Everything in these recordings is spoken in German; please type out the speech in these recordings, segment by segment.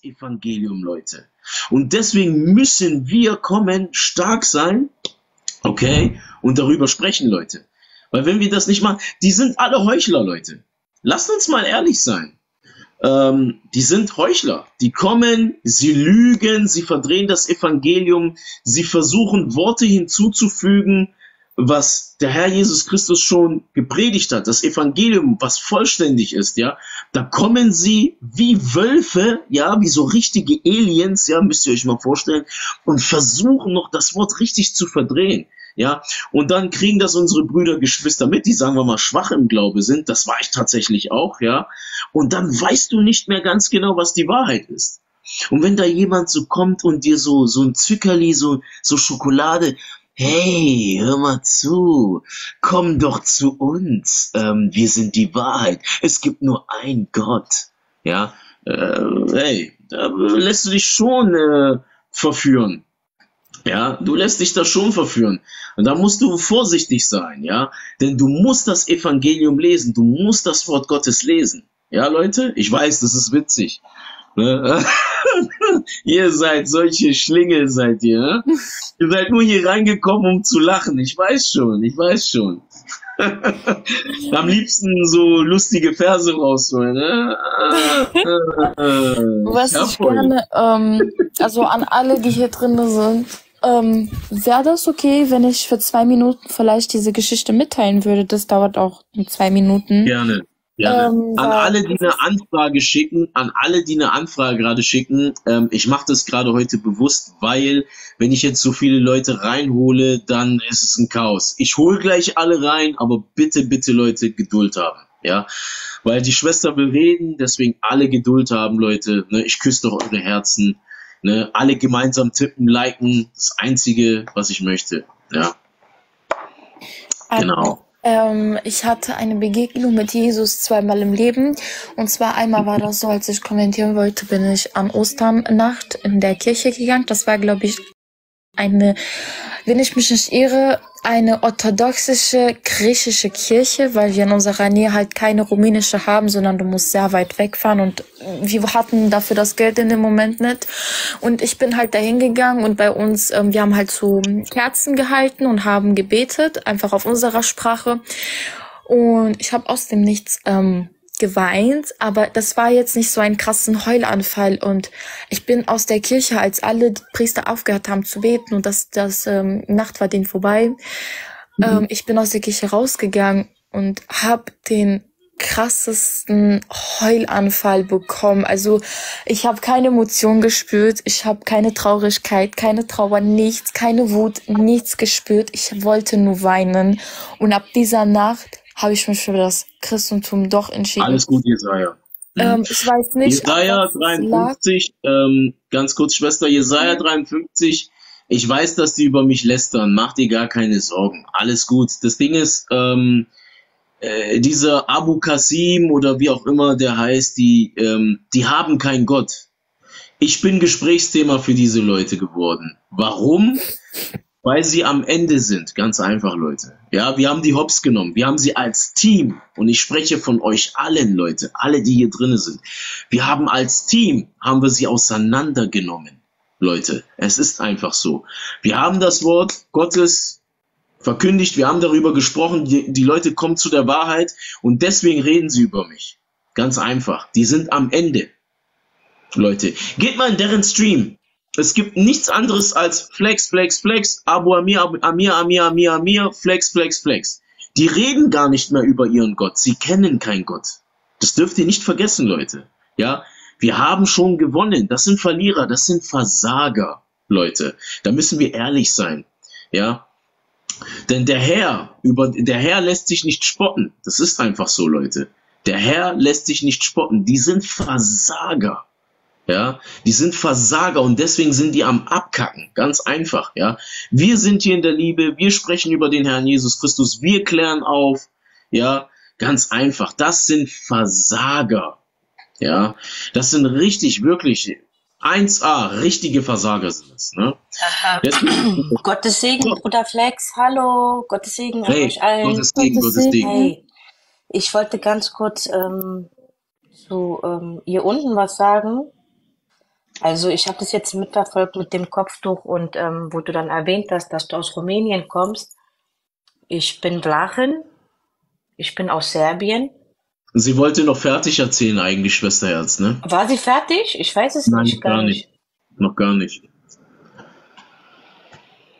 das Evangelium, Leute. Und deswegen müssen wir kommen, stark sein, okay, und darüber sprechen, Leute. Weil wenn wir das nicht machen, die sind alle Heuchler, Leute. Lasst uns mal ehrlich sein. Die sind Heuchler. Die kommen, sie lügen, sie verdrehen das Evangelium, sie versuchen Worte hinzuzufügen, was der Herr Jesus Christus schon gepredigt hat, das Evangelium, was vollständig ist, ja, da kommen sie wie Wölfe, ja, wie so richtige Aliens, ja, müsst ihr euch mal vorstellen, und versuchen noch das Wort richtig zu verdrehen, ja, und dann kriegen das unsere Brüder, Geschwister mit, die, sagen wir mal, schwach im Glaube sind, das war ich tatsächlich auch, ja, und dann weißt du nicht mehr ganz genau, was die Wahrheit ist. Und wenn da jemand so kommt und dir so ein Zuckerli, so Schokolade, hey, hör mal zu, komm doch zu uns, wir sind die Wahrheit, es gibt nur einen Gott, ja, hey, da lässt du dich schon verführen, ja, du lässt dich da schon verführen, und da musst du vorsichtig sein, ja, denn du musst das Evangelium lesen, du musst das Wort Gottes lesen, ja, Leute, ich weiß, das ist witzig, ne? Ihr seid solche Schlingel, seid ihr, ne? Ihr seid nur hier reingekommen, um zu lachen. Ich weiß schon, ich weiß schon. Am liebsten so lustige Verse rausholen, ne? Was ich gerne, also an alle, die hier drin sind, wäre das okay, wenn ich für 2 Minuten vielleicht diese Geschichte mitteilen würde? Das dauert auch 2 Minuten. Gerne. Ja, an alle, die eine Anfrage schicken, ich mache das gerade heute bewusst, weil wenn ich jetzt so viele Leute reinhole, dann ist es ein Chaos. Ich hole gleich alle rein, aber bitte, bitte Leute, Geduld haben, ja, weil die Schwester will reden, deswegen alle Geduld haben, Leute, ne? Ich küsse doch eure Herzen, ne? Alle gemeinsam tippen, liken, das Einzige, was ich möchte, ja, genau. Ich hatte eine Begegnung mit Jesus 2-mal im Leben, und zwar einmal war das so, als ich kommentieren wollte, bin ich an Osternacht in der Kirche gegangen. Das war, glaube ich, eine, wenn ich mich nicht irre, eine orthodoxische griechische Kirche, weil wir in unserer Nähe halt keine rumänische haben, sondern du musst sehr weit wegfahren, und wir hatten dafür das Geld in dem Moment nicht. Und ich bin halt dahin gegangen, und bei uns, wir haben halt so Kerzen gehalten und haben gebetet, einfach auf unserer Sprache. Und ich habe aus dem Nichts geweint, aber das war jetzt nicht so ein krassen Heulanfall, und ich bin aus der Kirche, als alle Priester aufgehört haben zu beten, und das Nacht war denen vorbei. Mhm. Ich bin aus der Kirche rausgegangen und habe den krassesten Heulanfall bekommen. Also ich habe keine Emotion gespürt, ich habe keine Traurigkeit, keine Trauer, nichts, keine Wut, nichts gespürt. Ich wollte nur weinen, und ab dieser Nacht habe ich mich für das Christentum doch entschieden. Alles gut, Jesaja. Ich weiß nicht. Jesaja 53, ganz kurz, Schwester, Jesaja 53, ich weiß, dass die über mich lästern, mach dir gar keine Sorgen, alles gut. Das Ding ist, dieser Abu Qasim oder wie auch immer der heißt, die haben keinen Gott. Ich bin Gesprächsthema für diese Leute geworden. Warum? Weil sie am Ende sind, ganz einfach, Leute. Ja, wir haben die Hops genommen, wir haben sie als Team, und ich spreche von euch allen, Leute, alle, die hier drin sind. Wir haben als Team, haben wir sie auseinandergenommen, Leute. Es ist einfach so. Wir haben das Wort Gottes verkündigt, wir haben darüber gesprochen, die Leute kommen zu der Wahrheit, und deswegen reden sie über mich. Ganz einfach, die sind am Ende, Leute. Geht mal in deren Stream. Es gibt nichts anderes als Flex, Flex, Flex, Abu Amir, Flex, Flex, Flex. Die reden gar nicht mehr über ihren Gott. Sie kennen keinen Gott. Das dürft ihr nicht vergessen, Leute. Ja, wir haben schon gewonnen. Das sind Verlierer, das sind Versager, Leute. Da müssen wir ehrlich sein. Ja, denn der Herr lässt sich nicht spotten. Das ist einfach so, Leute. Der Herr lässt sich nicht spotten. Die sind Versager. Ja, die sind Versager, und deswegen sind die am Abkacken. Ganz einfach, ja. Wir sind hier in der Liebe, wir sprechen über den Herrn Jesus Christus, wir klären auf, ja. Ganz einfach. Das sind Versager, ja. Das sind richtig, wirklich 1A, richtige Versager sind es, ne? Gottes Segen, Bruder Flex, hallo, Gottes Segen an euch allen. Gottes Segen, Gottes Segen. Hey, ich wollte ganz kurz, so, hier unten was sagen. Also ich habe das jetzt mitverfolgt mit dem Kopftuch und wo du dann erwähnt hast, dass du aus Rumänien kommst. Ich bin Vlachin, ich bin aus Serbien. Sie wollte noch fertig erzählen eigentlich, Schwesterherz, ne? War sie fertig? Ich weiß es Nein, nicht. Nein, gar nicht. Noch gar nicht.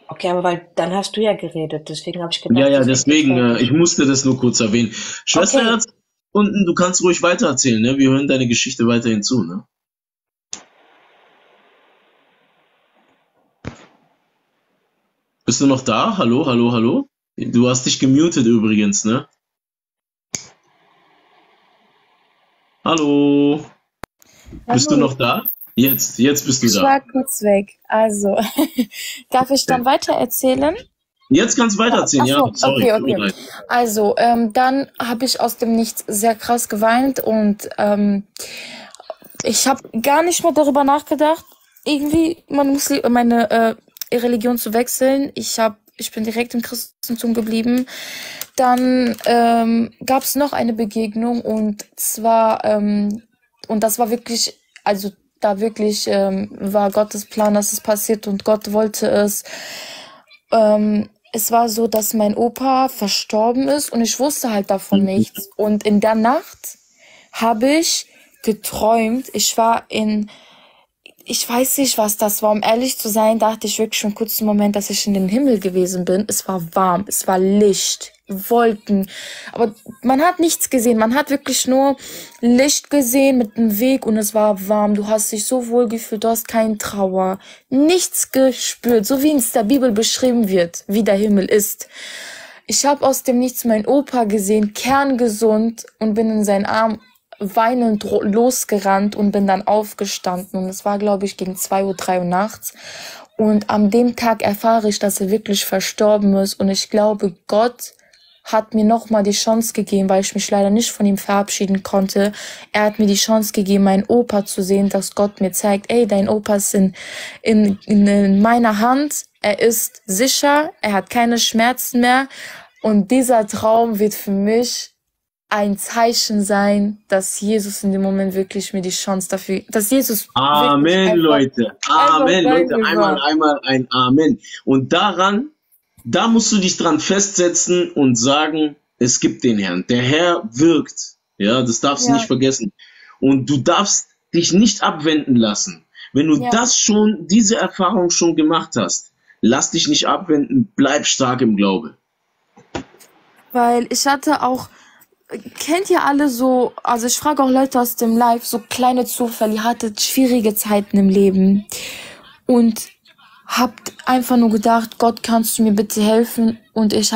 Okay, aber weil dann hast du ja geredet, deswegen habe ich gedacht... Ja, deswegen, ich musste das nur kurz erwähnen. Schwesterherz, okay. Unten, du kannst ruhig weiter erzählen, ne? Wir hören deine Geschichte weiterhin zu, ne? Bist du noch da? Hallo, hallo, hallo? Du hast dich gemutet übrigens, ne? Hallo. Bist du noch da? Jetzt bist du da. Ich war kurz weg. Also, darf ich dann weiter erzählen? Jetzt kannst du weiter erzählen, ja. Achso, sorry, okay. Also, dann habe ich aus dem Nichts sehr krass geweint und ich habe gar nicht mehr darüber nachgedacht, irgendwie meine Religion zu wechseln. Ich bin direkt im Christentum geblieben. Dann gab es noch eine Begegnung und zwar, und das war wirklich, also da wirklich war Gottes Plan, dass es passiert und Gott wollte es. Es war so, dass mein Opa verstorben ist und ich wusste halt davon nichts. Und in der Nacht habe ich geträumt, ich weiß nicht, was das war. Um ehrlich zu sein, dachte ich wirklich schon einen kurzen Moment, dass ich in den Himmel gewesen bin. Es war warm, es war Licht, Wolken. Aber man hat nichts gesehen. Man hat wirklich nur Licht gesehen mit dem Weg und es war warm. Du hast dich so wohl gefühlt, du hast keine Trauer. Nichts gespürt, so wie es in der Bibel beschrieben wird, wie der Himmel ist. Ich habe aus dem Nichts meinen Opa gesehen, kerngesund und bin in seinen Arm weinend losgerannt und bin dann aufgestanden und es war, glaube ich, gegen 2 Uhr, 3 Uhr nachts und an dem Tag erfahre ich, dass er wirklich verstorben ist und ich glaube, Gott hat mir nochmal die Chance gegeben, weil ich mich leider nicht von ihm verabschieden konnte. Er hat mir die Chance gegeben, meinen Opa zu sehen, dass Gott mir zeigt, ey, dein Opa ist in meiner Hand, er ist sicher, er hat keine Schmerzen mehr und dieser Traum wird für mich ein Zeichen sein, dass Jesus in dem Moment wirklich mir die Chance dafür, dass Jesus... Amen, Leute. Amen, Leute. Einmal ein Amen. Und da musst du dich dran festsetzen und sagen, es gibt den Herrn. Der Herr wirkt. Ja, das darfst du nicht vergessen. Und du darfst dich nicht abwenden lassen. Wenn du diese Erfahrung schon gemacht hast, lass dich nicht abwenden, bleib stark im Glaube. Weil ich hatte auch... Kennt ihr alle so, also ich frage auch Leute aus dem Live, so kleine Zufälle, ihr hattet schwierige Zeiten im Leben und habt einfach nur gedacht, Gott, kannst du mir bitte helfen? Und ich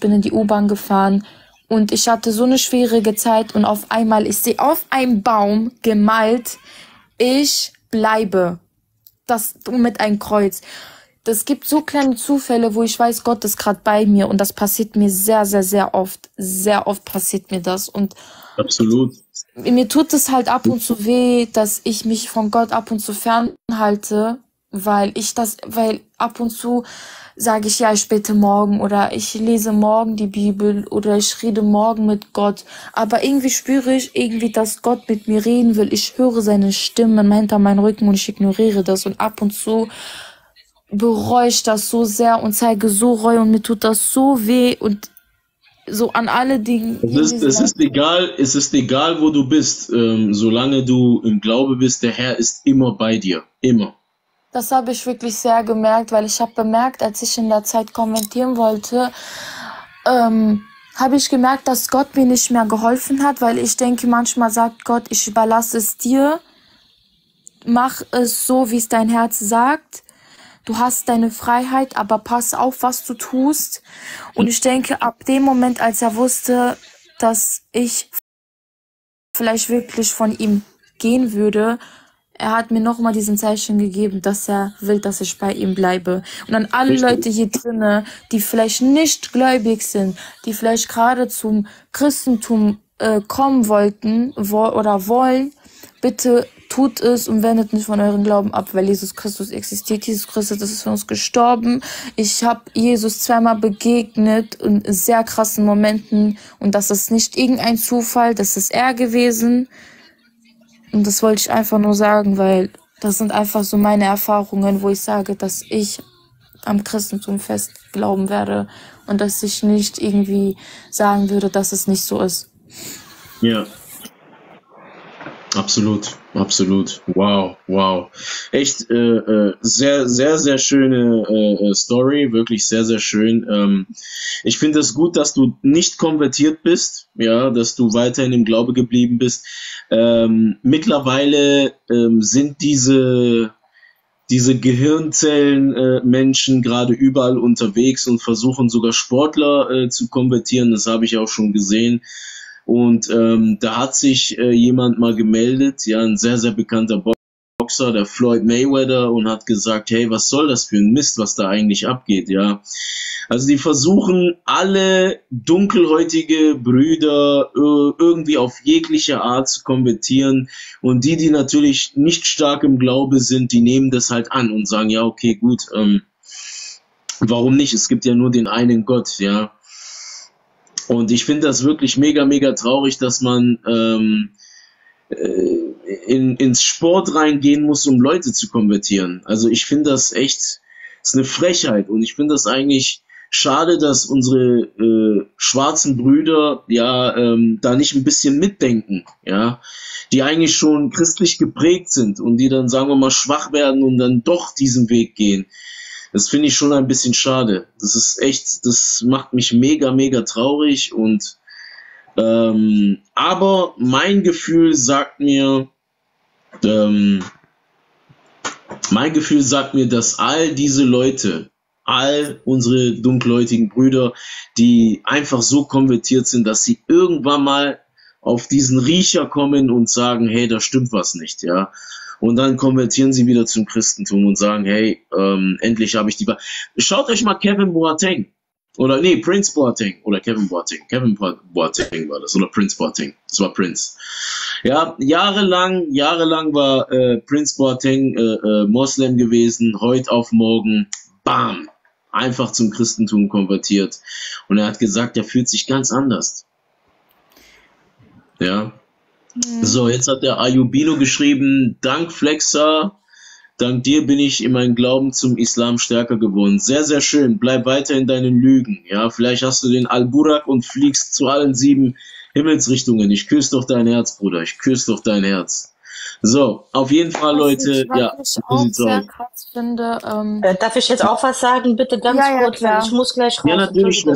bin in die U-Bahn gefahren und ich hatte so eine schwierige Zeit und auf einmal, ich sehe auf einem Baum gemalt, ich bleibe, das mit einem Kreuz. Das gibt so kleine Zufälle, wo ich weiß, Gott ist gerade bei mir und das passiert mir sehr, sehr, sehr oft. Sehr oft passiert mir das und absolut. Mir tut es halt ab und zu weh, dass ich mich von Gott ab und zu fernhalte, weil ab und zu sage ich, ja, ich bete morgen oder ich lese morgen die Bibel oder ich rede morgen mit Gott. Aber irgendwie spüre ich dass Gott mit mir reden will. Ich höre seine Stimme hinter meinem Rücken und ich ignoriere das und ab und zu bereue ich das so sehr und zeige so Reue und mir tut das so weh und so an alle Dinge. Es ist egal, wo du bist, solange du im Glaube bist, der Herr ist immer bei dir, immer. Das habe ich wirklich sehr gemerkt, weil ich habe bemerkt, als ich in der Zeit kommentieren wollte, habe ich gemerkt, dass Gott mir nicht mehr geholfen hat, weil ich denke, manchmal sagt Gott, ich überlasse es dir, mach es so, wie es dein Herz sagt. Du hast deine Freiheit, aber pass auf, was du tust. Und ich denke, ab dem Moment, als er wusste, dass ich vielleicht wirklich von ihm gehen würde, er hat mir nochmal diesen Zeichen gegeben, dass er will, dass ich bei ihm bleibe. Und an alle Leute hier drinnen, die vielleicht nicht gläubig sind, die vielleicht gerade zum Christentum kommen wollten oder wollen, bitte tut es und wendet nicht von eurem Glauben ab, weil Jesus Christus existiert. Jesus Christus ist für uns gestorben. Ich habe Jesus zweimal begegnet in sehr krassen Momenten und das ist nicht irgendein Zufall, das ist er gewesen. Und das wollte ich einfach nur sagen, weil Das sind einfach so meine Erfahrungen, wo ich sage, dass ich am Christentum fest glauben werde und dass ich nicht irgendwie sagen würde, dass es nicht so ist. Ja, absolut, absolut. Wow, wow. Echt sehr, sehr, sehr schöne Story, wirklich sehr, sehr schön. Ich finde es gut, dass du nicht konvertiert bist, ja, dass du weiterhin im Glaube geblieben bist. Mittlerweile sind diese Gehirnzellen-Menschen gerade überall unterwegs und versuchen sogar Sportler zu konvertieren. Das habe ich auch schon gesehen. Und da hat sich jemand mal gemeldet, ja, ein sehr, sehr bekannter Boxer, der Floyd Mayweather, und hat gesagt, hey, was soll das für ein Mist, was da eigentlich abgeht, ja. Also die versuchen, alle dunkelhäutige Brüder irgendwie auf jegliche Art zu konvertieren, und die natürlich nicht stark im Glaube sind, die nehmen das halt an und sagen, ja, okay, gut, warum nicht, es gibt ja nur den einen Gott, ja. Und ich finde das wirklich mega, mega traurig, dass man ins Sport reingehen muss, um Leute zu konvertieren. Also ich finde das echt, ist eine Frechheit. Und ich finde das eigentlich schade, dass unsere schwarzen Brüder ja da nicht ein bisschen mitdenken, ja, die eigentlich schon christlich geprägt sind und die dann, sagen wir mal, schwach werden und dann doch diesen Weg gehen. Das finde ich schon ein bisschen schade. Das ist echt, das macht mich mega, mega traurig. Und aber mein Gefühl sagt mir, dass all diese Leute, all unsere dunkelhäutigen Brüder, die einfach so konvertiert sind, dass sie irgendwann mal auf diesen Riecher kommen und sagen, hey, da stimmt was nicht, ja. Und dann konvertieren sie wieder zum Christentum und sagen, hey, endlich habe ich die... Schaut euch mal Kevin Boateng. Oder nee, Prince Boateng. Oder Kevin Boateng. Kevin Boateng war das. Oder Prince Boateng. Das war Prince. Ja, jahrelang war Prince Boateng Moslem gewesen. Heute auf morgen, bam, einfach zum Christentum konvertiert. Und er hat gesagt, er fühlt sich ganz anders. Ja. So, jetzt hat der Ayubino geschrieben, dank Flexer, dank dir bin ich in meinem Glauben zum Islam stärker geworden. Sehr, sehr schön, bleib weiter in deinen Lügen. Ja, vielleicht hast du den Al-Burak und fliegst zu allen 7 Himmelsrichtungen. Ich küsse doch dein Herz, Bruder, ich küsse doch dein Herz. So, auf jeden Fall, Leute. Was ich auch sehr krass finde, darf ich jetzt auch was sagen? Bitte ganz kurz, ja, ich muss gleich raus. Ja, natürlich,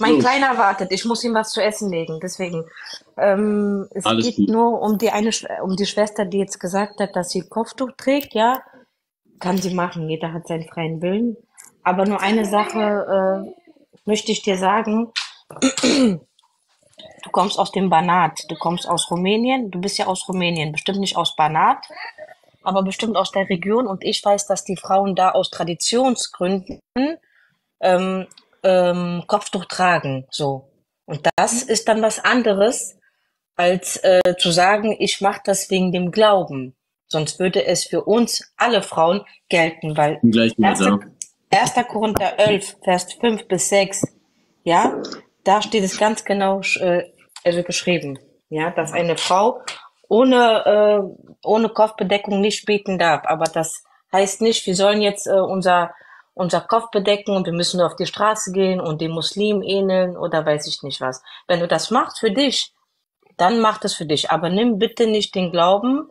mein Kleiner wartet, ich muss ihm was zu essen legen. Deswegen, es geht nur um die Schwester, die jetzt gesagt hat, dass sie Kopftuch trägt. Ja, kann sie machen, jeder hat seinen freien Willen. Aber nur eine Sache möchte ich dir sagen. Du kommst aus dem Banat, du kommst aus Rumänien, du bist ja aus Rumänien, bestimmt nicht aus Banat, aber bestimmt aus der Region, und ich weiß, dass die Frauen da aus Traditionsgründen Kopftuch tragen, so. Und das ist dann was anderes, als zu sagen, ich mache das wegen dem Glauben. Sonst würde es für uns alle Frauen gelten, weil 1. Korinther 11, Vers 5-6, ja, da steht es ganz genau geschrieben, ja, dass eine Frau ohne Kopfbedeckung nicht beten darf. Aber das heißt nicht, wir sollen jetzt unser Kopf bedecken und wir müssen nur auf die Straße gehen und den Muslimen ähneln oder weiß ich nicht was. Wenn du das machst für dich, dann mach das für dich. Aber nimm bitte nicht den Glauben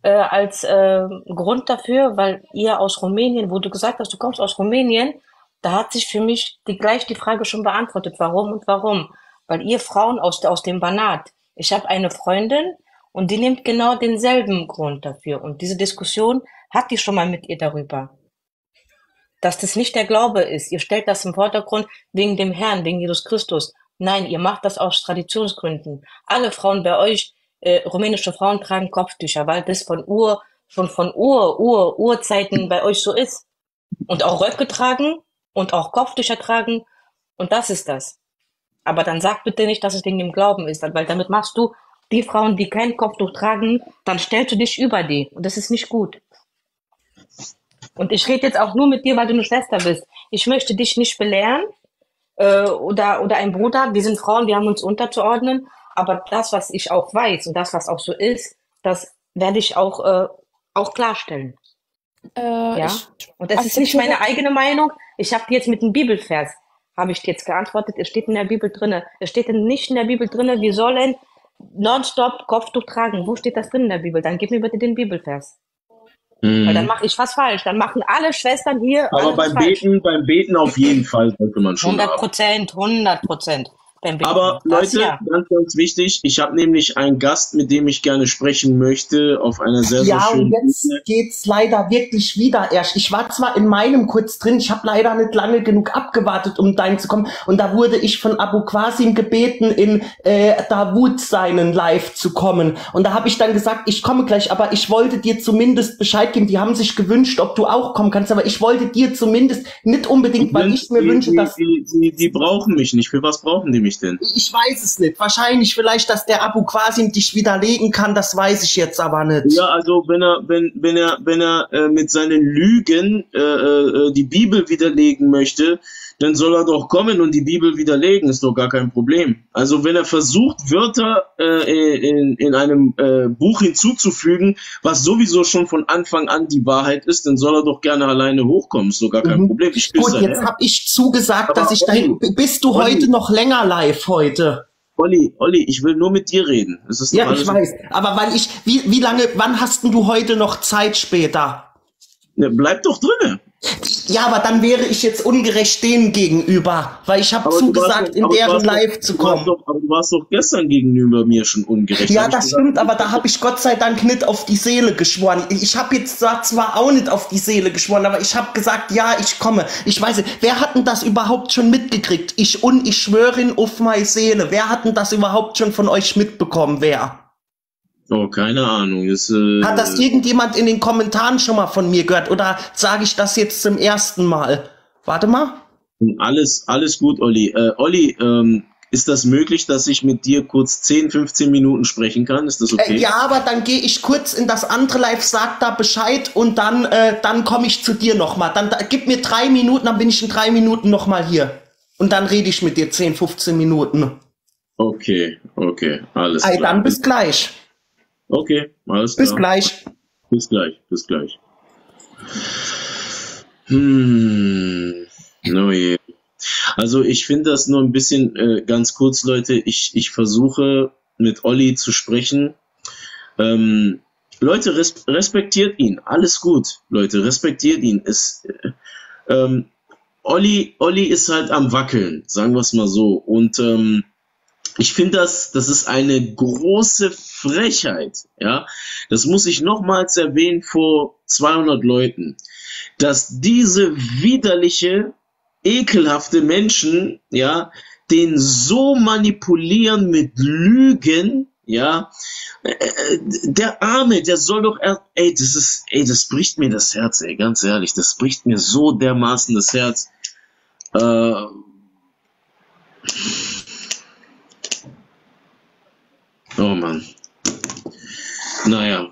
als Grund dafür, weil ihr aus Rumänien, wo du gesagt hast, du kommst aus Rumänien, da hat sich für mich gleich die Frage schon beantwortet, warum und warum. Weil ihr Frauen aus dem Banat, ich habe eine Freundin und die nimmt genau denselben Grund dafür. Und diese Diskussion hatte ich schon mal mit ihr darüber. Dass das nicht der Glaube ist. Ihr stellt das im Vordergrund wegen dem Herrn, wegen Jesus Christus. Nein, ihr macht das aus Traditionsgründen. Alle Frauen bei euch, rumänische Frauen tragen Kopftücher, weil das schon von Urzeiten bei euch so ist. Und auch Röcke tragen. Und auch Kopftücher tragen. Und das ist das. Aber dann sag bitte nicht, dass es wegen dem Glauben ist. Weil damit machst du die Frauen, die kein Kopftuch tragen, dann stellst du dich über die. Und das ist nicht gut. Und ich rede jetzt auch nur mit dir, weil du eine Schwester bist. Ich möchte dich nicht belehren. Oder ein Bruder. Wir sind Frauen, wir haben uns unterzuordnen. Aber das, was ich auch weiß und das, was auch so ist, das werde ich auch auch klarstellen. Ja? Und das ist nicht meine eigene Meinung. Ich habe jetzt mit einem Bibelvers, habe ich jetzt geantwortet, es steht in der Bibel drin. Es steht nicht in der Bibel drin, wir sollen nonstop Kopftuch tragen. Wo steht das drin in der Bibel? Dann gib mir bitte den Bibelvers. Weil dann mache ich was falsch. Dann machen alle Schwestern hier. Aber beim Beten auf jeden Fall sollte man schon. 100%. Aber Leute, ja. Ganz, ganz wichtig, ich habe nämlich einen Gast, mit dem ich gerne sprechen möchte, auf einer sehr, sehr schönen... Ja, und jetzt geht's leider wirklich wieder erst. Ich war zwar in meinem kurz drin, ich habe leider nicht lange genug abgewartet, um dahin zu kommen. Und da wurde ich von Abu Qasim gebeten, in Dawud seinen Live zu kommen. Und da habe ich dann gesagt, ich komme gleich, aber ich wollte dir zumindest Bescheid geben. Die haben sich gewünscht, ob du auch kommen kannst, aber ich wollte dir zumindest nicht unbedingt, weil ich mir wünsche, dass... Die brauchen mich nicht. Für was brauchen die mich? Denn? Ich weiß es nicht. Wahrscheinlich vielleicht, dass der Abu Qasim dich widerlegen kann, das weiß ich jetzt aber nicht. Ja, also wenn er mit seinen Lügen die Bibel widerlegen möchte, dann soll er doch kommen und die Bibel widerlegen, ist doch gar kein Problem. Also wenn er versucht, Wörter in einem Buch hinzuzufügen, was sowieso schon von Anfang an die Wahrheit ist, dann soll er doch gerne alleine hochkommen, ist doch gar kein Problem. Gut, jetzt habe ich zugesagt, aber dass ich dahin... Bist du heute noch länger live heute? Olli, ich will nur mit dir reden. Es ist ja, ich weiß, aber weil ich... Wie lange, wann hast denn du heute noch Zeit später? Ja, bleib doch drinne. Ja, aber dann wäre ich jetzt ungerecht denen gegenüber, weil ich habe zugesagt, in deren Live zu kommen. Aber du warst doch gestern gegenüber mir schon ungerecht. Ja, das stimmt, aber da habe ich Gott sei Dank nicht auf die Seele geschworen. Ich habe jetzt zwar auch nicht auf die Seele geschworen, aber ich habe gesagt, ja, ich komme. Ich weiß nicht, wer hat denn das überhaupt schon mitgekriegt? Ich schwöre ihn auf meine Seele. Wer hat denn das überhaupt schon von euch mitbekommen, wer? Oh, keine Ahnung. Hat das irgendjemand in den Kommentaren schon mal von mir gehört? Oder sage ich das jetzt zum ersten Mal? Warte mal. Alles gut, Olli. Olli, ist das möglich, dass ich mit dir kurz 10, 15 Minuten sprechen kann? Ist das okay? Ja, aber dann gehe ich kurz in das andere Live, sag da Bescheid und dann komme ich zu dir nochmal. Dann gib mir 3 Minuten, dann bin ich in 3 Minuten nochmal hier. Und dann rede ich mit dir 10, 15 Minuten. Okay, alles klar. Dann bis gleich. Okay, alles klar. Bis gleich. Bis gleich. No je. Also ich finde das nur ein bisschen ganz kurz, Leute. Ich versuche mit Olli zu sprechen. Leute, respektiert ihn. Alles gut, Leute, respektiert ihn. Olli ist halt am Wackeln, sagen wir es mal so. Und ich finde, das ist eine große Frechheit, ja, das muss ich nochmals erwähnen vor 200 Leuten, dass diese widerliche, ekelhafte Menschen, ja, den so manipulieren mit Lügen, ja, der Arme, der soll doch, das bricht mir das Herz, ey, ganz ehrlich, das bricht mir so dermaßen das Herz, oh Mann. Naja.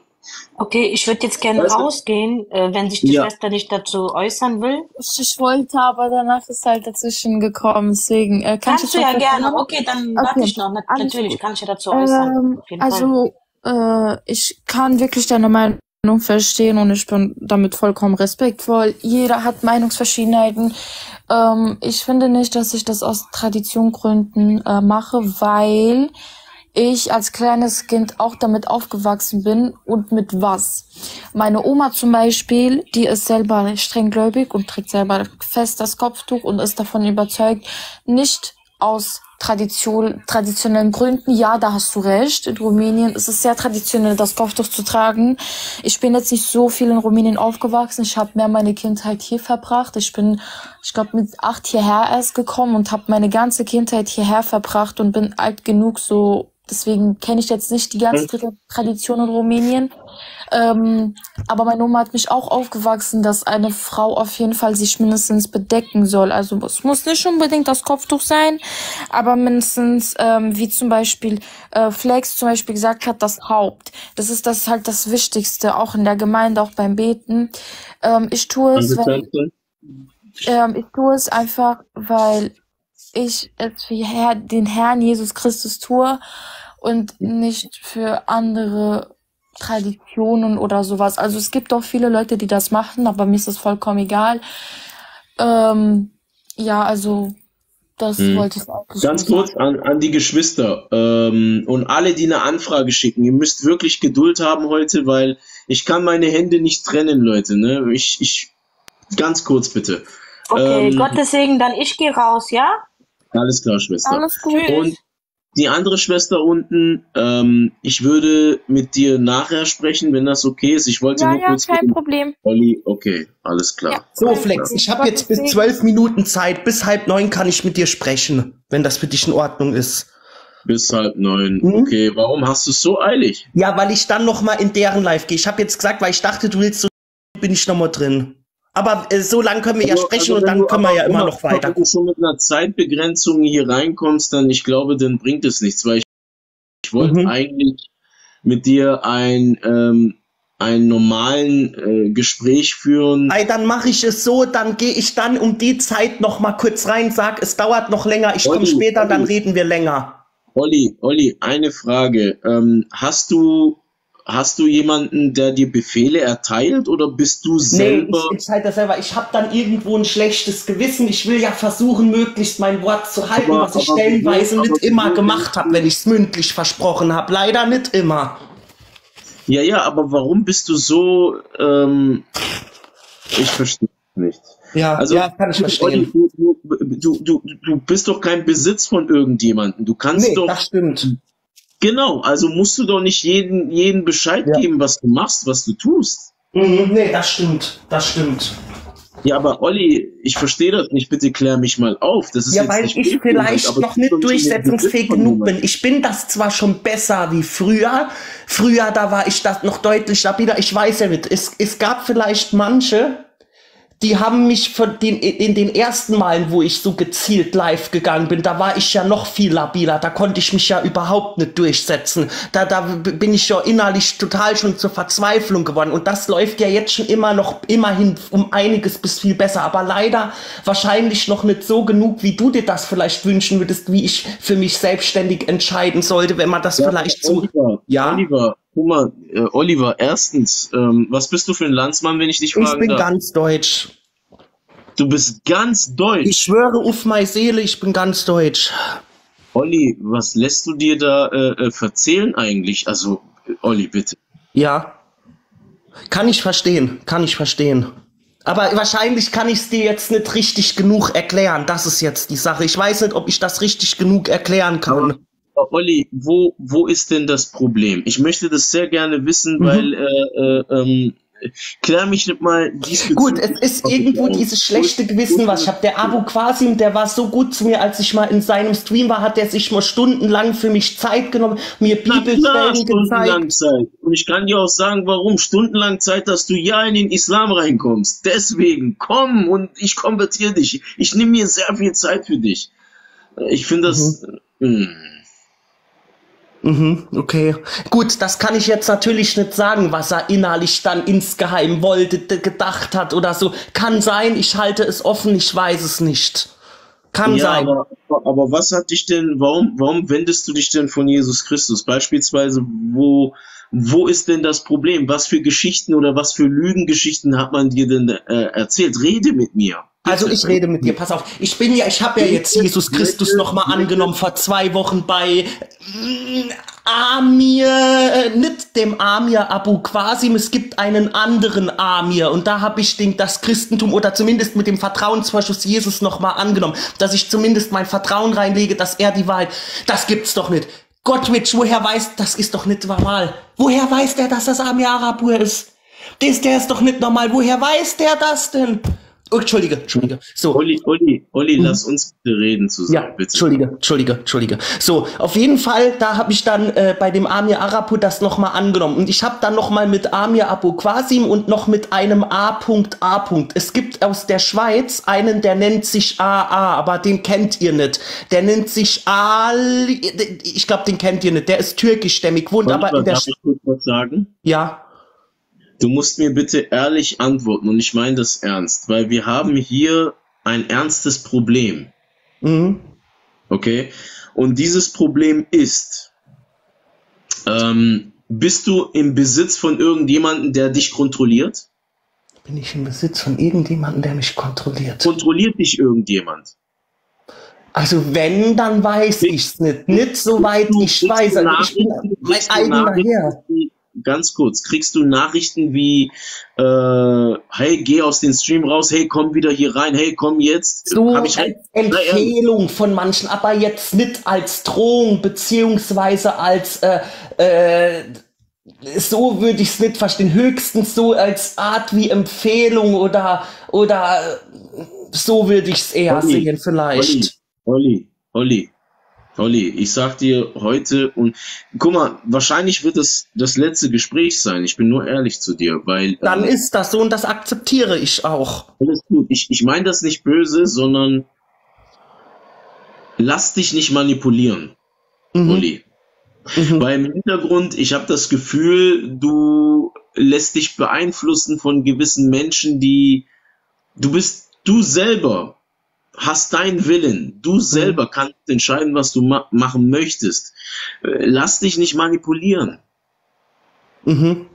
Okay, ich würde jetzt gerne rausgehen, wenn sich die Schwester nicht dazu äußern will. Ich wollte, aber danach ist halt dazwischen gekommen, deswegen... kannst du ja gerne, okay, dann warte ich noch. Natürlich kann ich ja dazu äußern. Also, ich kann wirklich deine Meinung verstehen und ich bin damit vollkommen respektvoll. Jeder hat Meinungsverschiedenheiten. Ich finde nicht, dass ich das aus Traditiongründen mache, weil... ich als kleines Kind auch damit aufgewachsen bin und mit was. Meine Oma zum Beispiel, die ist selber strenggläubig und trägt selber fest das Kopftuch und ist davon überzeugt, nicht aus traditionellen Gründen. Ja, da hast du recht. In Rumänien ist es sehr traditionell, das Kopftuch zu tragen. Ich bin jetzt nicht so viel in Rumänien aufgewachsen. Ich habe mehr meine Kindheit hier verbracht. Ich bin, ich glaube, mit 8 hierher erst gekommen und habe meine ganze Kindheit hierher verbracht und bin alt genug, so... Deswegen kenne ich jetzt nicht die ganze Tradition in Rumänien. Aber meine Oma hat mich auch aufgewachsen, dass eine Frau auf jeden Fall sich mindestens bedecken soll. Also es muss nicht unbedingt das Kopftuch sein, aber mindestens, wie zum Beispiel Flex zum Beispiel gesagt hat, das Haupt. Das ist das halt das Wichtigste, auch in der Gemeinde, auch beim Beten. Ich tue es einfach, weil... ich den Herrn Jesus Christus tue und nicht für andere Traditionen oder sowas. Also es gibt auch viele Leute, die das machen, aber mir ist das vollkommen egal. Ja, also das wollte ich auch. Ganz kurz an die Geschwister und alle, die eine Anfrage schicken. Ihr müsst wirklich Geduld haben heute, weil ich kann meine Hände nicht trennen, Leute. Ne? Ich ganz kurz bitte. Okay, Gottes Segen, dann ich gehe raus, ja? Alles klar, Schwester. Alles gut. Und die andere Schwester unten, ich würde mit dir nachher sprechen, wenn das okay ist. Ich wollte nur kurz... Ja, kein Problem. Olli, okay, alles klar. Ja, so, Flex, ich habe jetzt bis 12 Minuten Zeit. Bis 8:30 kann ich mit dir sprechen, wenn das für dich in Ordnung ist. Bis 8:30, okay. Warum hast du es so eilig? Ja, weil ich dann nochmal in deren Live gehe. Ich habe jetzt gesagt, weil ich dachte, du willst so... bin ich nochmal drin. Aber so lange können wir ja sprechen und dann können wir ja immer noch weiter. Wenn du schon mit einer Zeitbegrenzung hier reinkommst, dann, ich glaube, dann bringt es nichts, weil ich wollte eigentlich mit dir einen normalen Gespräch führen. Ey, dann mache ich es so, dann gehe ich dann um die Zeit noch mal kurz rein, sag, es dauert noch länger, ich komme später, Olli, dann reden wir länger. Olli, eine Frage. Hast du jemanden, der dir Befehle erteilt, oder bist du selber? Nee, ich entscheide das selber. Ich habe dann irgendwo ein schlechtes Gewissen. Ich will ja versuchen, möglichst mein Wort zu halten, was ich stellenweise nicht immer gemacht habe, wenn ich es mündlich versprochen habe. Leider nicht immer. Ja, ja, aber warum bist du so... ich verstehe nicht. Ja, also, ja, kann ich verstehen. Du bist doch kein Besitz von irgendjemandem. Du kannst doch... das stimmt. Genau, also musst du doch nicht jeden Bescheid geben, was du machst, was du tust. Nee, das stimmt. Ja, aber Olli, ich verstehe das nicht, bitte klär mich mal auf. Das ist ja, jetzt weil nicht ich vielleicht aber noch nicht durchsetzungsfähig genug bin. Ich bin das zwar schon besser wie früher. Früher, da war ich das noch deutlich stabiler. Ich weiß ja nicht, es gab vielleicht manche, die haben mich in den ersten Malen, wo ich so gezielt live gegangen bin, da war ich ja noch viel labiler, da konnte ich mich ja überhaupt nicht durchsetzen. Da bin ich ja innerlich total schon zur Verzweiflung geworden. Und das läuft ja jetzt schon immerhin um einiges bis viel besser. Aber leider wahrscheinlich noch nicht so genug, wie du dir das vielleicht wünschen würdest, wie ich für mich selbstständig entscheiden sollte, wenn man das vielleicht so... Oliver. Guck mal, Oliver, erstens, was bist du für ein Landsmann, wenn ich dich frage? Ich bin ganz deutsch. Du bist ganz deutsch? Ich schwöre auf meine Seele, ich bin ganz deutsch. Olli, was lässt du dir da verzählen eigentlich? Also, Olli, bitte. Ja, kann ich verstehen. Aber wahrscheinlich kann ich es dir jetzt nicht richtig genug erklären, das ist jetzt die Sache. Ich weiß nicht, ob ich das richtig genug erklären kann. Ja. Olli, wo ist denn das Problem? Ich möchte das sehr gerne wissen, weil klär mich nicht mal diesbezüglich. Gut, es ist irgendwo dieses schlechte Gewissen, was ich habe. Der Abu Qasim, der war so gut zu mir, als ich mal in seinem Stream war, hat er sich mal stundenlang für mich Zeit genommen, mir Bibelstellen gezeigt. Zeit. Und ich kann dir auch sagen, warum. Stundenlang Zeit, dass du ja in den Islam reinkommst. Deswegen, komm und ich konvertiere dich. Ich nehme mir sehr viel Zeit für dich. Ich finde das... okay. Gut, das kann ich jetzt natürlich nicht sagen, was er innerlich dann insgeheim wollte, gedacht hat oder so. Kann sein, ich halte es offen, ich weiß es nicht. Kann sein. Aber was hat dich denn, warum wendest du dich denn von Jesus Christus? Beispielsweise, wo ist denn das Problem? Was für Geschichten oder was für Lügengeschichten hat man dir denn erzählt? Rede mit mir. Also ich rede mit dir, pass auf, ich habe ja jetzt Jesus Christus nochmal angenommen vor 2 Wochen bei Amir, nicht dem Amir Abu Qasim, es gibt einen anderen Amir und da habe ich das Christentum oder zumindest mit dem Vertrauensvorschuss Jesus nochmal angenommen, dass ich zumindest mein Vertrauen reinlege, dass er die Wahrheit, das gibt's doch nicht. Gottwitsch, woher weiß, das ist doch nicht normal, woher weiß der, dass das Amir Arapu ist? Der ist doch nicht normal, woher weiß der das denn? Oh, Entschuldige. So. Olli, lass uns bitte reden zusammen, bitte. Entschuldige. So, auf jeden Fall, da habe ich dann bei dem Amir Arapu das nochmal angenommen. Und ich habe dann nochmal mit Amir Abu Qasim und noch mit einem A.A. Es gibt aus der Schweiz einen, der nennt sich A.A., aber den kennt ihr nicht. Der nennt sich Ali, ich glaube, den kennt ihr nicht. Der ist türkischstämmig, wohnt aber in der Schweiz. Darf ich kurz was sagen? Ja. Du musst mir bitte ehrlich antworten und ich meine das ernst, weil wir haben hier ein ernstes Problem. Okay? Und dieses Problem ist, Bist du im Besitz von irgendjemandem, der dich kontrolliert? Bin ich im Besitz von irgendjemandem, der mich kontrolliert? Kontrolliert dich irgendjemand? Also wenn, dann weiß ich es nicht. Nicht soweit ich weiß. Also ich bin mein eigener Herr. Ganz kurz, kriegst du Nachrichten wie hey, geh aus dem Stream raus, hey, komm wieder hier rein, hey, komm jetzt. So ich als Empfehlung von manchen, aber jetzt nicht als Drohung, beziehungsweise als so würde ich es nicht verstehen, höchstens so als Art wie Empfehlung oder so würde ich es eher sehen vielleicht. Olli, ich sag dir heute, und guck mal, wahrscheinlich wird es das letzte Gespräch sein. Ich bin nur ehrlich zu dir, weil... Dann ist das so und das akzeptiere ich auch. Alles gut. Ich meine das nicht böse, sondern lass dich nicht manipulieren, Olli. Weil im Hintergrund, ich habe das Gefühl, du lässt dich beeinflussen von gewissen Menschen, die... Du selber hast deinen Willen. Du selber kannst entscheiden, was du machen möchtest. Lass dich nicht manipulieren. Gut,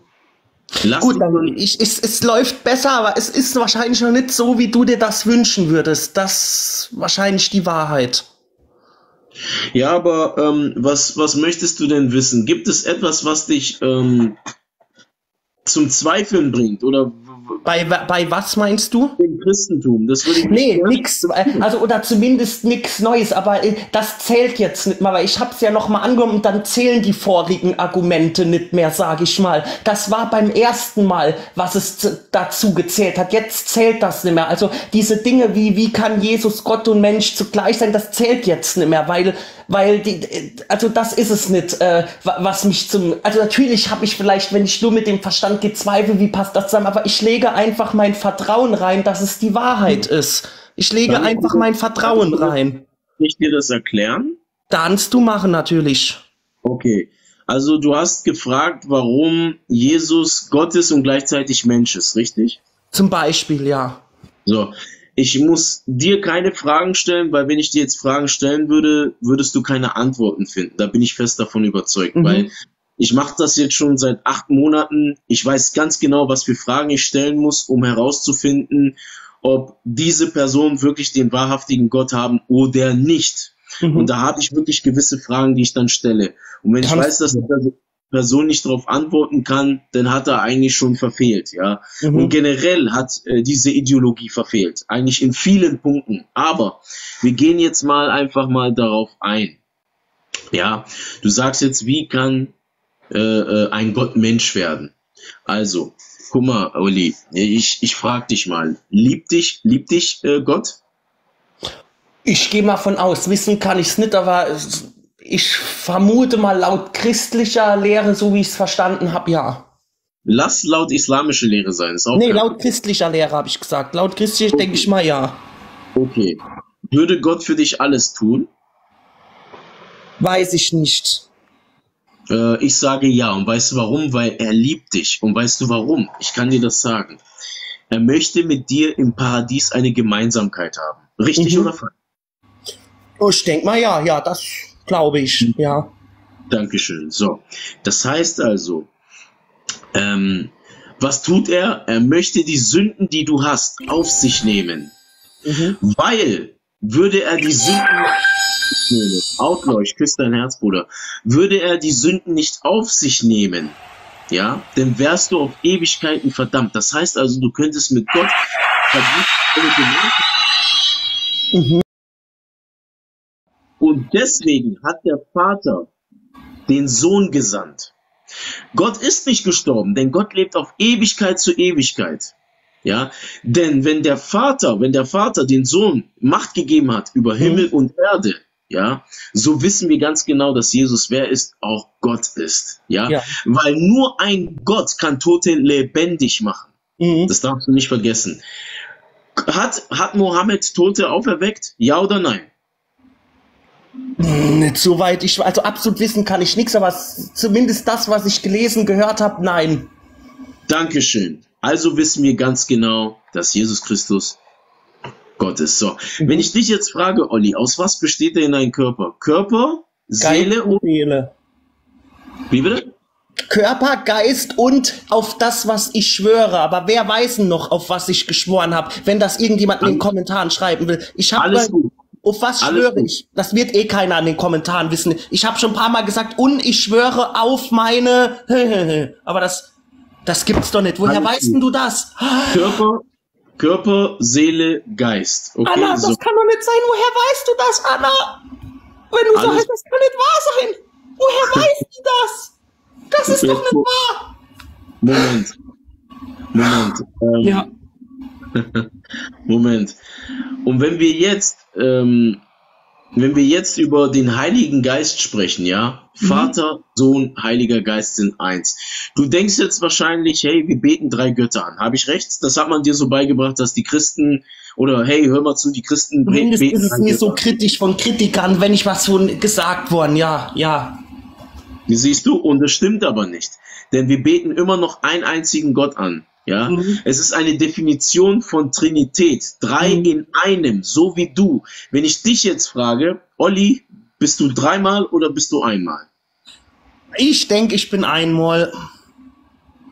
dann es läuft besser, aber es ist wahrscheinlich noch nicht so, wie du dir das wünschen würdest. Das ist wahrscheinlich die Wahrheit. Ja, aber was möchtest du denn wissen? Gibt es etwas, was dich zum Zweifeln bringt? Oder bei was meinst du? Im Christentum. Das würde ich nix. Also, oder zumindest nichts Neues. Aber das zählt jetzt nicht mal, weil ich habe es ja nochmal angenommen und dann zählen die vorigen Argumente nicht mehr, sage ich mal. Das war beim ersten Mal, was es dazu gezählt hat. Jetzt zählt das nicht mehr. Also diese Dinge wie, wie kann Jesus Gott und Mensch zugleich sein, das zählt jetzt nicht mehr, weil also das ist es nicht, was mich zum, also natürlich habe ich vielleicht, wenn ich nur mit dem Verstand gezweifelt, wie passt das zusammen, aber ich lege einfach mein Vertrauen rein, dass es die Wahrheit ist. Ich lege einfach mein Vertrauen rein. Kann ich dir das erklären? Kannst du machen, natürlich. Okay, also du hast gefragt, warum Jesus Gott ist und gleichzeitig Mensch ist, richtig? Zum Beispiel, ja. So. Ich muss dir keine Fragen stellen, weil wenn ich dir jetzt Fragen stellen würde, würdest du keine Antworten finden. Da bin ich fest davon überzeugt, weil ich mache das jetzt schon seit 8 Monaten. Ich weiß ganz genau, was für Fragen ich stellen muss, um herauszufinden, ob diese Person wirklich den wahrhaftigen Gott haben oder nicht. Und da habe ich wirklich gewisse Fragen, die ich dann stelle. Und wenn ich weiß, dass die Person nicht darauf antworten kann, dann hat er eigentlich schon verfehlt, ja. Und generell hat diese Ideologie verfehlt, eigentlich in vielen Punkten. Aber wir gehen jetzt mal einfach mal darauf ein. Ja, du sagst jetzt, wie kann ein Gott Mensch werden? Also, guck mal, Oli, ich frag dich mal, liebt dich Gott? Ich gehe mal von aus, wissen kann ich es nicht, aber ich vermute mal laut christlicher Lehre, so wie ich es verstanden habe, ja. Lass laut islamischer Lehre sein. Ist auch nee, laut christlicher Lehre habe ich gesagt. Laut christlicher denke ich mal, ja. Okay. Würde Gott für dich alles tun? Weiß ich nicht. Ich sage ja. Und weißt du warum? Weil er liebt dich. Und weißt du warum? Ich kann dir das sagen. Er möchte mit dir im Paradies eine Gemeinsamkeit haben. Richtig oder falsch? Ich denke mal, ja. Ja, das... glaube ich, ja. Dankeschön. So, das heißt also, was tut er? Er möchte die Sünden, die du hast, auf sich nehmen. Weil, würde er die Sünden... Outlaw, ich küsse dein Herz, Bruder. Würde er die Sünden nicht auf sich nehmen, ja, dann wärst du auf Ewigkeiten verdammt. Das heißt also, du könntest mit Gott... Und deswegen hat der Vater den Sohn gesandt. Gott ist nicht gestorben, denn Gott lebt auf Ewigkeit zu Ewigkeit. Ja, denn wenn der Vater den Sohn Macht gegeben hat über Himmel und Erde, ja, so wissen wir ganz genau, dass Jesus, wer ist, auch Gott ist. Ja, weil nur ein Gott kann Tote lebendig machen. Das darfst du nicht vergessen. Hat Mohammed Tote auferweckt? Ja oder nein? Nicht soweit ich, also absolut wissen kann ich nichts, aber zumindest das, was ich gelesen, gehört habe, nein. Dankeschön. Also wissen wir ganz genau, dass Jesus Christus Gott ist. So, wenn ich dich jetzt frage, Olli, aus was besteht denn dein Körper? Körper, Seele und... Seele. Wie bitte? Körper, Geist und auf das, was ich schwöre. Aber wer weiß noch, auf was ich geschworen habe, wenn das irgendjemand in den Kommentaren schreiben will. Ich habe auf was schwöre ich? Das wird eh keiner in den Kommentaren wissen. Ich habe schon ein paar Mal gesagt, und ich schwöre auf meine... Aber das gibt's doch nicht. Woher weißt denn du das? Körper, Seele, Geist. Okay, Anna, das kann doch nicht sein. Woher weißt du das, Anna? Wenn du sagst, das kann nicht wahr sein. Woher weißt du das? Das ist doch nicht wahr. Moment. Ja. Moment. Und wenn wir jetzt über den Heiligen Geist sprechen, ja, Vater, Sohn, Heiliger Geist sind eins. Du denkst jetzt wahrscheinlich, hey, wir beten drei Götter an. Habe ich recht? Das hat man dir so beigebracht, dass die Christen, oder hey, hör mal zu, die Christen beten drei Götter an. Das ist mir so kritisch von Kritikern, wenn ich was von gesagt worden, ja. Siehst du, und das stimmt aber nicht. Denn wir beten immer noch einen einzigen Gott an. Ja, es ist eine Definition von Trinität, drei in einem, so wie du. Wenn ich dich jetzt frage, Olli, bist du dreimal oder bist du einmal? Ich denke, ich bin einmal.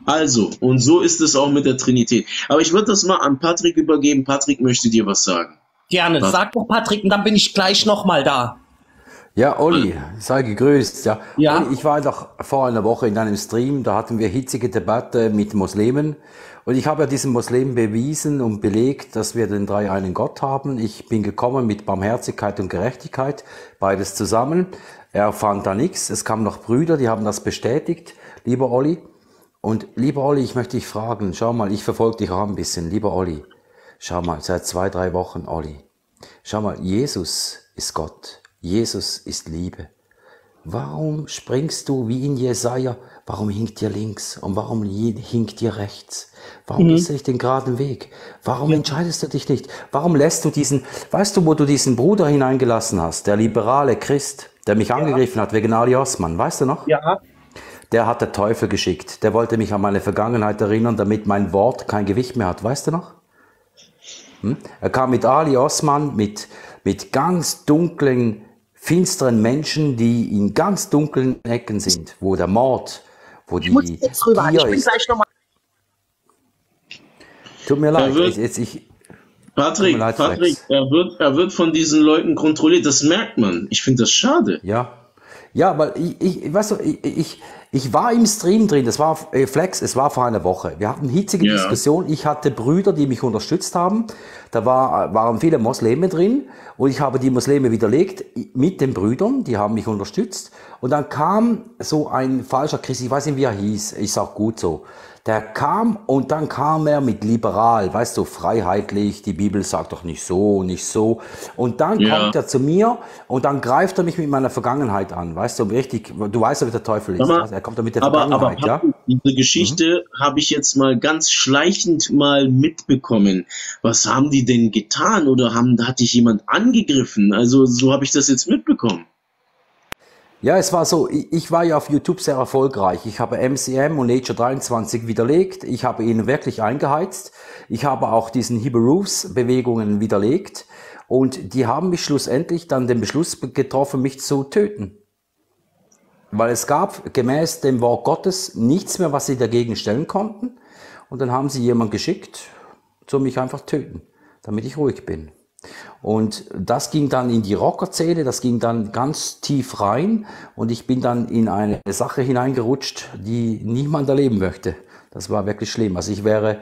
Also, und so ist es auch mit der Trinität. Aber ich würde das mal an Patrick übergeben. Patrick möchte dir was sagen. Gerne, sag doch Patrick, und dann bin ich gleich nochmal da. Ja, Olli, sei gegrüßt. Ja. Olli, ich war doch vor einer Woche in einem Stream, da hatten wir hitzige Debatte mit Muslimen. Und ich habe ja diesen Muslimen bewiesen und belegt, dass wir den drei einen Gott haben. Ich bin gekommen mit Barmherzigkeit und Gerechtigkeit, beides zusammen. Er fand da nichts. Es kamen noch Brüder, die haben das bestätigt, lieber Olli. Und lieber Olli, ich möchte dich fragen, schau mal, ich verfolge dich auch ein bisschen. Lieber Olli, schau mal, seit 2, 3 Wochen, Olli. Schau mal, Jesus ist Gott. Jesus ist Liebe. Warum springst du wie in Jesaja? Warum hinkt dir links und warum hinkt dir rechts? Warum gehst du nicht den geraden Weg? Warum entscheidest du dich nicht? Warum lässt du diesen, weißt du, wo du diesen Bruder hineingelassen hast, der liberale Christ, der mich angegriffen hat wegen Ali Osman, weißt du noch? Ja. Der hat der Teufel geschickt. Der wollte mich an meine Vergangenheit erinnern, damit mein Wort kein Gewicht mehr hat, weißt du noch? Er kam mit Ali Osman, mit ganz dunklen, finsteren Menschen, die in ganz dunklen Ecken sind, wo der Mord, wo die Gier ist. Tut mir leid, Patrick, er wird von diesen Leuten kontrolliert, das merkt man. Ich finde das schade. Ja, weil ich war im Stream drin, das war Flex, es war vor einer Woche. Wir hatten hitzige Diskussionen, ich hatte Brüder, die mich unterstützt haben. Da waren viele Muslime drin und ich habe die Muslime widerlegt mit den Brüdern, die haben mich unterstützt. Und dann kam so ein falscher Christ, ich weiß nicht, wie er hieß, ist auch gut so. Der kam und dann kam er mit liberal, weißt du, freiheitlich, die Bibel sagt doch nicht so, nicht so. Und dann kommt er zu mir und dann greift er mich mit meiner Vergangenheit an, weißt du, richtig, du weißt ja, wie der Teufel ist, aber, er kommt da mit der Vergangenheit, Patrick, diese Geschichte habe ich jetzt mal ganz schleichend mal mitbekommen. Was haben die denn getan oder hat dich jemand angegriffen? Also so habe ich das jetzt mitbekommen. Ja, es war so, ich war ja auf YouTube sehr erfolgreich. Ich habe MCM und Nature 23 widerlegt. Ich habe ihn wirklich eingeheizt. Ich habe auch diesen Hebrews-Bewegungen widerlegt. Und die haben mich schlussendlich dann den Beschluss getroffen, mich zu töten. Weil es gab gemäß dem Wort Gottes nichts mehr, was sie dagegen stellen konnten. Und dann haben sie jemanden geschickt, zu mich einfach töten, damit ich ruhig bin. Und das ging dann in die Rockerzähne, das ging dann ganz tief rein und ich bin dann in eine Sache hineingerutscht, die niemand erleben möchte. Das war wirklich schlimm. Also ich wäre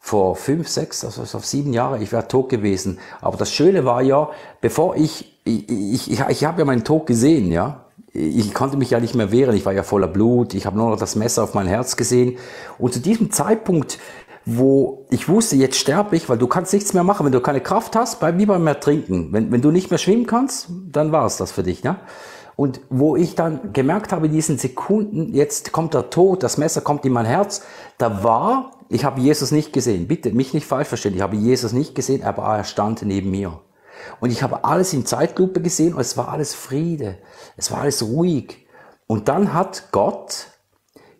vor 5, 6, also auf 7 Jahre, ich wäre tot gewesen. Aber das Schöne war ja, bevor ich habe ja meinen Tod gesehen, ja. Ich konnte mich ja nicht mehr wehren, ich war ja voller Blut, ich habe nur noch das Messer auf mein Herz gesehen und zu diesem Zeitpunkt, wo ich wusste, jetzt sterbe ich, weil du kannst nichts mehr machen, wenn du keine Kraft hast, bleib lieber mehr trinken. Wenn du nicht mehr schwimmen kannst, dann war es das für dich, ne? Und wo ich dann gemerkt habe, in diesen Sekunden, jetzt kommt der Tod, das Messer kommt in mein Herz, ich habe Jesus nicht gesehen, bitte mich nicht falsch verstehen, ich habe Jesus nicht gesehen, aber er stand neben mir. Und ich habe alles in Zeitlupe gesehen und es war alles Friede, es war alles ruhig. Und dann hat Gott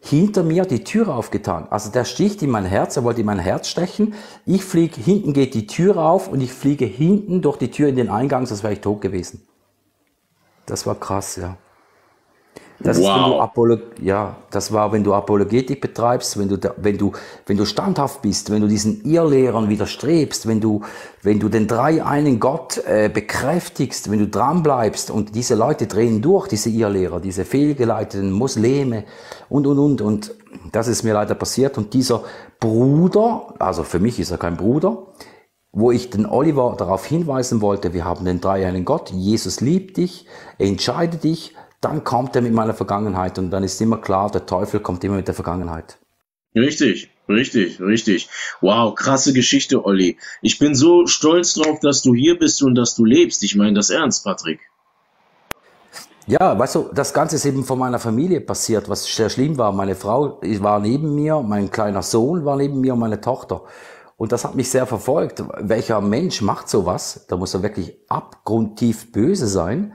hinter mir die Tür aufgetan. Also der sticht in mein Herz, er wollte in mein Herz stechen. Ich fliege, hinten geht die Tür auf und ich fliege hinten durch die Tür in den Eingang, sonst wäre ich tot gewesen. Das war krass, ja. Das wow. ist, wenn du wenn du Apologetik betreibst, wenn du standhaft bist, wenn du diesen Irrlehrern widerstrebst, wenn du den dreieinen Gott bekräftigst, wenn du dran bleibst und diese Leute drehen durch, diese Irrlehrer, diese fehlgeleiteten Muslime und. Das ist mir leider passiert und dieser Bruder, also für mich ist er kein Bruder, wo ich den Oliver darauf hinweisen wollte, wir haben den dreieinigen Gott, Jesus liebt dich, entscheide dich, dann kommt er mit meiner Vergangenheit und dann ist immer klar, der Teufel kommt immer mit der Vergangenheit. Richtig, richtig, richtig. Wow, krasse Geschichte, Olli. Ich bin so stolz drauf, dass du hier bist und dass du lebst. Ich meine das ernst, Patrick. Ja, weißt du, das Ganze ist eben von meiner Familie passiert, was sehr schlimm war. Meine Frau war neben mir, mein kleiner Sohn war neben mir und meine Tochter. Und das hat mich sehr verfolgt. Welcher Mensch macht sowas? Da muss er wirklich abgrundtief böse sein.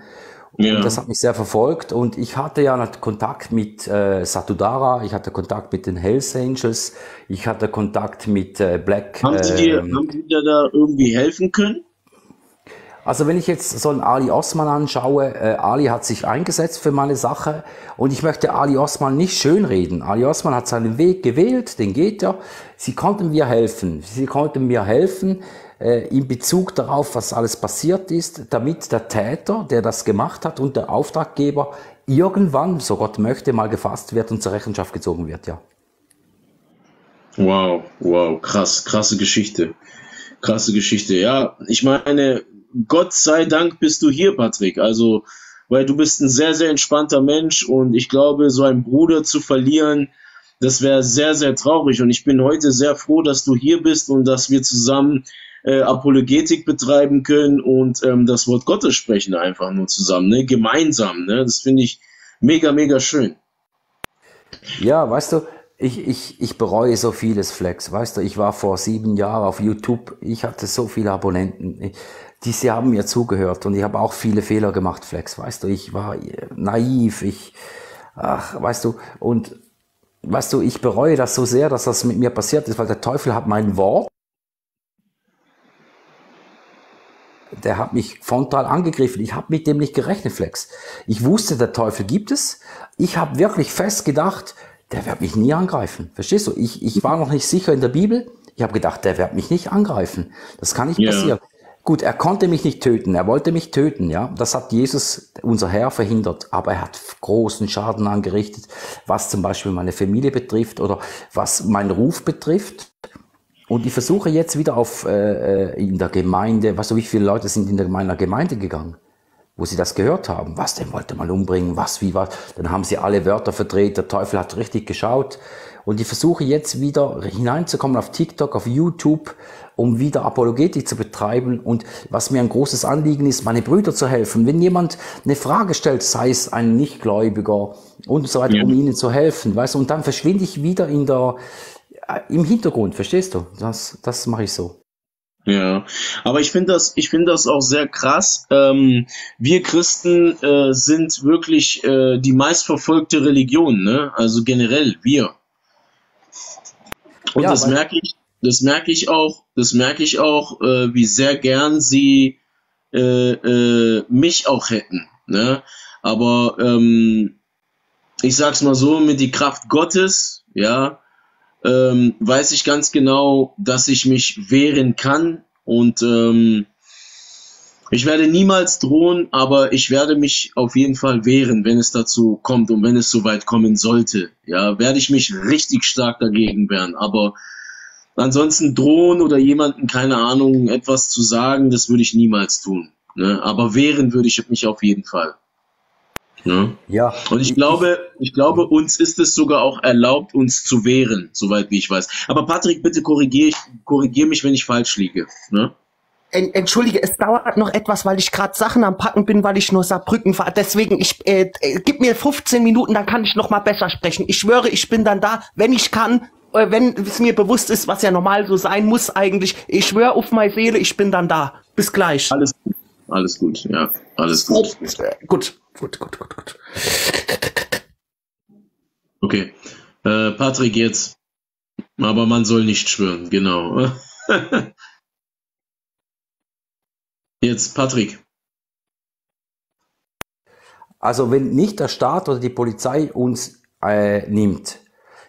Und ja. das hat mich sehr verfolgt. Und ich hatte ja Kontakt mit Satudara, ich hatte Kontakt mit den Hells Angels, ich hatte Kontakt mit Black. Haben Sie dir da irgendwie helfen können? Also wenn ich jetzt so einen Ali Osman anschaue, Ali hat sich eingesetzt für meine Sache und ich möchte Ali Osman nicht schönreden. Ali Osman hat seinen Weg gewählt, den geht er. Sie konnten mir helfen in Bezug darauf, was alles passiert ist, damit der Täter, der das gemacht hat und der Auftraggeber irgendwann, so Gott möchte, mal gefasst wird und zur Rechenschaft gezogen wird, ja. Wow, wow, krass, krasse Geschichte. Krasse Geschichte, ja. Ich meine... Gott sei Dank bist du hier, Patrick, also, weil du bist ein sehr, sehr entspannter Mensch und ich glaube, so einen Bruder zu verlieren, das wäre sehr, sehr traurig und ich bin heute sehr froh, dass du hier bist und dass wir zusammen Apologetik betreiben können und das Wort Gottes sprechen einfach nur zusammen, ne? Gemeinsam, ne? Das finde ich mega, mega schön. Ja, weißt du, ich bereue so vieles, Flex, weißt du, ich war vor 7 Jahren auf YouTube, ich hatte so viele Abonnenten, diese haben mir zugehört und ich habe auch viele Fehler gemacht, Flex, weißt du, ich war naiv, ich bereue das so sehr, dass das mit mir passiert ist, weil der Teufel hat mein Wort, der hat mich frontal angegriffen, ich habe mit dem nicht gerechnet, Flex, ich wusste, der Teufel gibt es, ich habe wirklich fest gedacht, der wird mich nie angreifen, verstehst du, ich war noch nicht sicher in der Bibel, ich habe gedacht, der wird mich nicht angreifen, das kann nicht passieren. Gut, er konnte mich nicht töten, er wollte mich töten, ja. Das hat Jesus, unser Herr, verhindert, aber er hat großen Schaden angerichtet, was zum Beispiel meine Familie betrifft oder was meinen Ruf betrifft. Und ich versuche jetzt wieder in der Gemeinde, weißt du, wie viele Leute sind in meiner Gemeinde gegangen, wo sie das gehört haben, was, den wollte man umbringen, was, wie, was. Dann haben sie alle Wörter verdreht, der Teufel hat richtig geschaut. Und ich versuche jetzt wieder hineinzukommen auf TikTok, auf YouTube, um wieder Apologetik zu betreiben. Und was mir ein großes Anliegen ist, meine Brüder zu helfen. Wenn jemand eine Frage stellt, sei es ein Nichtgläubiger und so weiter, ja. um ihnen zu helfen, weißt du, und dann verschwinde ich wieder im Hintergrund, verstehst du? Das mache ich so. Ja, aber ich finde das auch sehr krass. Wir Christen sind wirklich die meistverfolgte Religion, ne? Also generell, wir. Und ja, das merke ich auch, wie sehr gern sie mich auch hätten. Ne? Aber ich sag's mal so, mit die Kraft Gottes, ja, weiß ich ganz genau, dass ich mich wehren kann. Und ich werde niemals drohen, aber ich werde mich auf jeden Fall wehren, wenn es dazu kommt und wenn es so weit kommen sollte. Ja, werde ich mich richtig stark dagegen wehren. Aber ansonsten drohen oder jemandem, keine Ahnung, etwas zu sagen, das würde ich niemals tun. Ne? Aber wehren würde ich mich auf jeden Fall. Ne? Ja. Und ich glaube, uns ist es sogar auch erlaubt, uns zu wehren, soweit wie ich weiß. Aber Patrick, bitte korrigier mich, wenn ich falsch liege. Ne? Entschuldige, es dauert noch etwas, weil ich gerade Sachen am Packen bin, weil ich nur Saarbrücken fahre. Deswegen, gib mir 15 Minuten, dann kann ich noch mal besser sprechen. Ich schwöre, ich bin dann da, wenn ich kann, wenn es mir bewusst ist, was ja normal so sein muss eigentlich. Ich schwöre auf meine Seele, ich bin dann da. Bis gleich. Alles gut, ja, alles gut. Gut. Okay, Patrick jetzt. Aber man soll nicht schwören, genau. Jetzt, Patrick. Also wenn nicht der Staat oder die Polizei uns nimmt.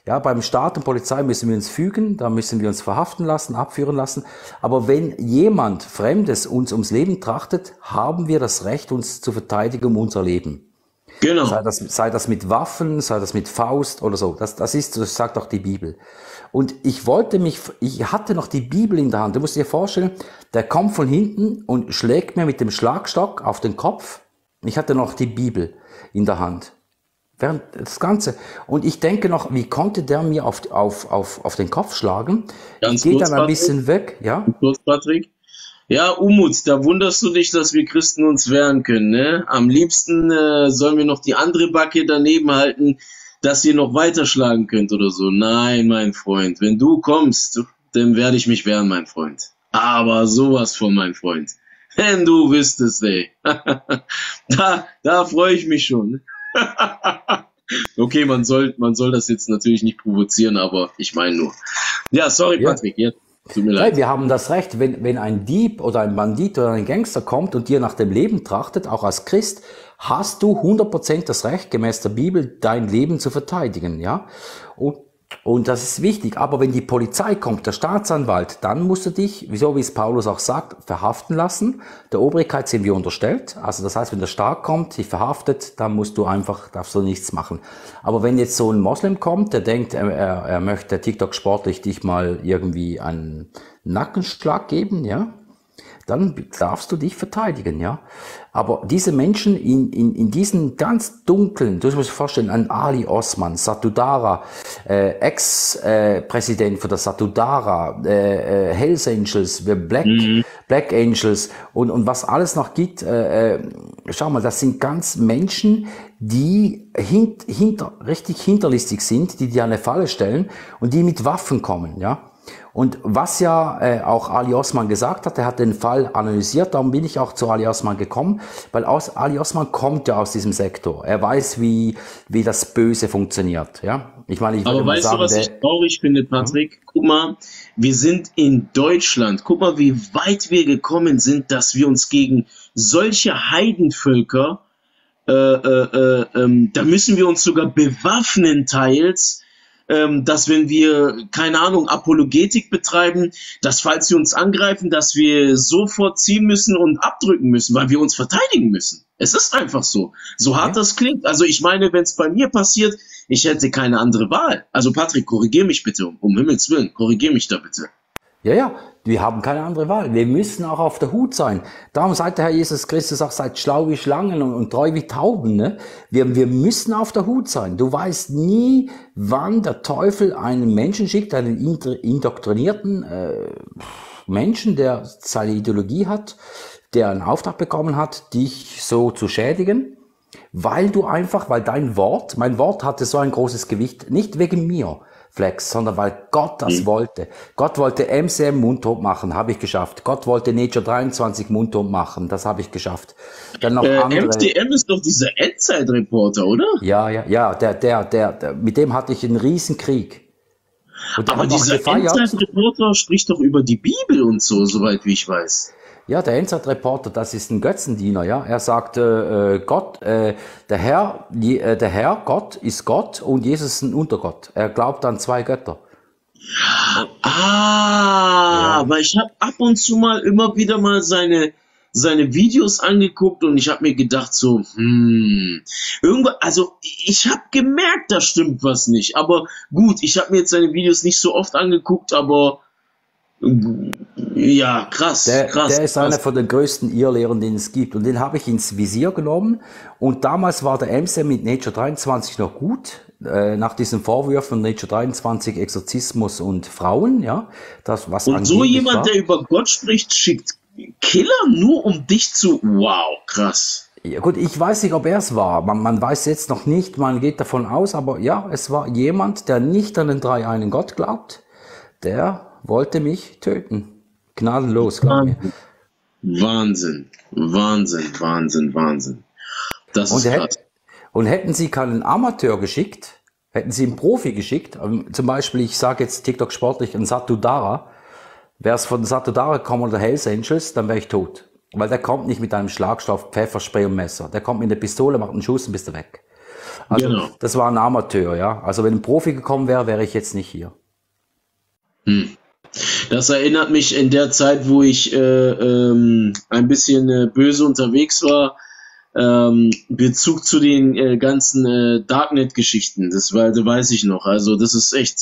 Ja, beim Staat und Polizei müssen wir uns fügen, da müssen wir uns verhaften lassen, abführen lassen. Aber wenn jemand Fremdes uns ums Leben trachtet, haben wir das Recht, uns zu verteidigen um unser Leben. Genau. Sei das mit Waffen, sei das mit Faust oder so. Das sagt auch die Bibel. Und ich hatte noch die Bibel in der Hand. Du musst dir vorstellen, der kommt von hinten und schlägt mir mit dem Schlagstock auf den Kopf. Ich hatte noch die Bibel in der Hand. Während das Ganze. Und ich denke noch, wie konnte der mir auf den Kopf schlagen? Ganz ich gehe dann ein bisschen weg, ja? Patrick? Ja, Umut, da wunderst du dich, dass wir Christen uns wehren können, ne? Am liebsten sollen wir noch die andere Backe daneben halten, dass ihr noch weiterschlagen könnt oder so. Nein, mein Freund, wenn du kommst, dann werde ich mich wehren, mein Freund. Aber sowas von, mein Freund. Wenn du wüsstest, ey. da freue ich mich schon. Okay, man soll das jetzt natürlich nicht provozieren, aber ich meine nur. Ja, sorry, Patrick, ja. Tut mir leid. Wir haben das Recht, wenn ein Dieb oder ein Bandit oder ein Gangster kommt und dir nach dem Leben trachtet, auch als Christ, hast du 100% das Recht, gemäß der Bibel, dein Leben zu verteidigen, ja? Und das ist wichtig. Aber wenn die Polizei kommt, der Staatsanwalt, dann musst du dich, so wie es Paulus auch sagt, verhaften lassen. Der Obrigkeit sind wir unterstellt. Also das heißt, wenn der Staat kommt, dich verhaftet, dann darfst du nichts machen. Aber wenn jetzt so ein Moslem kommt, der denkt, er möchte TikTok sportlich dich mal irgendwie einen Nackenschlag geben, ja, dann darfst du dich verteidigen, ja. Aber diese Menschen in diesen ganz dunklen, du musst dir vorstellen, an Ali Osman, Satudara, Ex-Präsident von der Satudara, Hells Angels, Black Angels und was alles noch gibt, schau mal, das sind ganz Menschen, die richtig hinterlistig sind, die dir eine Falle stellen und die mit Waffen kommen, ja. Und was ja auch Ali Osman gesagt hat, er hat den Fall analysiert, darum bin ich auch zu Ali Osman gekommen, weil Ali Osman kommt ja aus diesem Sektor. Er weiß, wie das Böse funktioniert. Ja? Ich meine, aber weißt du, was ich traurig finde, Patrick? Ja? Guck mal, wir sind in Deutschland. Guck mal, wie weit wir gekommen sind, dass wir uns gegen solche Heidenvölker, da müssen wir uns sogar bewaffnen teils, dass wenn wir, keine Ahnung, Apologetik betreiben, dass falls sie uns angreifen, dass wir sofort ziehen müssen und abdrücken müssen, weil wir uns verteidigen müssen. Es ist einfach so. So hart das klingt. Also ich meine, wenn es bei mir passiert, ich hätte keine andere Wahl. Also Patrick, korrigier mich bitte, um Himmels Willen, korrigier mich da bitte. Ja, ja, wir haben keine andere Wahl. Wir müssen auch auf der Hut sein. Darum sagt der Herr Jesus Christus auch, seid schlau wie Schlangen und treu wie Tauben. Ne? Wir müssen auf der Hut sein. Du weißt nie, wann der Teufel einen Menschen schickt, einen indoktrinierten Menschen, der seine Ideologie hat, der einen Auftrag bekommen hat, dich so zu schädigen. Weil mein Wort hatte so ein großes Gewicht, nicht wegen mir, Flex, sondern weil Gott das wollte. Gott wollte MCM mundtot machen, habe ich geschafft. Gott wollte Nature 23 mundtot machen, das habe ich geschafft. Dann noch andere. MCM ist doch dieser Endzeit-Reporter, oder? Ja, der, mit dem hatte ich einen riesen Krieg. Aber dieser Endzeit-Reporter spricht doch über die Bibel und so, soweit wie ich weiß. Ja, der Endzeit-Reporter, das ist ein Götzendiener, ja. Er sagt, der Herr, Gott ist Gott und Jesus ist ein Untergott. Er glaubt an zwei Götter. Ah, weil ich habe ab und zu mal immer wieder mal seine Videos angeguckt und ich habe mir gedacht so, irgendwo, also ich habe gemerkt, da stimmt was nicht. Aber gut, ich habe mir jetzt seine Videos nicht so oft angeguckt, aber ja, krass. Der ist einer von den größten Irrlehrern, den es gibt. Und den habe ich ins Visier genommen. Und damals war der MCM mit Nature 23 noch gut. Nach diesen Vorwürfen Nature 23, Exorzismus und Frauen, ja. Das, was und so jemand, der über Gott spricht, schickt Killer nur um dich zu... Wow, krass. Ja gut, ich weiß nicht, ob er es war. Man weiß jetzt noch nicht, man geht davon aus. Aber ja, es war jemand, der nicht an den dreieinen Gott glaubt. Der... wollte mich töten. Gnadenlos, glaube ich. Wahnsinn. Das ist krass. Und hätten sie keinen Amateur geschickt, hätten sie einen Profi geschickt, zum Beispiel, ich sage jetzt TikTok sportlich, ein Satudara, wäre es von Satudara gekommen oder Hells Angels, dann wäre ich tot. Weil der kommt nicht mit einem Schlagstoff, Pfefferspray und Messer. Der kommt mit einer Pistole, macht einen Schuss und bist du weg. Also genau. Das war ein Amateur, ja. Also wenn ein Profi gekommen wäre, wäre ich jetzt nicht hier. Hm. Das erinnert mich in der Zeit, wo ich ein bisschen böse unterwegs war, Bezug zu den ganzen Darknet-Geschichten. Das weiß ich noch. Also das ist echt...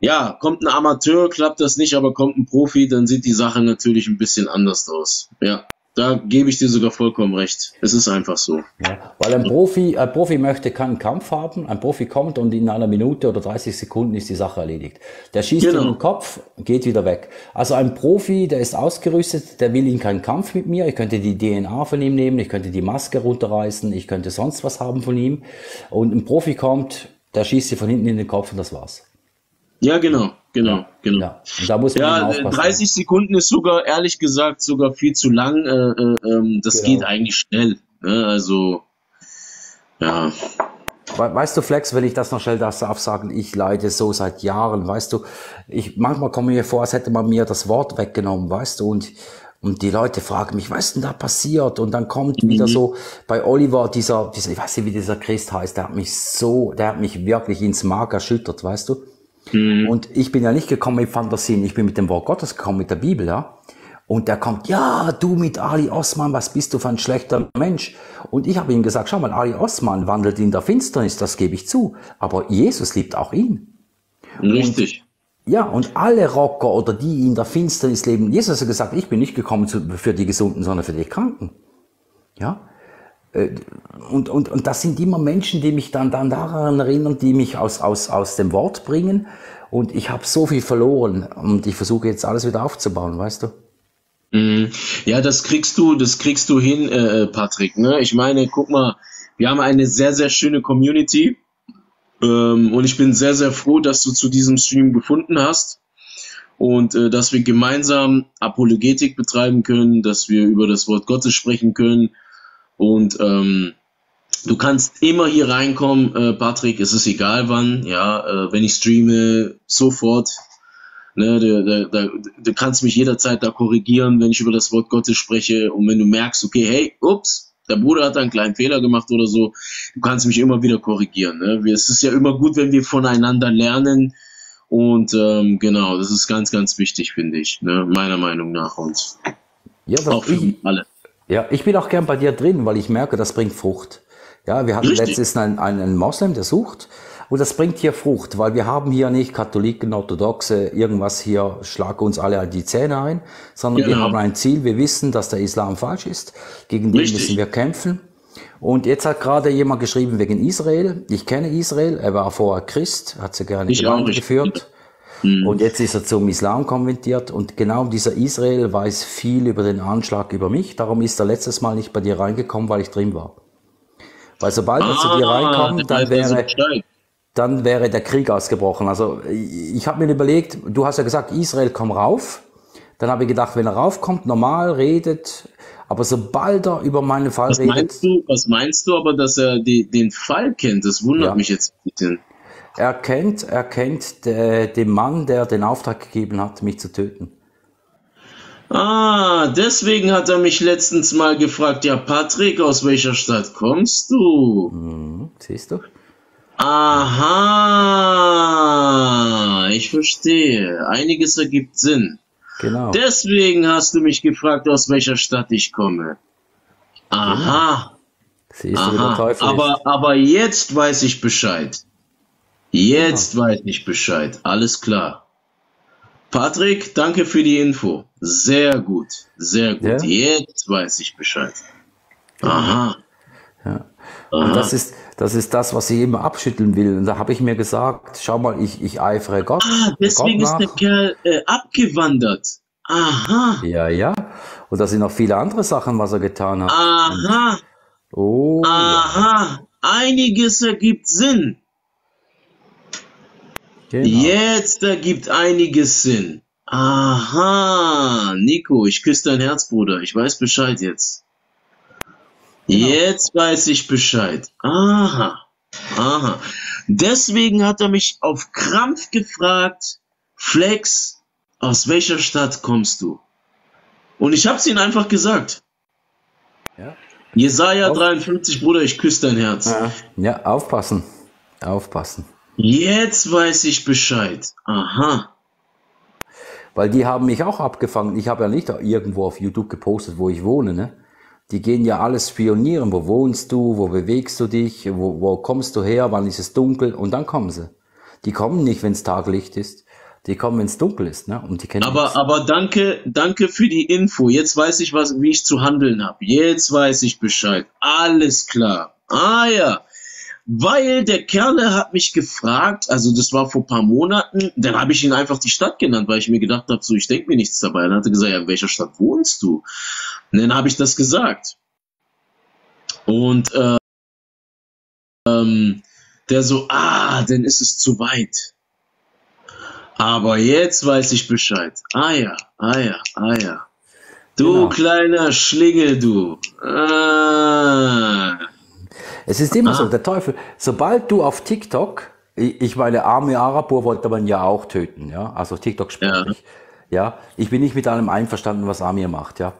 ja, kommt ein Amateur, klappt das nicht, aber kommt ein Profi, dann sieht die Sache natürlich ein bisschen anders aus. Ja, da gebe ich dir sogar vollkommen recht. Es ist einfach so. Ja, weil ein Profi möchte keinen Kampf haben. Ein Profi kommt und in einer Minute oder 30 Sekunden ist die Sache erledigt. Der schießt in den Kopf, geht wieder weg. Also ein Profi, der ist ausgerüstet, der will in keinen Kampf mit mir. Ich könnte die DNA von ihm nehmen, ich könnte die Maske runterreißen, ich könnte sonst was haben von ihm. Und ein Profi kommt, der schießt dir von hinten in den Kopf und das war's. Ja, genau. Ja, da muss man aufpassen. 30 Sekunden ist sogar, ehrlich gesagt, sogar viel zu lang. Das geht eigentlich schnell. Also, ja. Weißt du, Flex, wenn ich das noch schnell darf sagen, ich leide so seit Jahren, weißt du. Manchmal komme ich mir vor, als hätte man mir das Wort weggenommen, weißt du, und die Leute fragen mich, was ist denn da passiert? Und dann kommt wieder so bei Oliver dieser, ich weiß nicht, wie dieser Christ heißt, der hat mich wirklich ins Mark erschüttert, weißt du. Und ich bin ja nicht gekommen mit Fantasien, ich bin mit dem Wort Gottes gekommen, mit der Bibel, ja. Und der kommt, ja, du mit Ali Osman, was bist du für ein schlechter Mensch? Und ich habe ihm gesagt, schau mal, Ali Osman wandelt in der Finsternis, das gebe ich zu. Aber Jesus liebt auch ihn. Richtig. Und alle Rocker oder die in der Finsternis leben, Jesus hat gesagt, ich bin nicht gekommen für die Gesunden, sondern für die Kranken. Ja. Und das sind immer Menschen, die mich dann daran erinnern, die mich aus dem Wort bringen. Und ich habe so viel verloren und ich versuche jetzt alles wieder aufzubauen, weißt du? Ja, das kriegst du hin, Patrick. Ne? Ich meine, guck mal, wir haben eine sehr, sehr schöne Community und ich bin sehr, sehr froh, dass du zu diesem Stream gefunden hast. Und dass wir gemeinsam Apologetik betreiben können, dass wir über das Wort Gottes sprechen können. Und du kannst immer hier reinkommen, Patrick, es ist egal wann, ja, wenn ich streame, sofort, ne, du kannst mich jederzeit da korrigieren, wenn ich über das Wort Gottes spreche und wenn du merkst, okay, hey, ups, der Bruder hat da einen kleinen Fehler gemacht oder so, du kannst mich immer wieder korrigieren, ne? Es ist ja immer gut, wenn wir voneinander lernen und genau, das ist ganz, ganz wichtig, finde ich, ne, meiner Meinung nach und ja, auch für alle. Ja, ich bin auch gern bei dir drin, weil ich merke, das bringt Frucht. Ja, wir hatten letztens einen Moslem, der sucht, und das bringt hier Frucht, weil wir haben hier nicht Katholiken, Orthodoxe, irgendwas hier, schlag uns alle die Zähne ein, sondern wir haben ein Ziel, wir wissen, dass der Islam falsch ist, gegen den müssen wir kämpfen. Und jetzt hat gerade jemand geschrieben wegen Israel, ich kenne Israel, er war vorher Christ, hat sie gerne Gemeinde geführt. Und jetzt ist er zum Islam konvertiert und genau dieser Israel weiß viel über den Anschlag über mich. Darum ist er letztes Mal nicht bei dir reingekommen, weil ich drin war. Weil sobald er zu dir reinkam, dann wäre der Krieg ausgebrochen. Also ich habe mir überlegt, du hast ja gesagt, Israel, komm rauf. Dann habe ich gedacht, wenn er raufkommt, normal redet. Aber sobald er über meinen Fall redet... Was meinst du aber, dass er den Fall kennt? Das wundert mich jetzt ein bisschen. Er kennt den Mann, der den Auftrag gegeben hat, mich zu töten. Ah, deswegen hat er mich letztens mal gefragt, ja Patrick, aus welcher Stadt kommst du? Siehst du? Aha, ich verstehe. Einiges ergibt Sinn. Genau. Deswegen hast du mich gefragt, aus welcher Stadt ich komme. Aha. Siehst du, wie der Teufel ist. Aber jetzt weiß ich Bescheid. Jetzt weiß ich Bescheid. Alles klar. Patrick, danke für die Info. Sehr gut. Sehr gut. Ja? Jetzt weiß ich Bescheid. Aha. Ja. Und das ist das, was ich immer abschütteln will. Und da habe ich mir gesagt, schau mal, ich eifere Gott. Deswegen Gott ist der Kerl abgewandert. Aha. Ja. Und da sind noch viele andere Sachen, was er getan hat. Aha. Oh. Aha. Einiges ergibt Sinn. Genau. Jetzt ergibt einiges Sinn. Aha, Nico, ich küsse dein Herz, Bruder. Ich weiß Bescheid jetzt. Genau. Jetzt weiß ich Bescheid. Aha. Deswegen hat er mich auf Krampf gefragt, Flex, aus welcher Stadt kommst du? Und ich hab's ihnen einfach gesagt. Ja. Jesaja 53, Bruder, ich küsse dein Herz. Ja, aufpassen. Aufpassen. Jetzt weiß ich Bescheid. Aha. Weil die haben mich auch abgefangen. Ich habe ja nicht irgendwo auf YouTube gepostet, wo ich wohne, ne? Die gehen ja alles spionieren. Wo wohnst du? Wo bewegst du dich? Wo kommst du her? Wann ist es dunkel? Und dann kommen sie. Die kommen nicht, wenn es Taglicht ist. Die kommen, wenn es dunkel ist, ne? Und die kennen aber danke für die Info. Jetzt weiß ich, wie ich zu handeln habe. Jetzt weiß ich Bescheid. Alles klar. Ah ja. Weil der Kerle hat mich gefragt, also das war vor ein paar Monaten, dann habe ich ihn einfach die Stadt genannt, weil ich mir gedacht habe, so, ich denke mir nichts dabei. Dann hat er gesagt, ja, in welcher Stadt wohnst du? Und dann habe ich das gesagt. Und der so, dann ist es zu weit. Aber jetzt weiß ich Bescheid. Ah ja. Du genau. Kleiner Schlingel, du. Es ist immer so, der Teufel, sobald du auf TikTok, ich meine, Amir Arapu wollte man ja auch töten, ja, also TikTok sportlich, ja, ich bin nicht mit allem einverstanden, was Amir macht, ja,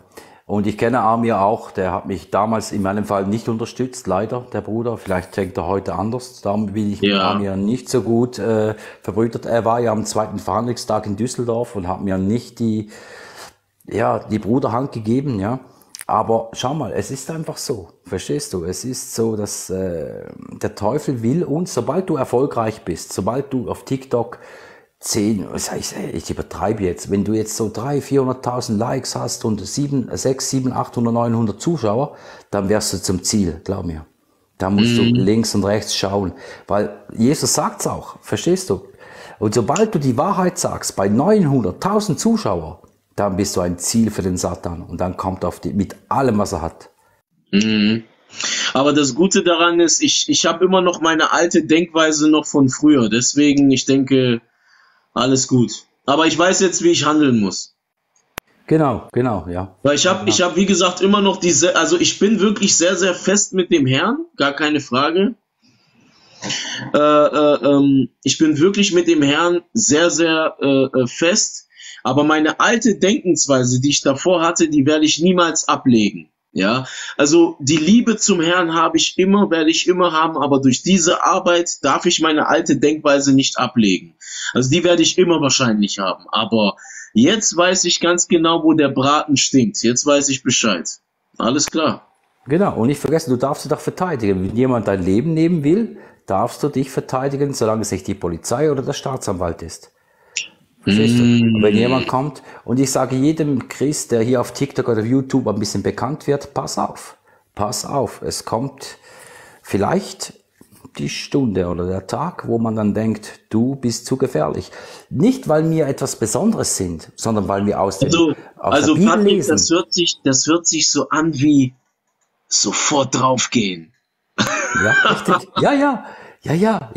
und ich kenne Amir auch, der hat mich damals in meinem Fall nicht unterstützt, leider, der Bruder, vielleicht denkt er heute anders, darum bin ich mit Amir nicht so gut verbrüdert, er war ja am zweiten Verhandlungstag in Düsseldorf und hat mir nicht die Bruderhand gegeben, ja. Aber schau mal, es ist einfach so, verstehst du? Es ist so, dass der Teufel will uns, sobald du erfolgreich bist, sobald du auf TikTok 10, ich übertreibe jetzt, wenn du jetzt so 300.000, 400.000 Likes hast und 600, 700, 800, 900 Zuschauer, dann wärst du zum Ziel, glaub mir. Da musst du links und rechts schauen, weil Jesus sagt's auch, verstehst du? Und sobald du die Wahrheit sagst, bei 900, 1000 Zuschauer, dann bist du ein Ziel für den Satan und dann kommt er auf dich mit allem, was er hat. Mhm. Aber das Gute daran ist, ich habe immer noch meine alte Denkweise noch von früher. Deswegen, ich denke, alles gut. Aber ich weiß jetzt, wie ich handeln muss. Genau, ja. Weil ich hab, wie gesagt, immer noch diese, also ich bin wirklich sehr, sehr fest mit dem Herrn, gar keine Frage. Ich bin wirklich mit dem Herrn sehr, sehr fest. Aber meine alte Denkensweise, die ich davor hatte, die werde ich niemals ablegen. Ja, also die Liebe zum Herrn habe ich immer, werde ich immer haben, aber durch diese Arbeit darf ich meine alte Denkweise nicht ablegen. Also die werde ich immer wahrscheinlich haben. Aber jetzt weiß ich ganz genau, wo der Braten stinkt. Jetzt weiß ich Bescheid. Alles klar. Genau. Und nicht vergessen, du darfst dich doch verteidigen. Wenn jemand dein Leben nehmen will, darfst du dich verteidigen, solange es nicht die Polizei oder der Staatsanwalt ist. Verstehst du? Und wenn jemand kommt und ich sage jedem Christ, der hier auf TikTok oder YouTube ein bisschen bekannt wird, pass auf, es kommt vielleicht die Stunde oder der Tag, wo man dann denkt, du bist zu gefährlich. Nicht, weil wir etwas Besonderes sind, sondern weil wir aus der Bibel Patrick, lesen. Das hört sich so an wie sofort draufgehen. Ja, richtig. Ja.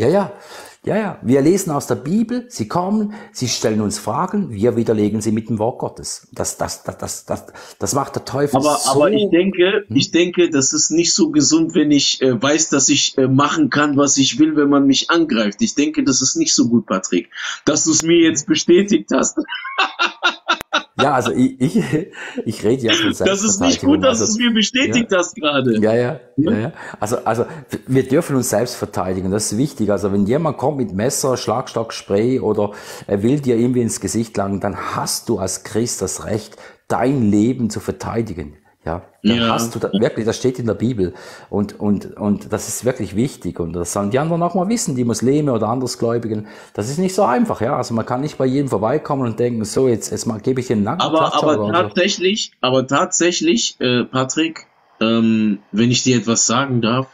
Wir lesen aus der Bibel, sie kommen, sie stellen uns Fragen, wir widerlegen sie mit dem Wort Gottes. Das macht der Teufel so. Aber ich denke, das ist nicht so gesund, wenn ich weiß, dass ich machen kann, was ich will, wenn man mich angreift. Ich denke, das ist nicht so gut, Patrick, dass du es mir jetzt bestätigt hast. Ja, also ich rede ja von Selbstverteidigung. Das ist nicht gut, dass du es mir bestätigt hast gerade. Ja. Also wir dürfen uns selbst verteidigen, das ist wichtig. Also wenn jemand kommt mit Messer, Schlagstock, Spray oder er will dir irgendwie ins Gesicht langen, dann hast du als Christ das Recht, dein Leben zu verteidigen. Ja, hast du das, wirklich, das steht in der Bibel und das ist wirklich wichtig und das sollen die anderen auch mal wissen, die Muslime oder Andersgläubigen, das ist nicht so einfach, ja, also man kann nicht bei jedem vorbeikommen und denken, so, jetzt mal gebe ich den Nacken. Aber tatsächlich, Patrick, wenn ich dir etwas sagen darf,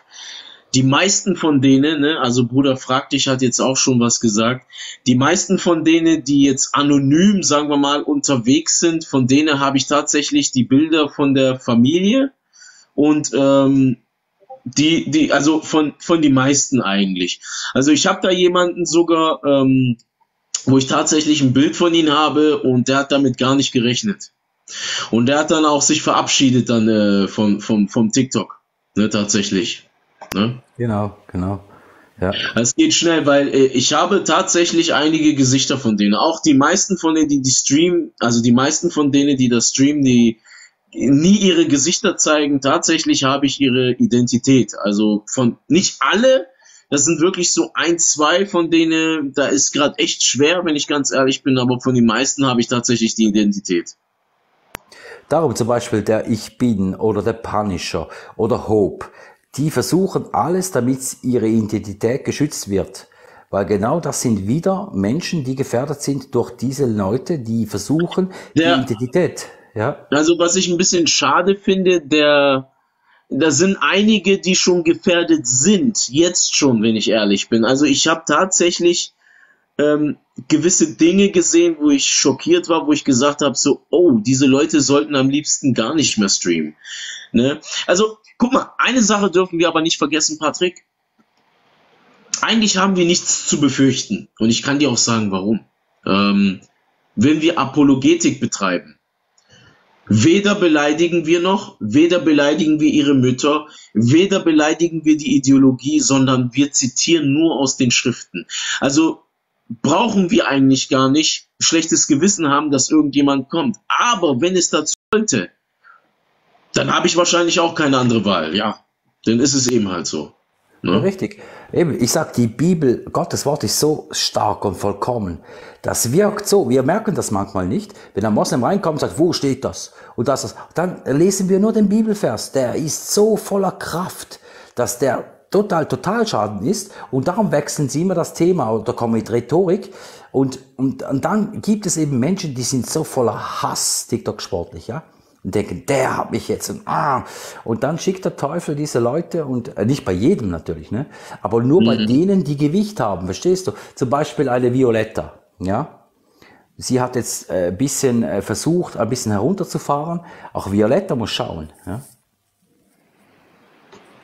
die meisten von denen, ne, also Bruder Frag Dich hat jetzt auch schon was gesagt, die meisten von denen, die jetzt anonym, sagen wir mal, unterwegs sind, von denen habe ich tatsächlich die Bilder von der Familie und also von die meisten eigentlich. Also ich habe da jemanden sogar, wo ich tatsächlich ein Bild von ihm habe und der hat damit gar nicht gerechnet. Und der hat dann auch sich verabschiedet dann vom TikTok, ne, tatsächlich. Ne? Genau. Ja. Es geht schnell, weil ich habe tatsächlich einige Gesichter von denen. Auch die meisten von denen, die streamen, also die meisten von denen, die das streamen, die nie ihre Gesichter zeigen, tatsächlich habe ich ihre Identität. Also von nicht alle, das sind wirklich so ein, zwei von denen, da ist gerade echt schwer, wenn ich ganz ehrlich bin, aber von den meisten habe ich tatsächlich die Identität. Darum zum Beispiel der Ich Bin oder der Punisher oder Hope. Die versuchen alles, damit ihre Identität geschützt wird. Weil genau das sind wieder Menschen, die gefährdet sind durch diese Leute, die versuchen, die Identität. Ja. Also was ich ein bisschen schade finde, da sind einige, die schon gefährdet sind. Jetzt schon, wenn ich ehrlich bin. Also ich habe tatsächlich gewisse Dinge gesehen, wo ich schockiert war, wo ich gesagt habe, so, oh, diese Leute sollten am liebsten gar nicht mehr streamen. Ne? Also, guck mal, eine Sache dürfen wir aber nicht vergessen, Patrick. Eigentlich haben wir nichts zu befürchten. Und ich kann dir auch sagen, warum. Wenn wir Apologetik betreiben, weder beleidigen wir noch, weder beleidigen wir ihre Mütter, weder beleidigen wir die Ideologie, sondern wir zitieren nur aus den Schriften. Also brauchen wir eigentlich gar nicht schlechtes Gewissen haben, dass irgendjemand kommt. Aber wenn es dazu sollte, dann habe ich wahrscheinlich auch keine andere Wahl. Ja, dann ist es eben halt so. Ne? Richtig. Eben, ich sage, die Bibel, Gottes Wort ist so stark und vollkommen. Das wirkt so. Wir merken das manchmal nicht. Wenn ein Moslem reinkommt und sagt, wo steht das? Und das. Dann lesen wir nur den Bibelvers. Der ist so voller Kraft, dass der total Schaden ist, und darum wechseln sie immer das Thema oder kommen mit Rhetorik, und dann gibt es eben Menschen, die sind so voller Hass, TikTok-sportlich, ja, und denken, der hat mich jetzt, und dann schickt der Teufel diese Leute, und nicht bei jedem natürlich, ne, aber nur bei denen, die Gewicht haben, verstehst du, zum Beispiel eine Violetta, ja, sie hat jetzt ein bisschen versucht, ein bisschen herunterzufahren, auch Violetta muss schauen, ja.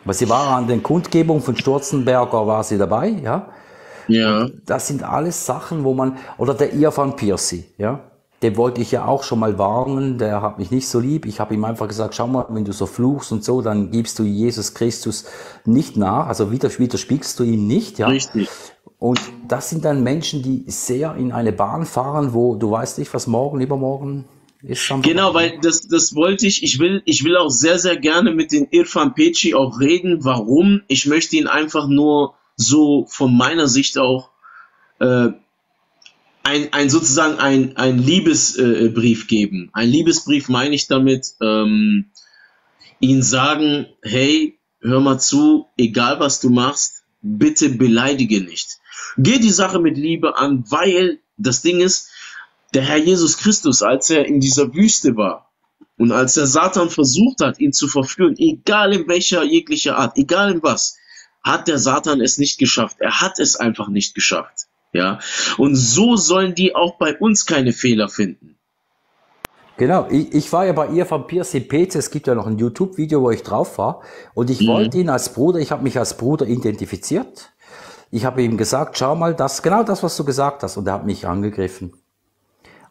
Aber sie war an den Kundgebungen von Sturzenberger, war sie dabei, ja? Ja. Das sind alles Sachen, wo man, oder der Ehr von Piercy, ja? Den wollte ich ja auch schon mal warnen, der hat mich nicht so lieb. Ich habe ihm einfach gesagt, schau mal, wenn du so fluchst und so, dann gibst du Jesus Christus nicht nach, also widerspiegelst du ihm nicht, ja? Richtig. Und das sind dann Menschen, die sehr in eine Bahn fahren, wo du weißt nicht, was morgen, übermorgen. Genau, weil das wollte ich. Ich will auch sehr, sehr gerne mit den Irfan Peci auch reden. Warum? Ich möchte ihn einfach nur so von meiner Sicht auch sozusagen ein Liebesbrief geben. Ein Liebesbrief meine ich damit, ihn sagen, hey, hör mal zu, egal was du machst, bitte beleidige nicht. Geh die Sache mit Liebe an, weil das Ding ist, der Herr Jesus Christus, als er in dieser Wüste war und als der Satan versucht hat, ihn zu verführen, egal in welcher, jeglicher Art, egal in was, hat der Satan es nicht geschafft. Er hat es einfach nicht geschafft. Ja? Und so sollen die auch bei uns keine Fehler finden. Genau, ich war ja bei ihr von Piercy Pece, es gibt ja noch ein YouTube-Video, wo ich drauf war, und ich wollte ihn als Bruder, ich habe mich als Bruder identifiziert. Ich habe ihm gesagt, schau mal, das genau das, was du gesagt hast, und er hat mich angegriffen.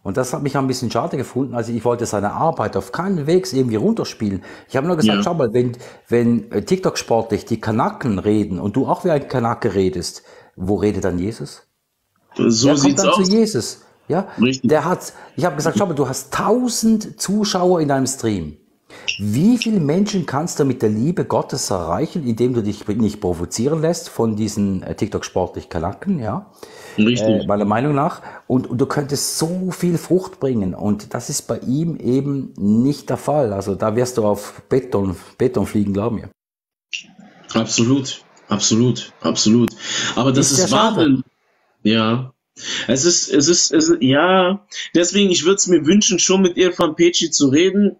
Und das hat mich ein bisschen schade gefunden. Also ich wollte seine Arbeit auf keinen Weg irgendwie runterspielen. Ich habe nur gesagt, schau mal, wenn TikTok sportlich die Kanaken reden und du auch wie ein Kanake redest, wo redet dann Jesus? So sieht es aus. Zu Jesus, ja? Richtig. Ich habe gesagt, schau mal, du hast 1000 Zuschauer in deinem Stream. Wie viele Menschen kannst du mit der Liebe Gottes erreichen, indem du dich nicht provozieren lässt von diesen TikTok-Sportlich-Kanaken, ja? Richtig. Meiner Meinung nach. Und du könntest so viel Frucht bringen. Und das ist bei ihm eben nicht der Fall. Also da wirst du auf Beton fliegen, glaub mir. Absolut, absolut, absolut. Aber das ist Wahnsinn. Ja. Ja. Deswegen, ich würde es mir wünschen, schon mit Irfan Peci zu reden.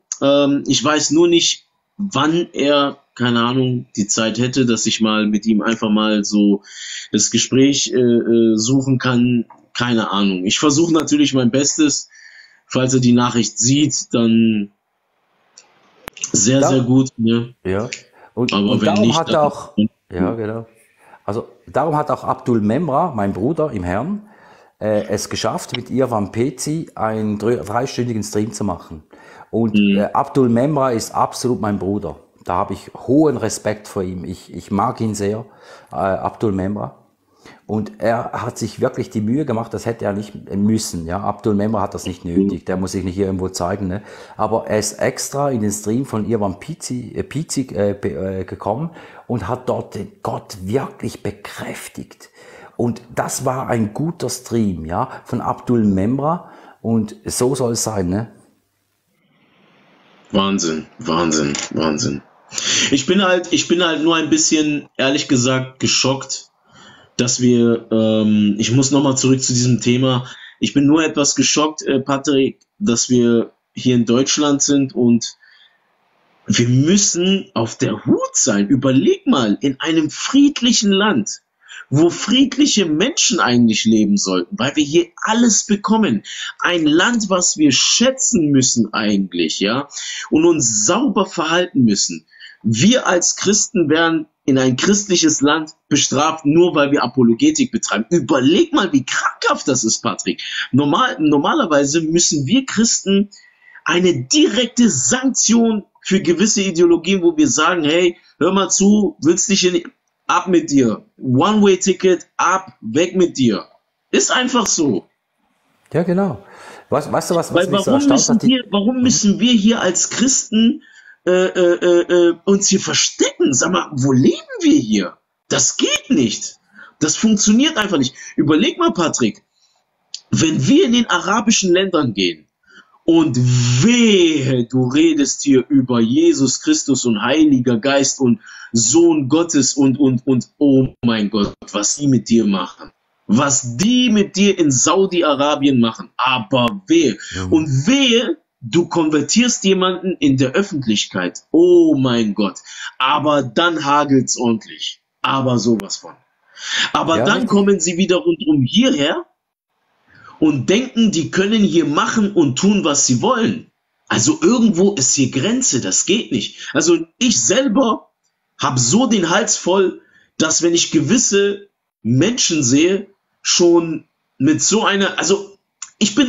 Ich weiß nur nicht, wann er, keine Ahnung, die Zeit hätte, dass ich mal mit ihm einfach mal so das Gespräch suchen kann. Keine Ahnung. Ich versuche natürlich mein Bestes. Falls er die Nachricht sieht, dann sehr gut. Ne? Ja. Aber wenn nicht, hat auch, ja, genau. Also darum hat auch Abdul Memra, mein Bruder im Herrn, es geschafft, mit Irfan Peci einen dreistündigen Stream zu machen. Und Abdul Memra ist absolut mein Bruder. Da habe ich hohen Respekt vor ihm. Ich mag ihn sehr, Abdul Memra. Und er hat sich wirklich die Mühe gemacht, das hätte er nicht müssen. Ja? Abdul Memra hat das nicht nötig, der muss sich nicht irgendwo zeigen. Ne? Aber er ist extra in den Stream von Irfan Peci gekommen und hat dort den Gott wirklich bekräftigt. Und das war ein guter Stream, ja, von Abdul Memra. Und so soll es sein. Ne? Wahnsinn, Wahnsinn, Wahnsinn. Ich bin halt nur ein bisschen, ehrlich gesagt, geschockt, dass wir, ich muss nochmal zurück zu diesem Thema, ich bin nur etwas geschockt, Patrick, dass wir hier in Deutschland sind und wir müssen auf der Hut sein. Überleg mal, in einem friedlichen Land, wo friedliche Menschen eigentlich leben sollten, weil wir hier alles bekommen. Ein Land, was wir schätzen müssen eigentlich, ja, und uns sauber verhalten müssen. Wir als Christen werden in ein christliches Land bestraft, nur weil wir Apologetik betreiben. Überleg mal, wie krankhaft das ist, Patrick. Normalerweise müssen wir Christen eine direkte Sanktion für gewisse Ideologien, wo wir sagen, hey, hör mal zu, willst dich ab mit dir. One-Way-Ticket, ab, weg mit dir. Ist einfach so. Ja, genau. Weißt du, warum müssen wir hier als Christen uns hier verstecken? Sag mal, wo leben wir hier? Das geht nicht. Das funktioniert einfach nicht. Überleg mal, Patrick, wenn wir in den arabischen Ländern gehen und wehe, du redest hier über Jesus Christus und Heiliger Geist und Sohn Gottes und oh mein Gott, was die mit dir machen. Was die mit dir in Saudi-Arabien machen. Aber wehe. Ja. Und wehe, du konvertierst jemanden in der Öffentlichkeit. Oh mein Gott. Aber dann hagelt's ordentlich. Aber sowas von. Aber ja, dann richtig. Kommen sie wieder rundum hierher und denken, die können hier machen und tun, was sie wollen. Also irgendwo ist hier Grenze. Das geht nicht. Also ich selber habe so den Hals voll, dass wenn ich gewisse Menschen sehe, schon mit so einer, also ich bin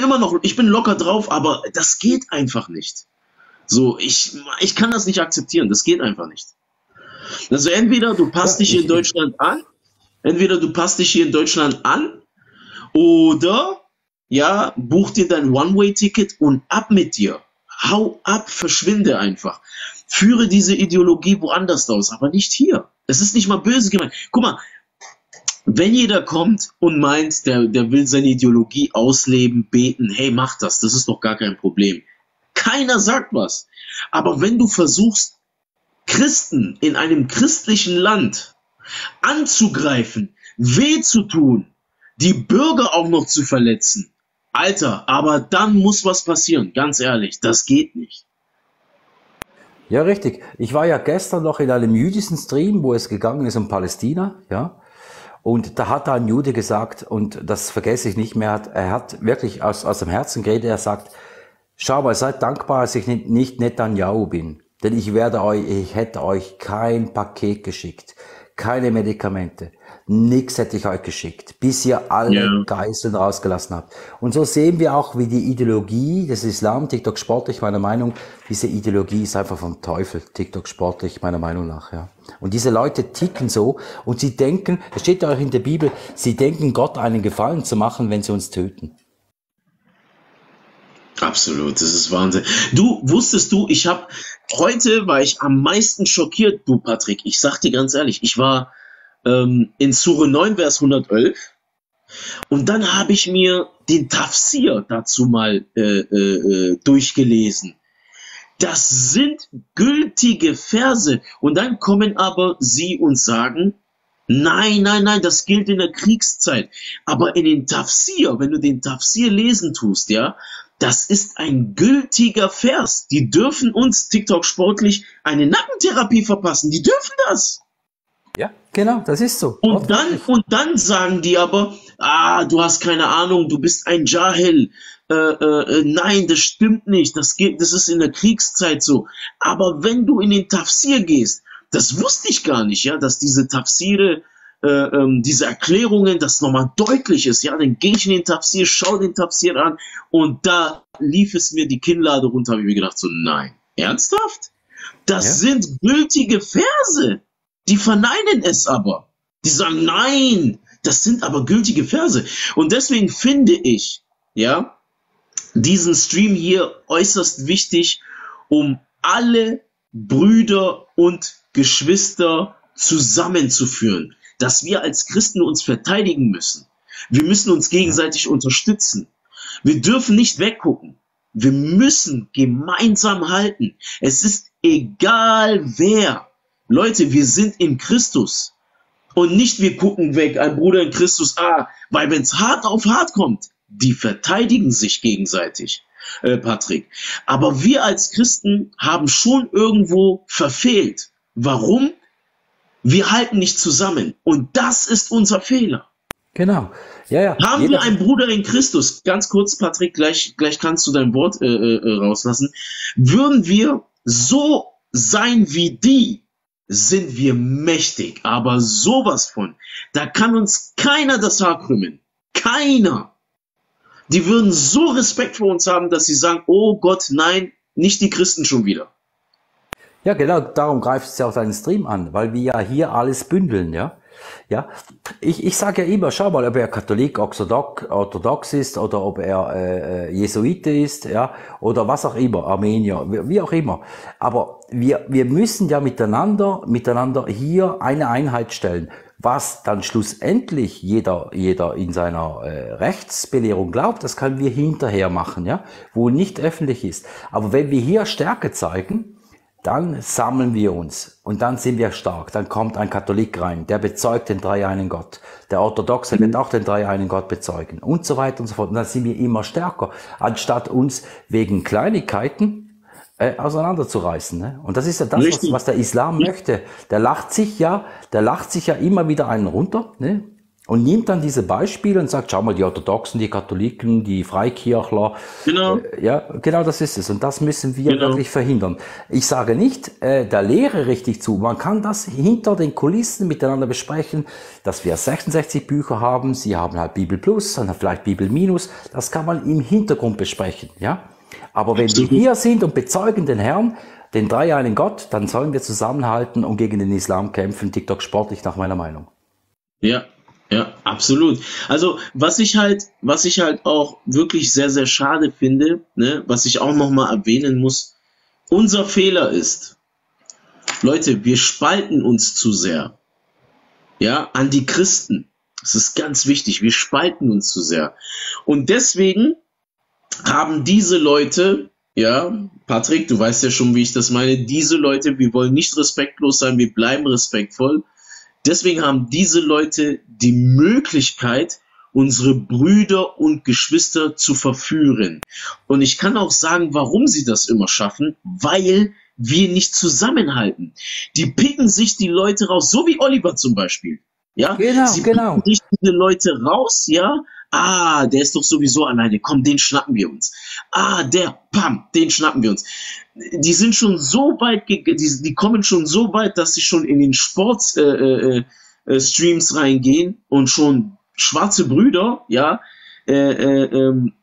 locker drauf, aber das geht einfach nicht. So, ich kann das nicht akzeptieren, das geht einfach nicht. Also entweder du passt dich hier in Deutschland an, oder ja, buch dir dein One-Way-Ticket und ab mit dir. Hau ab, verschwinde einfach. Führe diese Ideologie woanders aus, aber nicht hier. Es ist nicht mal böse gemeint. Guck mal, wenn jeder kommt und meint, der will seine Ideologie ausleben, beten, hey, mach das, das ist doch gar kein Problem. Keiner sagt was. Aber wenn du versuchst, Christen in einem christlichen Land anzugreifen, weh zu tun, die Bürger auch noch zu verletzen, Alter, aber dann muss was passieren, ganz ehrlich, das geht nicht. Ja, richtig. Ich war ja gestern noch in einem jüdischen Stream, wo es gegangen ist um Palästina, ja. Und da hat ein Jude gesagt, und das vergesse ich nicht mehr, er hat wirklich aus dem Herzen geredet, er sagt, schau mal, seid dankbar, dass ich nicht Netanyahu bin, denn ich hätte euch kein Paket geschickt, keine Medikamente, nichts hätte ich euch geschickt, bis ihr alle Geißeln rausgelassen habt. Und so sehen wir auch, wie die Ideologie des Islam, TikTok sportlich, meiner Meinung, diese Ideologie ist einfach vom Teufel, TikTok sportlich, meiner Meinung nach, ja. Und diese Leute ticken so und sie denken, es steht ja auch in der Bibel, sie denken, Gott einen Gefallen zu machen, wenn sie uns töten. Absolut, das ist Wahnsinn. Du, wusstest du, heute war ich am meisten schockiert, du Patrick, ich sag dir ganz ehrlich, ich war in Sure 9, Vers 111 und dann habe ich mir den Tafsir dazu mal durchgelesen. Das sind gültige Verse und dann kommen aber sie und sagen, nein, nein, nein, das gilt in der Kriegszeit. Aber in den Tafsir, wenn du den Tafsir lesen tust, ja, das ist ein gültiger Vers. Die dürfen uns, TikTok sportlich, eine Nackentherapie verpassen. Die dürfen das. Ja, genau, das ist so. Und dann sagen die aber, ah, du hast keine Ahnung, du bist ein Jahil. Nein, das stimmt nicht. Das ist in der Kriegszeit so. Aber wenn du in den Tafsir gehst, das wusste ich gar nicht, ja, dass diese Tafsire, diese Erklärungen, dass nochmal deutlich ist, ja, dann gehe ich in den Tafsir, schau den Tafsir an und da lief es mir die Kinnlade runter, habe ich mir gedacht, so nein, ernsthaft? Das sind gültige Verse. Die verneinen es aber. Die sagen, nein, das sind aber gültige Verse. Und deswegen finde ich, ja, diesen Stream hier äußerst wichtig, um alle Brüder und Geschwister zusammenzuführen, dass wir als Christen uns verteidigen müssen. Wir müssen uns gegenseitig unterstützen. Wir dürfen nicht weggucken. Wir müssen gemeinsam halten. Es ist egal wer. Leute, wir sind in Christus. Und nicht wir gucken weg, ein Bruder in Christus, weil wenn es hart auf hart kommt, die verteidigen sich gegenseitig, Patrick. Aber wir als Christen haben schon irgendwo verfehlt. Warum? Wir halten nicht zusammen. Und das ist unser Fehler. Genau. Ja, ja. Haben wir einen Bruder in Christus, ganz kurz, Patrick, gleich kannst du dein Wort rauslassen, würden wir so sein wie die, sind wir mächtig, aber sowas von. Da kann uns keiner das Haar krümmen. Keiner. Die würden so Respekt vor uns haben, dass sie sagen, oh Gott, nein, nicht die Christen schon wieder. Ja, genau, darum greifst du ja auch deinen Stream an, weil wir ja hier alles bündeln, ja. Ja, ich sage ja immer, schau mal, ob er Katholik, orthodox ist oder ob er Jesuite ist, ja, oder was auch immer, Armenier, wie auch immer. Aber wir müssen ja miteinander hier eine Einheit stellen, was dann schlussendlich jeder in seiner Rechtsbelehrung glaubt, das können wir hinterher machen, ja, wo nicht öffentlich ist. Aber wenn wir hier Stärke zeigen, dann sammeln wir uns und dann sind wir stark. Dann kommt ein Katholik rein, der bezeugt den dreieinen Gott. Der Orthodoxe wird auch den dreieinen Gott bezeugen und so weiter und so fort. Und dann sind wir immer stärker, anstatt uns wegen Kleinigkeiten auseinanderzureißen. Ne? Und das ist ja das, was der Islam möchte. Der lacht sich ja immer wieder einen runter, ne? Und nimmt dann diese Beispiele und sagt, schau mal, die Orthodoxen, die Katholiken, die Freikirchler. Genau. Ja, genau das ist es. Und das müssen wir wirklich verhindern. Ich sage nicht, der Lehre richtig zu. Man kann das hinter den Kulissen miteinander besprechen, dass wir 66 Bücher haben. Sie haben halt Bibel Plus, dann vielleicht Bibel Minus. Das kann man im Hintergrund besprechen. Ja? Aber wenn wir hier sind und bezeugen den Herrn, den dreieinen Gott, dann sollen wir zusammenhalten und gegen den Islam kämpfen. TikTok sportlich nach meiner Meinung. Ja. Ja, absolut. Also, was ich halt auch wirklich sehr, sehr schade finde, ne, was ich auch nochmal erwähnen muss, unser Fehler ist, Leute, wir spalten uns zu sehr. Ja, an die Christen. Das ist ganz wichtig. Wir spalten uns zu sehr. Und deswegen haben diese Leute, ja, Patrick, du weißt ja schon, wie ich das meine, diese Leute, wir wollen nicht respektlos sein, wir bleiben respektvoll. Deswegen haben diese Leute die Möglichkeit, unsere Brüder und Geschwister zu verführen. Und ich kann auch sagen, warum sie das immer schaffen, weil wir nicht zusammenhalten. Die picken sich die Leute raus, so wie Oliver zum Beispiel. Ja, genau, sie picken sich die Leute raus, ja. Der ist doch sowieso alleine, komm, den schnappen wir uns. Den schnappen wir uns. Die sind schon so weit, die kommen schon so weit, dass sie schon in den Sports-Streams reingehen und schon schwarze Brüder, ja, die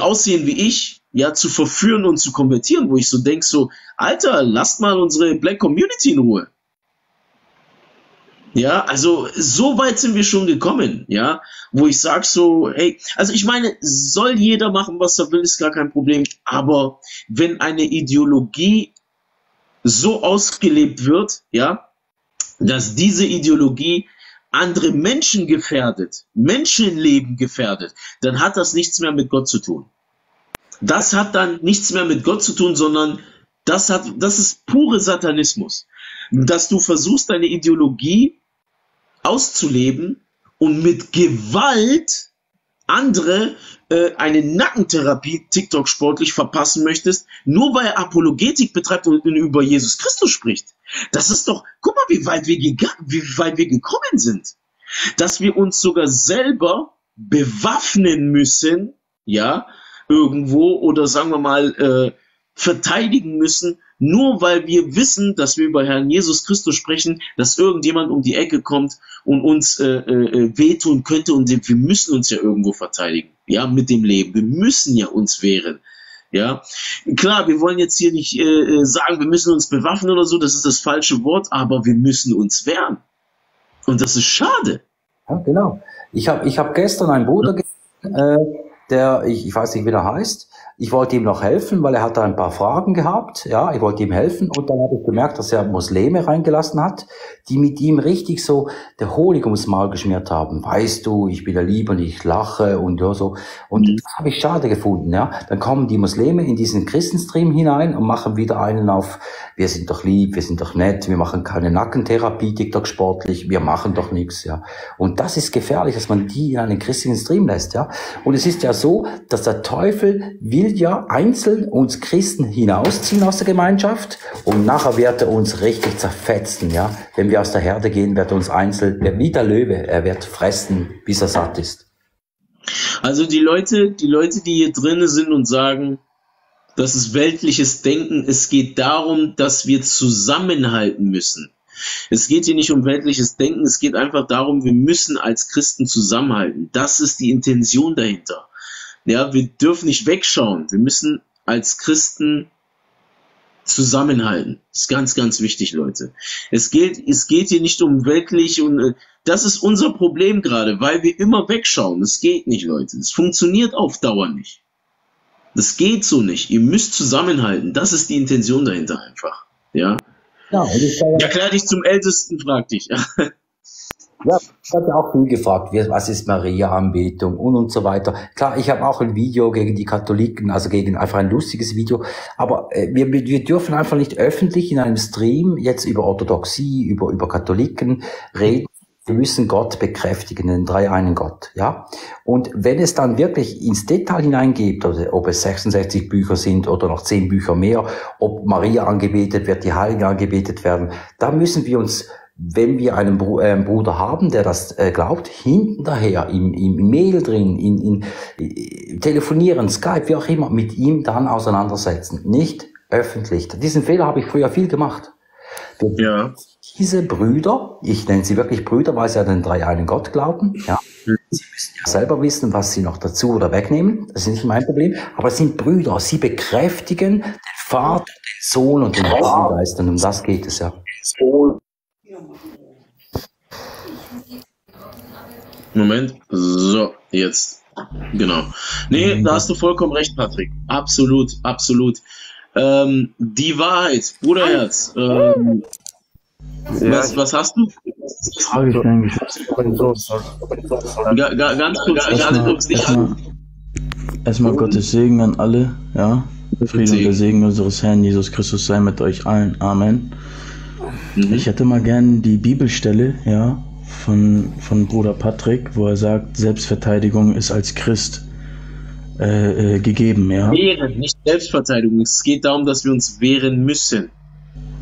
aussehen wie ich, ja, zu verführen und zu konvertieren, wo ich so denke, so, Alter, lasst mal unsere Black Community in Ruhe. Ja, also so weit sind wir schon gekommen, ja, wo ich sag so, hey, also ich meine, soll jeder machen, was er will, ist gar kein Problem, aber wenn eine Ideologie so ausgelebt wird, ja, dass diese Ideologie andere Menschen gefährdet, Menschenleben gefährdet, dann hat das nichts mehr mit Gott zu tun. Das hat dann nichts mehr mit Gott zu tun, sondern das ist pure Satanismus. Dass du versuchst, deine Ideologie auszuleben und mit Gewalt andere eine Nackentherapie TikTok sportlich verpassen möchtest, nur weil er Apologetik betreibt und über Jesus Christus spricht. Das ist doch, guck mal, wie weit wir gekommen sind. Dass wir uns sogar selber bewaffnen müssen, ja, irgendwo, oder sagen wir mal, verteidigen müssen, nur weil wir wissen, dass wir über Herrn Jesus Christus sprechen, dass irgendjemand um die Ecke kommt und uns wehtun könnte, und wir müssen uns ja irgendwo verteidigen, ja, mit dem Leben. Wir müssen ja uns wehren, Ja, klar, wir wollen jetzt hier nicht sagen, wir müssen uns bewaffnen oder so, das ist das falsche Wort, aber wir müssen uns wehren. Und das ist schade. Ja, genau. Ich hab gestern einen Bruder gesehen, der, ich weiß nicht, wie der heißt. Ich wollte ihm noch helfen, weil er hatte ein paar Fragen gehabt. Ja, ich wollte ihm helfen und dann habe ich gemerkt, dass er Muslime reingelassen hat, die mit ihm richtig so der Honig ums Maul geschmiert haben. Weißt du, ich bin der Liebe und ich lache und ja, so. Und das habe ich schade gefunden, ja. Dann kommen die Muslime in diesen Christenstream hinein und machen wieder einen auf, wir sind doch lieb, wir sind doch nett, wir machen keine Nackentherapie, TikTok sportlich, wir machen doch nichts, ja. Und das ist gefährlich, dass man die in einen christlichen Stream lässt, ja. Und es ist ja so, dass der Teufel will ja einzeln uns Christen hinausziehen aus der Gemeinschaft und nachher wird er uns richtig zerfetzen, ja. Wenn wir aus der Herde gehen, wird er uns einzeln, wie der Löwe, er wird fressen, bis er satt ist. Also die Leute, die hier drinnen sind und sagen, das ist weltliches Denken, es geht darum, dass wir zusammenhalten müssen. Es geht hier nicht um weltliches Denken, es geht einfach darum, wir müssen als Christen zusammenhalten. Das ist die Intention dahinter. Ja, wir dürfen nicht wegschauen. Wir müssen als Christen zusammenhalten. Das ist ganz, ganz wichtig, Leute. Es geht hier nicht um weltlich und das ist unser Problem gerade, weil wir immer wegschauen. Das geht nicht, Leute. Es funktioniert auf Dauer nicht. Das geht so nicht. Ihr müsst zusammenhalten. Das ist die Intention dahinter einfach. Ja. Ja, klar, dich zum Ältesten frag dich. Ja, ich hatte auch viel gefragt, was ist Maria-Anbetung und so weiter. Klar, ich habe auch ein Video gegen die Katholiken, also gegen einfach ein lustiges Video, aber wir dürfen einfach nicht öffentlich in einem Stream jetzt über Orthodoxie, über Katholiken reden. Wir müssen Gott bekräftigen, den dreieinen Gott, ja. Und wenn es dann wirklich ins Detail hineingeht, also ob es 66 Bücher sind oder noch 10 Bücher mehr, ob Maria angebetet wird, die Heiligen angebetet werden, da müssen wir uns, wenn wir einen Bruder haben, der das glaubt, hinten daher, im Mail drin, in telefonieren, Skype, wie auch immer, mit ihm dann auseinandersetzen. Nicht öffentlich. Diesen Fehler habe ich früher viel gemacht. Ja. Diese Brüder, ich nenne sie wirklich Brüder, weil sie an den dreieinen Gott glauben, ja. Sie müssen ja selber wissen, was sie noch dazu oder wegnehmen. Das ist nicht mein Problem. Aber es sind Brüder. Sie bekräftigen den Vater, den Sohn und den Heiligen Geist. Und um das geht es ja. Moment. So, jetzt. Genau. Nee, da hast du vollkommen recht, Patrick. Absolut, absolut. Die Wahrheit, Bruderherz. Was hast du? Habe ich eigentlich. Ganz kurz, erstmal Gottes Segen an alle, ja. Friede und der Segen unseres Herrn Jesus Christus sei mit euch allen. Amen. Ich hätte mal gern die Bibelstelle, ja, von Bruder Patrick, wo er sagt, Selbstverteidigung ist als Christ gegeben, ja. Wehren, nicht Selbstverteidigung. Es geht darum, dass wir uns wehren müssen,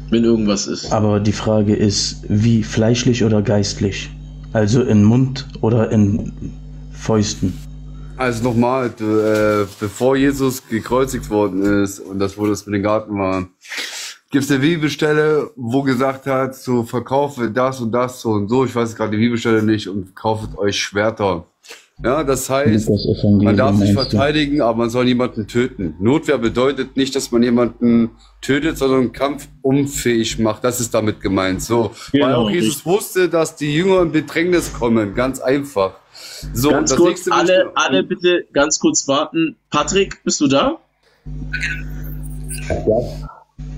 wenn irgendwas ist. Aber die Frage ist, wie, fleischlich oder geistlich? Also in Mund oder in Fäusten? Also nochmal, bevor Jesus gekreuzigt worden ist und das, wo das mit dem Garten war, gibt es eine Bibelstelle, wo gesagt hat, so verkaufe das und das so und so, ich weiß gerade die Bibelstelle nicht, und kauft euch Schwerter. Ja, das heißt, man darf sich verteidigen, aber man soll niemanden töten. Notwehr bedeutet nicht, dass man jemanden tötet, sondern Kampf unfähig macht. Das ist damit gemeint. So, genau, weil auch Jesus wusste, dass die Jünger in Bedrängnis kommen. Ganz einfach. So, ganz das kurz, alle bitte ganz kurz warten. Patrick, bist du da?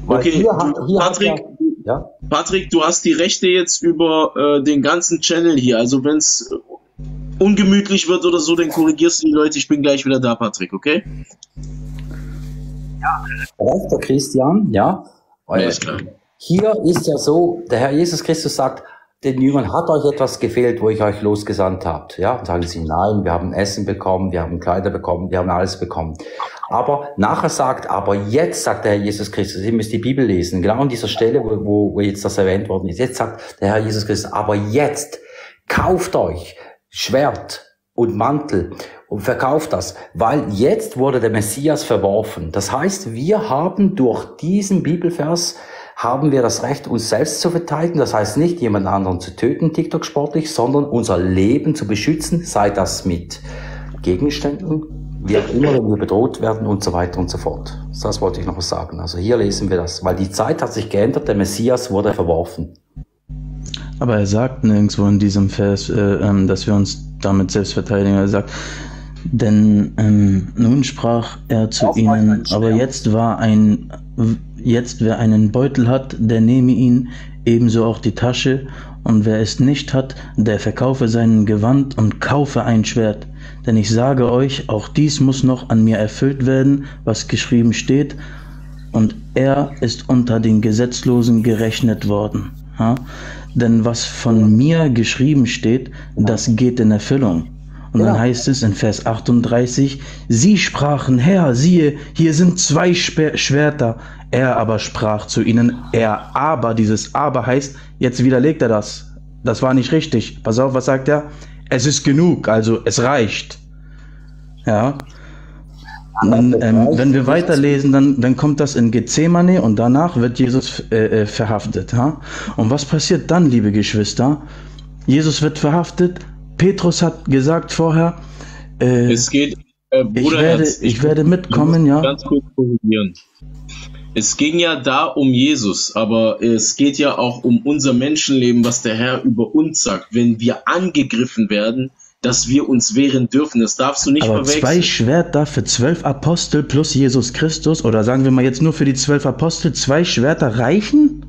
Okay, Patrick, du hast die Rechte jetzt über den ganzen Channel hier. Also wenn es ungemütlich wird oder so, dann korrigierst du die Leute. Ich bin gleich wieder da, Patrick, okay? Ja, der Christian, ja. Ja, ist klar. Hier ist ja so, der Herr Jesus Christus sagt, den Jüngern hat euch etwas gefehlt, wo ich euch losgesandt habt. Ja, sagen sie, nein, wir haben Essen bekommen, wir haben Kleider bekommen, wir haben alles bekommen. Aber nachher sagt, aber jetzt sagt der Herr Jesus Christus, ihr müsst die Bibel lesen, genau an dieser Stelle, wo jetzt das erwähnt worden ist. Jetzt sagt der Herr Jesus Christus, aber jetzt kauft euch Schwert und Mantel und verkauft das, weil jetzt wurde der Messias verworfen. Das heißt, wir haben durch diesen Bibelvers, haben wir das Recht, uns selbst zu verteidigen. Das heißt nicht, jemand anderen zu töten, TikTok sportlich, sondern unser Leben zu beschützen, sei das mit Gegenständen, wie auch immer, wenn wir bedroht werden und so weiter und so fort. Das wollte ich noch sagen. Also hier lesen wir das, weil die Zeit hat sich geändert, der Messias wurde verworfen. Aber er sagt nirgendwo in diesem Vers, dass wir uns damit selbst verteidigen. Er sagt, denn nun sprach er zu ihnen, aber jetzt wer einen Beutel hat, der nehme ihn, ebenso auch die Tasche, und wer es nicht hat, der verkaufe seinen Gewand und kaufe ein Schwert. Denn ich sage euch, auch dies muss noch an mir erfüllt werden, was geschrieben steht, und er ist unter den Gesetzlosen gerechnet worden. Ja? Denn was von mir geschrieben steht, das geht in Erfüllung. Und dann heißt es in Vers 38, sie sprachen, Herr, siehe, hier sind zwei Schwerter. Er aber sprach zu ihnen, er aber, dieses aber heißt, jetzt widerlegt er das. Das war nicht richtig. Pass auf, was sagt er? Es ist genug, also es reicht. Ja. Dann, wenn wir weiterlesen, dann kommt das in Gethsemane und danach wird Jesus verhaftet. Ha? Und was passiert dann, liebe Geschwister? Jesus wird verhaftet. Petrus hat gesagt vorher, es geht, Bruder, ich werde mitkommen. Ja. Ganz kurz korrigieren. Es ging ja da um Jesus, aber es geht ja auch um unser Menschenleben, was der Herr über uns sagt. Wenn wir angegriffen werden, dass wir uns wehren dürfen. Das darfst du nicht verwechseln. Zwei Schwerter für 12 Apostel plus Jesus Christus, oder sagen wir mal jetzt nur für die 12 Apostel, zwei Schwerter reichen?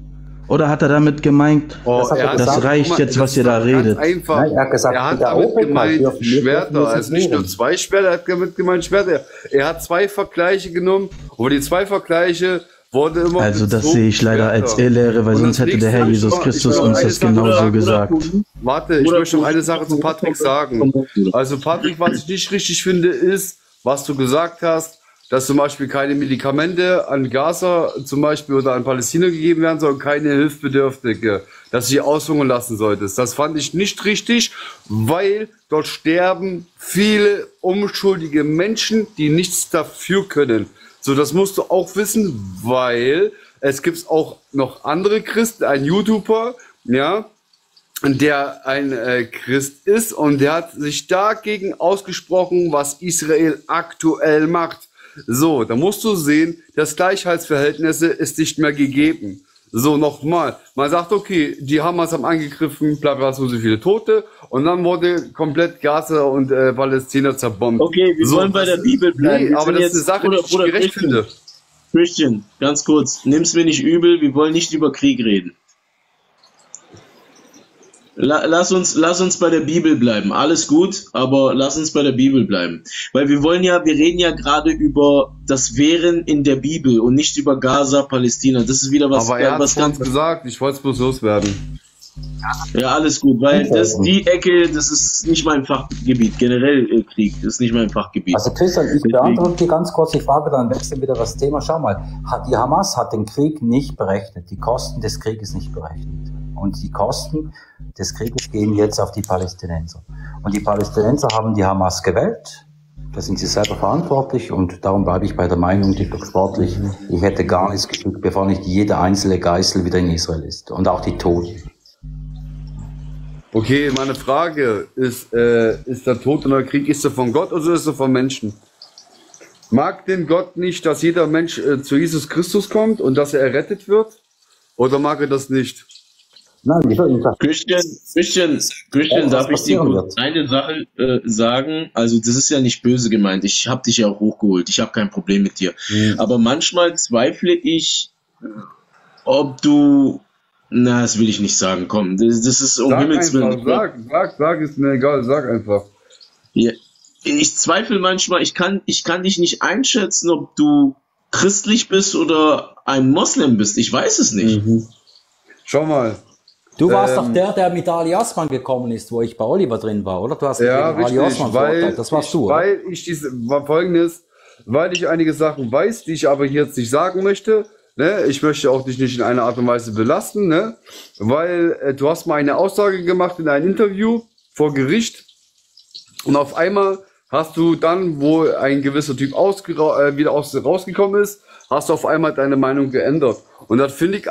Oder hat er damit gemeint, das reicht jetzt, was ihr da redet? Einfach. Nein, er hat damit gemeint, Schwerter, also nicht nur zwei Schwerter, er hat damit gemeint, Schwerter. Er hat zwei Vergleiche genommen, und die zwei Vergleiche wurde immer... Also das sehe ich leider als Irrlehre, weil sonst hätte der Herr Jesus Christus uns das genauso gesagt. Warte, ich möchte noch eine Sache zu Patrick sagen. Also Patrick, was ich nicht richtig finde, ist, was du gesagt hast, dass zum Beispiel keine Medikamente an Gaza zum Beispiel oder an Palästina gegeben werden sollen, keine Hilfsbedürftige, dass du sie aushungern lassen solltest. Das fand ich nicht richtig, weil dort sterben viele unschuldige Menschen, die nichts dafür können. So, das musst du auch wissen, weil es gibt auch noch andere Christen, ein YouTuber, ja, der ein Christ ist und der hat sich dagegen ausgesprochen, was Israel aktuell macht. So, da musst du sehen, das Gleichheitsverhältnisse ist nicht mehr gegeben. So, nochmal, man sagt, okay, die Hamas haben angegriffen, bla bla, so viele Tote, und dann wurde komplett Gaza und Palästina zerbombt. Okay, wir wollen bei der Bibel bleiben. Nee, aber das ist eine Sache, die ich gerecht finde. Christian, ganz kurz, nimm's mir nicht übel, wir wollen nicht über Krieg reden. Lass uns bei der Bibel bleiben. Alles gut, aber lass uns bei der Bibel bleiben. Weil wir wollen ja, wir reden ja gerade über das Wehren in der Bibel und nicht über Gaza, Palästina. Das ist wieder was, aber er was ganz gesagt. Ich wollte es bloß loswerden. Ja, alles gut, weil das, die Ecke, das ist nicht mein Fachgebiet. Generell Krieg ist nicht mein Fachgebiet. Also Christian, ich beantworte dir ganz kurz die Frage, dann wechseln wieder das Thema. Schau mal, die Hamas hat den Krieg nicht berechnet, die Kosten des Krieges nicht berechnet. Und die Kosten des Krieges gehen jetzt auf die Palästinenser. Und die Palästinenser haben die Hamas gewählt. Da sind sie selber verantwortlich. Und darum bleibe ich bei der Meinung, die sportlich, ich hätte gar nichts geschickt, bevor nicht jede einzelne Geißel wieder in Israel ist. Und auch die Toten. Okay, meine Frage ist der Tod oder der Krieg, ist er von Gott oder ist er von Menschen? Mag denn Gott nicht, dass jeder Mensch zu Jesus Christus kommt und dass er errettet wird? Oder mag er das nicht? Christian, darf ich dir kurz eine Sache sagen? Also das ist ja nicht böse gemeint. Ich habe dich ja auch hochgeholt. Ich habe kein Problem mit dir. Mhm. Aber manchmal zweifle ich, ob du... Na, das will ich nicht sagen. Komm, das ist um Himmels Willen. Sag, ist mir egal. Sag einfach. Ja. Ich zweifle manchmal. Ich kann dich nicht einschätzen, ob du christlich bist oder ein Moslem bist. Ich weiß es nicht. Mhm. Schau mal. Du warst doch der mit Ali Osman gekommen ist, wo ich bei Oliver drin war, oder? Du hast ja richtig, Ali Osman verurteilt. Das warst du. Weil oder? Weil ich einige Sachen weiß, die ich aber jetzt nicht sagen möchte. Ne? Ich möchte auch dich nicht in einer Art und Weise belasten, ne? Weil du hast mal eine Aussage gemacht in einem Interview vor Gericht und auf einmal hast du dann, wo ein gewisser Typ rausgekommen ist, hast du auf einmal deine Meinung geändert. Und das finde ich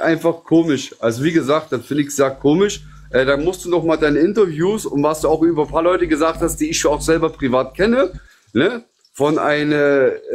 einfach komisch. Also wie gesagt, das finde ich sehr komisch. Da musst du noch mal deine Interviews und was du auch über ein paar Leute gesagt hast, die ich auch selber privat kenne, ne? Von einem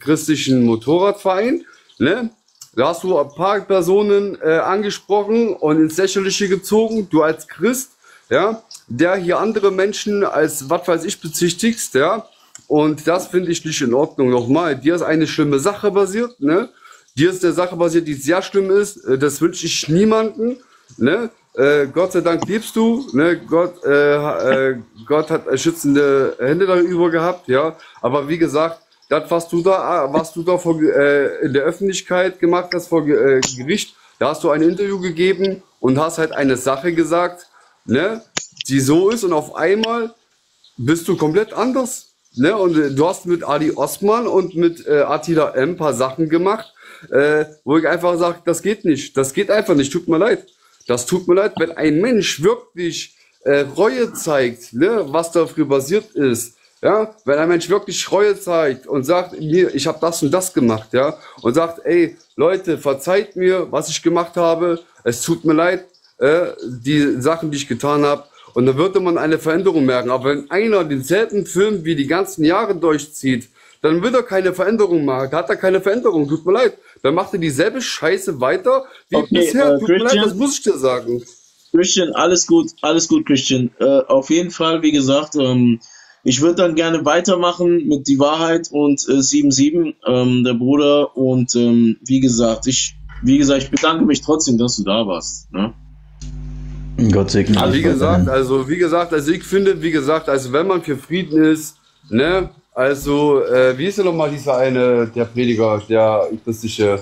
christlichen Motorradverein, ne? Da hast du ein paar Personen angesprochen und ins Lächerliche gezogen, du als Christ, ja, der hier andere Menschen als was weiß ich bezichtigst, ja, und das finde ich nicht in Ordnung. Nochmal, dir ist eine schlimme Sache passiert, ne? Dir ist eine Sache passiert, die sehr schlimm ist, das wünsche ich niemanden, ne? Gott sei Dank lebst du, ne? Gott, Gott hat schützende Hände darüber gehabt, ja, aber wie gesagt, das, was du da vor, in der Öffentlichkeit gemacht hast vor Gericht, da hast du ein Interview gegeben und hast halt eine Sache gesagt, ne, die so ist, und auf einmal bist du komplett anders, ne, und du hast mit Ali Osman und mit Attila M ein paar Sachen gemacht, wo ich einfach sage, das geht einfach nicht, tut mir leid, das tut mir leid, wenn ein Mensch wirklich Reue zeigt, ne, was dafür basiert ist. Ja, wenn ein Mensch wirklich Reue zeigt und sagt, mir, ich habe das und das gemacht, ja, und sagt, ey, Leute, verzeiht mir, was ich gemacht habe, es tut mir leid, die Sachen, die ich getan habe, und dann würde man eine Veränderung merken. Aber wenn einer denselben Film wie die ganzen Jahre durchzieht, dann wird er keine Veränderung machen, hat er keine Veränderung, tut mir leid, dann macht er dieselbe Scheiße weiter wie bisher, tut mir leid, das muss ich dir sagen. Christian, alles gut, Christian. Auf jeden Fall, wie gesagt, ich würde dann gerne weitermachen mit Die Wahrheit und 7-7, der Bruder. Und wie gesagt, ich bedanke mich trotzdem, dass du da warst. Ne? Gott segne. Also, wie gesagt, ich finde, also wenn man für Frieden ist, ne, also wie ist denn nochmal dieser eine, der Prediger, der christliche,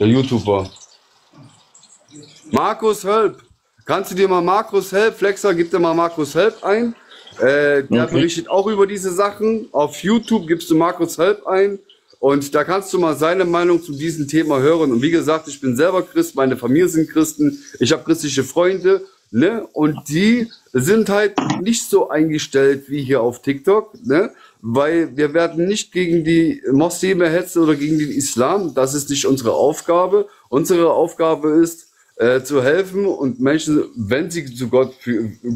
der YouTuber? Markus Help. Kannst du dir mal Markus Help, Flexer, gib dir mal Markus Help ein. Der berichtet auch über diese Sachen. Auf YouTube gibst du Markus Help ein und da kannst du mal seine Meinung zu diesem Thema hören. Und wie gesagt, ich bin selber Christ, meine Familie sind Christen, ich habe christliche Freunde, ne? Und die sind halt nicht so eingestellt wie hier auf TikTok, ne? Weil wir werden nicht gegen die Muslime hetzen oder gegen den Islam. Das ist nicht unsere Aufgabe. Unsere Aufgabe ist, zu helfen, und Menschen, wenn sie zu Gott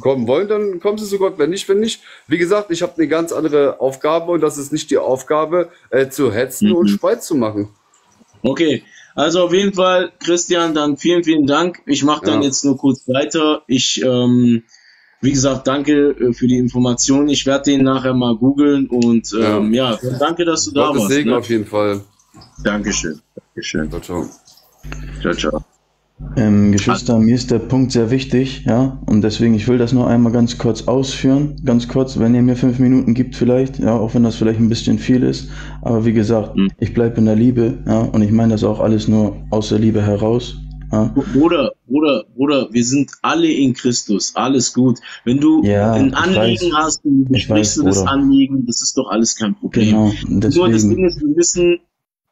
kommen wollen, dann kommen sie zu Gott, wenn nicht. Wie gesagt, ich habe eine ganz andere Aufgabe, und das ist nicht die Aufgabe, zu hetzen und Spalt zu machen. Okay, also auf jeden Fall, Christian, dann vielen Dank. Ich mache dann jetzt nur kurz weiter. Ich, wie gesagt, danke für die Information. Ich werde den nachher mal googeln, und ja, danke, dass du da warst. Segen, ne? Auf jeden Fall. Dankeschön. Dankeschön. Ciao, ciao. Ciao. Geschwister, mir ist der Punkt sehr wichtig, ja, und deswegen, ich will das nur einmal ganz kurz ausführen, ganz kurz, wenn ihr mir 5 Minuten gibt vielleicht, ja, auch wenn das vielleicht ein bisschen viel ist, aber wie gesagt, ich bleibe in der Liebe, ja, und ich meine das auch alles nur aus der Liebe heraus. Ja. Bruder, wir sind alle in Christus, alles gut. Wenn du ein Anliegen hast, dann besprichst du das Anliegen, das ist doch alles kein Problem. Genau, deswegen. Nur das Ding ist, wir wissen,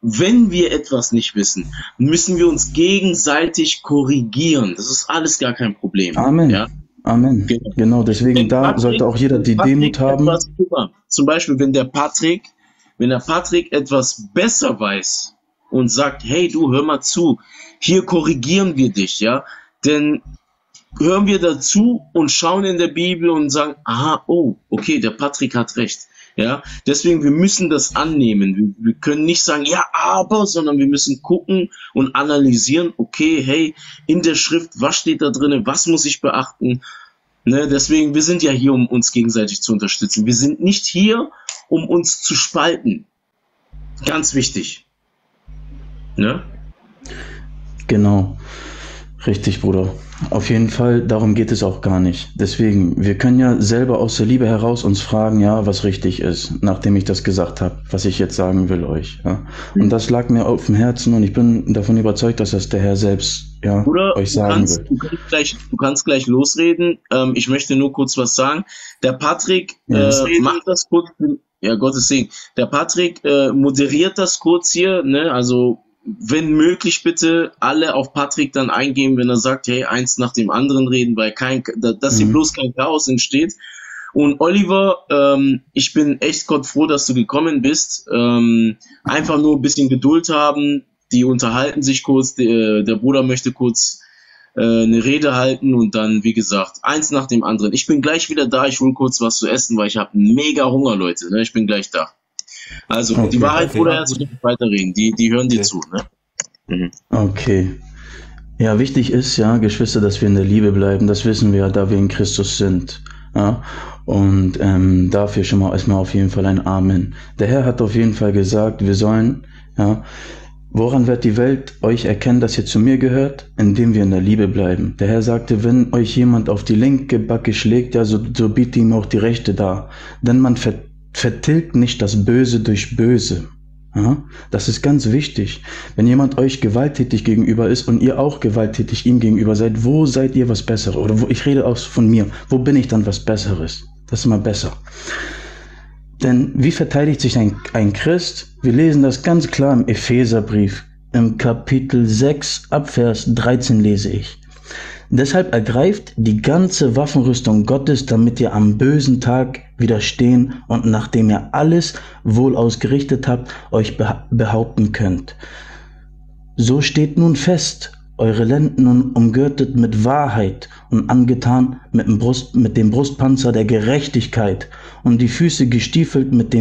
wenn wir etwas nicht wissen, müssen wir uns gegenseitig korrigieren. Das ist alles gar kein Problem. Amen. Ja? Amen. Genau, deswegen wenn da Patrick, sollte auch jeder die Demut haben. Zum Beispiel, wenn der Patrick etwas besser weiß und sagt, hey, du, hör mal zu, hier korrigieren wir dich, ja, denn hören wir dazu und schauen in der Bibel und sagen, aha, oh, okay, der Patrick hat recht. Ja, deswegen, wir müssen das annehmen. Wir können nicht sagen, ja, aber, sondern wir müssen gucken und analysieren, okay, hey, in der Schrift, was steht da drin, was muss ich beachten? Ne, deswegen, wir sind ja hier, um uns gegenseitig zu unterstützen. Wir sind nicht hier, um uns zu spalten. Ganz wichtig. Ne? Genau. Richtig, Bruder. Auf jeden Fall, darum geht es auch gar nicht. Deswegen, wir können ja selber aus der Liebe heraus uns fragen, ja, was richtig ist, nachdem ich das gesagt habe, was ich jetzt sagen will euch. Ja. Und das lag mir auf dem Herzen, und ich bin davon überzeugt, dass das der Herr selbst euch sagen will. Du kannst gleich losreden. Ich möchte nur kurz was sagen. Der Patrick macht das kurz. Ja, Gottes Segen. Der Patrick moderiert das kurz hier, ne, also wenn möglich, bitte alle auf Patrick dann eingehen, wenn er sagt, hey, eins nach dem anderen reden, weil dass hier bloß kein Chaos entsteht. Und Oliver, ich bin echt Gott froh, dass du gekommen bist. Einfach nur ein bisschen Geduld haben. Die unterhalten sich kurz. Der Bruder möchte kurz eine Rede halten und dann, wie gesagt, eins nach dem anderen. Ich bin gleich wieder da, ich hole kurz was zu essen, weil ich habe mega Hunger, Leute. Ne? Ich bin gleich da. Also, okay, die Wahrheit, okay, Bruder, herzlich weiterreden. Die hören dir zu. Ne? Mhm. Okay. Ja, wichtig ist, ja, Geschwister, dass wir in der Liebe bleiben. Das wissen wir ja, da wir in Christus sind. Ja? Und dafür schon mal erstmal auf jeden Fall ein Amen. Der Herr hat auf jeden Fall gesagt, wir sollen, ja, woran wird die Welt euch erkennen, dass ihr zu mir gehört? Indem wir in der Liebe bleiben. Der Herr sagte, wenn euch jemand auf die linke Backe schlägt, ja, so bietet ihm auch die rechte dar. Denn man vertilgt nicht das Böse durch Böse. Ja, das ist ganz wichtig. Wenn jemand euch gewalttätig gegenüber ist und ihr auch gewalttätig ihm gegenüber seid, wo seid ihr was Besseres? Oder wo, ich rede auch von mir, wo bin ich dann was Besseres? Das ist mal besser. Denn wie verteidigt sich ein Christ? Wir lesen das ganz klar im Epheserbrief. Im Kapitel 6 ab Vers 13 lese ich. Deshalb ergreift die ganze Waffenrüstung Gottes, damit ihr am bösen Tag widerstehen und nachdem ihr alles wohl ausgerichtet habt, euch behaupten könnt. So steht nun fest, eure Lenden umgürtet mit Wahrheit und angetan mit dem Brustpanzer der Gerechtigkeit und die Füße gestiefelt mit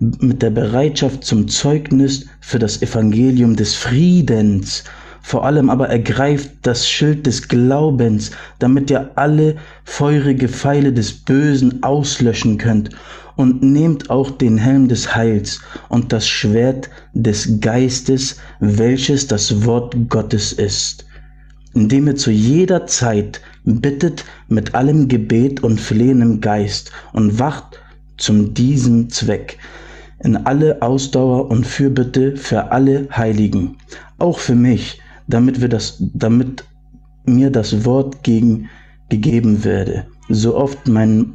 der Bereitschaft zum Zeugnis für das Evangelium des Friedens. Vor allem aber ergreift das Schild des Glaubens, damit ihr alle feurige Pfeile des Bösen auslöschen könnt. Und nehmt auch den Helm des Heils und das Schwert des Geistes, welches das Wort Gottes ist. Indem ihr zu jeder Zeit bittet mit allem Gebet und flehendem Geist und wacht zu diesem Zweck. In alle Ausdauer und Fürbitte für alle Heiligen, auch für mich, damit mir das Wort gegeben werde, so oft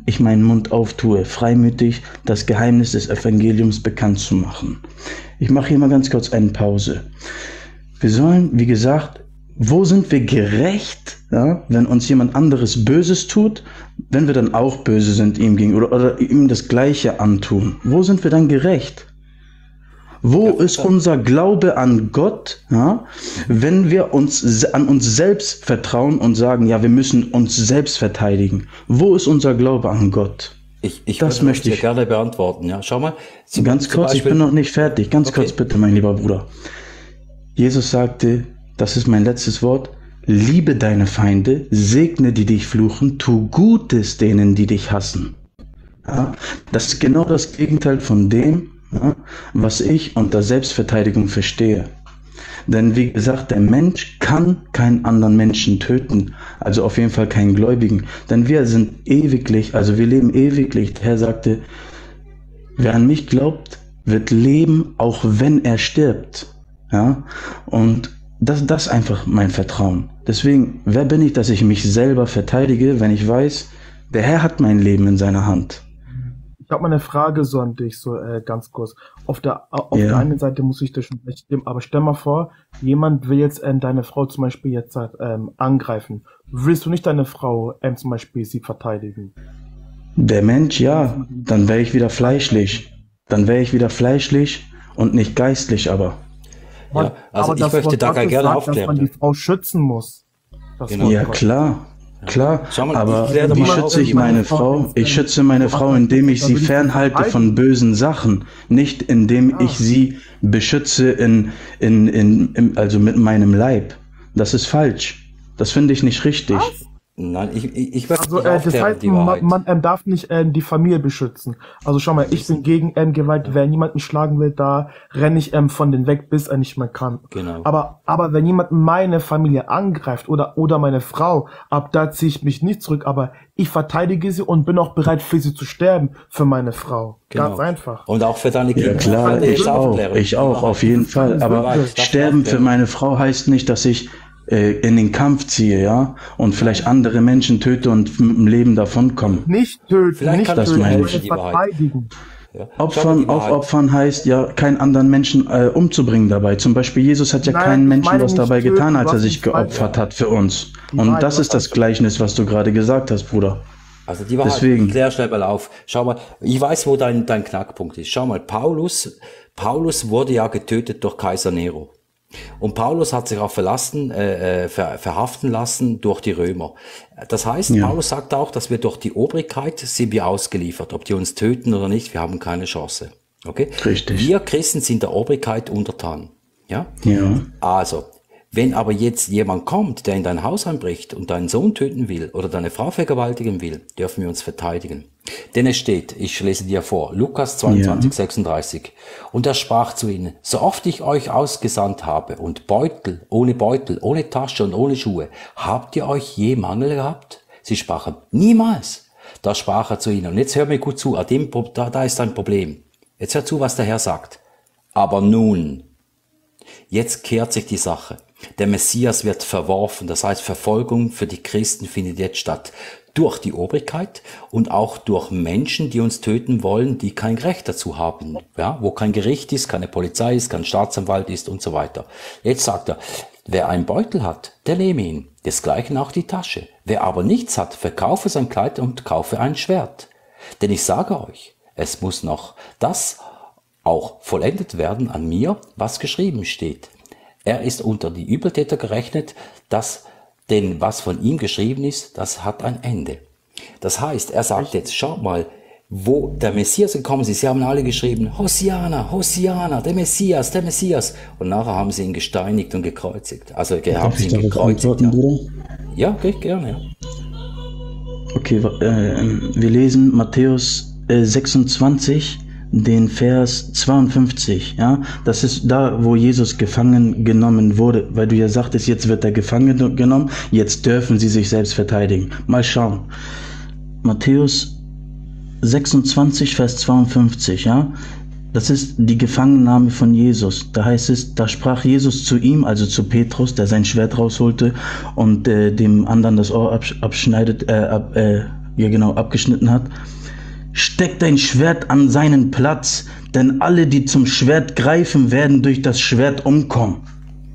ich meinen Mund auftue, freimütig das Geheimnis des Evangeliums bekannt zu machen. Ich mache hier mal ganz kurz eine Pause. Wir sollen, wie gesagt, wo sind wir gerecht, ja, wenn uns jemand anderes Böses tut, wenn wir dann auch böse sind ihm gegenüber oder ihm das Gleiche antun? Wo sind wir dann gerecht? Wo ist unser Glaube an Gott, ja, wenn wir an uns selbst vertrauen und sagen, ja, wir müssen uns selbst verteidigen? Wo ist unser Glaube an Gott? Das möchte ich gerne beantworten. Ja. Schau mal. Ganz kurz, ich bin noch nicht fertig. Ganz kurz bitte, mein lieber Bruder. Jesus sagte, das ist mein letztes Wort. Liebe deine Feinde, segne die dich fluchen, tu Gutes denen, die dich hassen. Ja, das ist genau das Gegenteil von dem, ja, was ich unter Selbstverteidigung verstehe. Denn wie gesagt, der Mensch kann keinen anderen Menschen töten, also auf jeden Fall keinen Gläubigen. Denn wir sind ewiglich, also wir leben ewiglich. Der Herr sagte, wer an mich glaubt, wird leben, auch wenn er stirbt. Ja, und das ist einfach mein Vertrauen. Deswegen, wer bin ich, dass ich mich selber verteidige, wenn ich weiß, der Herr hat mein Leben in seiner Hand. Ich habe mal eine Frage so an dich, so ganz kurz. Auf der einen Seite muss ich dir schon recht stimmen, aber stell mal vor, jemand will jetzt deine Frau zum Beispiel jetzt angreifen. Willst du nicht deine Frau zum Beispiel sie verteidigen? Der Mensch, ja. Dann wäre ich wieder fleischlich. Und nicht geistlich aber. Ja, also aber ich möchte da gerne sagt, aufklären. Dass man die Frau schützen muss. Genau. Ja, klar. Mal, aber wie schütze ich meine Frau? Ich schütze meine Frau, indem ich sie fernhalte von bösen Sachen. Nicht indem ich sie beschütze also mit meinem Leib. Das ist falsch. Das finde ich nicht richtig. Was? Nein, ich möchte nicht aufklären, das heißt, die Wahrheit. Man darf nicht die Familie beschützen. Also schau mal, ich bin gegen Gewalt. Wer niemanden schlagen will, da renne ich von denen weg, bis er nicht mehr kann. Genau. Aber wenn jemand meine Familie angreift oder meine Frau, ab da ziehe ich mich nicht zurück, aber ich verteidige sie und bin auch bereit, für sie zu sterben, für meine Frau. Genau. Ganz einfach. Und auch für deine Kinder. Ja, klar, ich auch, auf jeden Fall. Aber sterben für meine Frau heißt nicht, dass ich in den Kampf ziehe, ja, und vielleicht andere Menschen töte und mit dem Leben davonkommen. Nicht töten, verteidigen. Ja. Aufopfern heißt ja, keinen anderen Menschen umzubringen dabei. Zum Beispiel Jesus hat ja keinen Menschen was dabei getan, als er sich geopfert hat für uns. Und das ist das Gleichnis, was du gerade gesagt hast, Bruder. Also die Wahrheit, klär schnell mal auf. Schau mal, ich weiß, wo dein Knackpunkt ist. Schau mal, Paulus wurde ja getötet durch Kaiser Nero. Und Paulus hat sich auch verhaften lassen durch die Römer. Das heißt, ja. Paulus sagt auch, dass wir durch die Obrigkeit sind wir ausgeliefert. Ob die uns töten oder nicht, wir haben keine Chance. Okay? Richtig. Wir Christen sind der Obrigkeit untertan. Ja? Ja. Also, wenn aber jetzt jemand kommt, der in dein Haus einbricht und deinen Sohn töten will oder deine Frau vergewaltigen will, dürfen wir uns verteidigen. Denn es steht, ich lese dir vor, Lukas 22, ja. 36. Und er sprach zu ihnen, so oft ich euch ausgesandt habe und Beutel, ohne Tasche und ohne Schuhe, habt ihr euch je Mangel gehabt? Sie sprachen, niemals. Da sprach er zu ihnen, und jetzt hör mir gut zu, da ist ein Problem. Jetzt hör zu, was der Herr sagt. Aber nun, jetzt kehrt sich die Sache. Der Messias wird verworfen, das heißt Verfolgung für die Christen findet jetzt statt. Durch die Obrigkeit und auch durch Menschen, die uns töten wollen, die kein Recht dazu haben. Ja, wo kein Gericht ist, keine Polizei ist, kein Staatsanwalt ist und so weiter. Jetzt sagt er, wer einen Beutel hat, der nehme ihn. Desgleichen auch die Tasche. Wer aber nichts hat, verkaufe sein Kleid und kaufe ein Schwert. Denn ich sage euch, es muss noch das auch vollendet werden an mir, was geschrieben steht. Er ist unter die Übeltäter gerechnet, denn was von ihm geschrieben ist, das hat ein Ende. Das heißt, er sagt jetzt, schaut mal, wo der Messias gekommen ist. Sie haben alle geschrieben, Hosiana, Hosiana, der Messias, der Messias. Und nachher haben sie ihn gesteinigt und gekreuzigt. Also, haben sie ihn gekreuzigt. Ja, geht gerne. Ja. Okay, wir lesen Matthäus 26. Den Vers 52, ja, das ist da, wo Jesus gefangen genommen wurde, weil du ja sagtest, jetzt wird er gefangen genommen, jetzt dürfen sie sich selbst verteidigen. Mal schauen. Matthäus 26, Vers 52, ja, das ist die Gefangennahme von Jesus. Da heißt es, da sprach Jesus zu ihm, also zu Petrus, der sein Schwert rausholte und dem anderen das Ohr abgeschnitten hat. Steck dein Schwert an seinen Platz, denn alle, die zum Schwert greifen, werden durch das Schwert umkommen.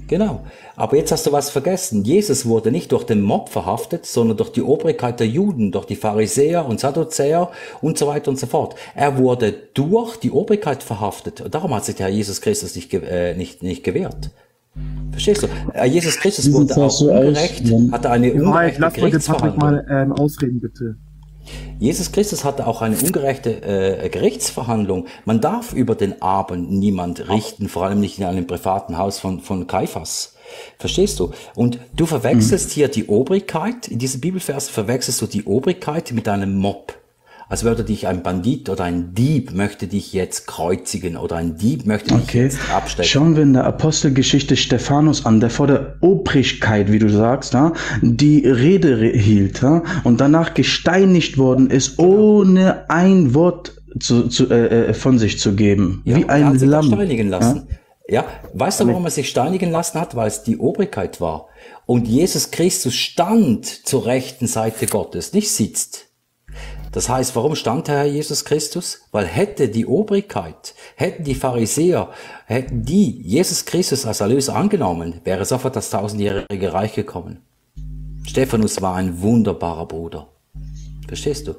Genau, aber jetzt hast du was vergessen. Jesus wurde nicht durch den Mob verhaftet, sondern durch die Obrigkeit der Juden, durch die Pharisäer und Sadduzäer und so weiter und so fort. Er wurde durch die Obrigkeit verhaftet. Darum hat sich der Herr Jesus Christus nicht gewehrt. Verstehst du? Jesus Christus wurde auch ungerecht, hatte eine ungerechte Gerichtsverhandlung. Lass bitte Patrick mal ausreden, bitte. Jesus Christus hatte auch eine ungerechte Gerichtsverhandlung. Man darf über den Abend niemand richten, vor allem nicht in einem privaten Haus von Kaiphas. Verstehst du? Und du verwechselst hier die Obrigkeit, in diesem Bibelvers verwechselst du die Obrigkeit mit einem Mob. Als würde dich ein Bandit oder ein Dieb möchte dich jetzt kreuzigen oder ein Dieb möchte dich jetzt abstecken. Schauen wir in der Apostelgeschichte Stephanus an, der vor der Obrigkeit, wie du sagst, die Rede hielt und danach gesteinigt worden ist, ohne ein Wort von sich zu geben. Ja, wie ein Lamm. Steinigen lassen. Ja? Ja? Weißt du, warum er sich steinigen lassen hat? Weil es die Obrigkeit war. Und Jesus Christus stand zur rechten Seite Gottes, nicht sitzt. Das heißt, warum stand der Herr Jesus Christus? Weil hätte die Obrigkeit, hätten die Pharisäer, hätten die Jesus Christus als Erlöser angenommen, wäre sofort das tausendjährige Reich gekommen. Stephanus war ein wunderbarer Bruder. Verstehst du?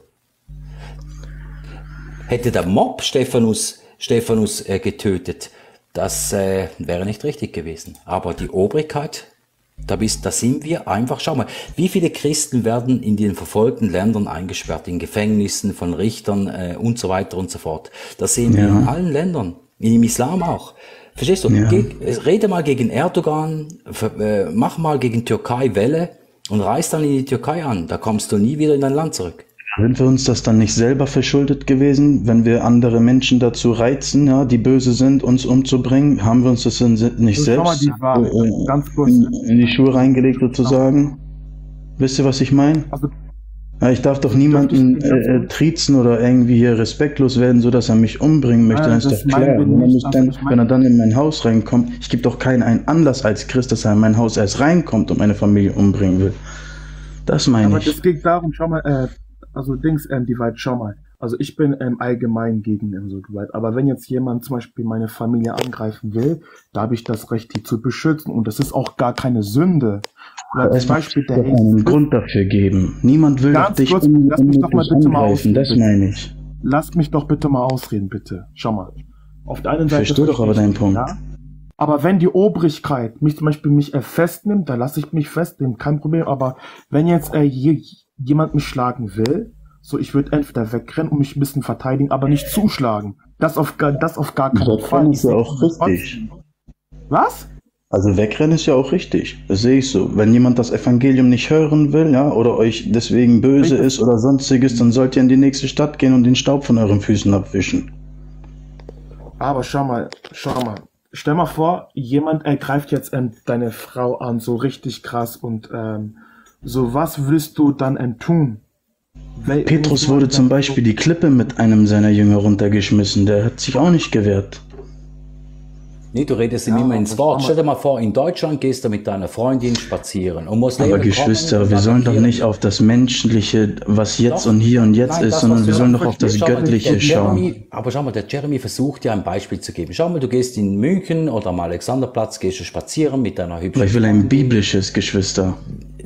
Hätte der Mob Stephanus getötet, das wäre nicht richtig gewesen. Aber die Obrigkeit... Da sind wir einfach, schau mal, wie viele Christen werden in den verfolgten Ländern eingesperrt, in Gefängnissen, von Richtern und so weiter und so fort. Das sehen wir in allen Ländern, im Islam auch. Verstehst du? Ja. Rede mal gegen Erdogan, mach mal gegen Türkei Welle und reis dann in die Türkei an. Da kommst du nie wieder in dein Land zurück. Sind wir uns das dann nicht selber verschuldet gewesen, wenn wir andere Menschen dazu reizen, ja, die böse sind, uns umzubringen? Haben wir uns das denn nicht selbst in die Schuhe reingelegt sozusagen? Wisst ihr, was ich meine? Ja, ich darf doch niemanden triezen oder irgendwie hier respektlos werden, sodass er mich umbringen möchte. Ja, das ist doch klar. Wenn er dann in mein Haus reinkommt, ich gebe doch keinen Anlass als Christ, dass er in mein Haus erst reinkommt und meine Familie umbringen will. Das meine ich. Aber das geht darum, schau mal... Also Divide, schau mal. Also ich bin allgemein gegen Divide. Aber wenn jetzt jemand zum Beispiel meine Familie angreifen will, da habe ich das Recht, die zu beschützen. Und das ist auch gar keine Sünde. Oder zum Beispiel der einen Grund dafür geben. Niemand will dich angreifen. Das meine ich. Lass mich doch bitte mal ausreden, bitte. Schau mal. Auf der einen Seite verstehe doch aber deinen Punkt. Ja, Aber wenn die Obrigkeit mich zum Beispiel festnimmt, dann lasse ich mich festnehmen, kein Problem. Aber wenn jetzt jemand mich schlagen will, so, ich würde entweder wegrennen und mich ein bisschen verteidigen, aber nicht zuschlagen. Das auf gar keinen Fall. Das ist ja auch richtig. Was? Also wegrennen ist ja auch richtig. Das sehe ich so. Wenn jemand das Evangelium nicht hören will, ja, oder euch deswegen böse ist oder sonstiges, dann sollt ihr in die nächste Stadt gehen und den Staub von euren Füßen abwischen. Aber schau mal. Stell mal vor, jemand greift jetzt deine Frau an, so richtig krass, und so, was willst du dann tun? Weil Petrus wurde zum Beispiel die Klippe mit einem seiner Jünger runtergeschmissen, der hat sich auch nicht gewehrt. Nee, du redest ihm immer ins Wort. Stell dir mal vor, in Deutschland gehst du mit deiner Freundin spazieren und musst aber Geschwister, wir sollen doch nicht auf das Menschliche, was jetzt und hier und jetzt ist, sondern wir sollen doch auf das Göttliche schauen. Aber schau mal, der Jeremy versucht ja ein Beispiel zu geben. Schau mal, du gehst in München oder am Alexanderplatz, gehst du spazieren mit deiner hübschen Freundin. Ich will ein biblisches, Geschwister.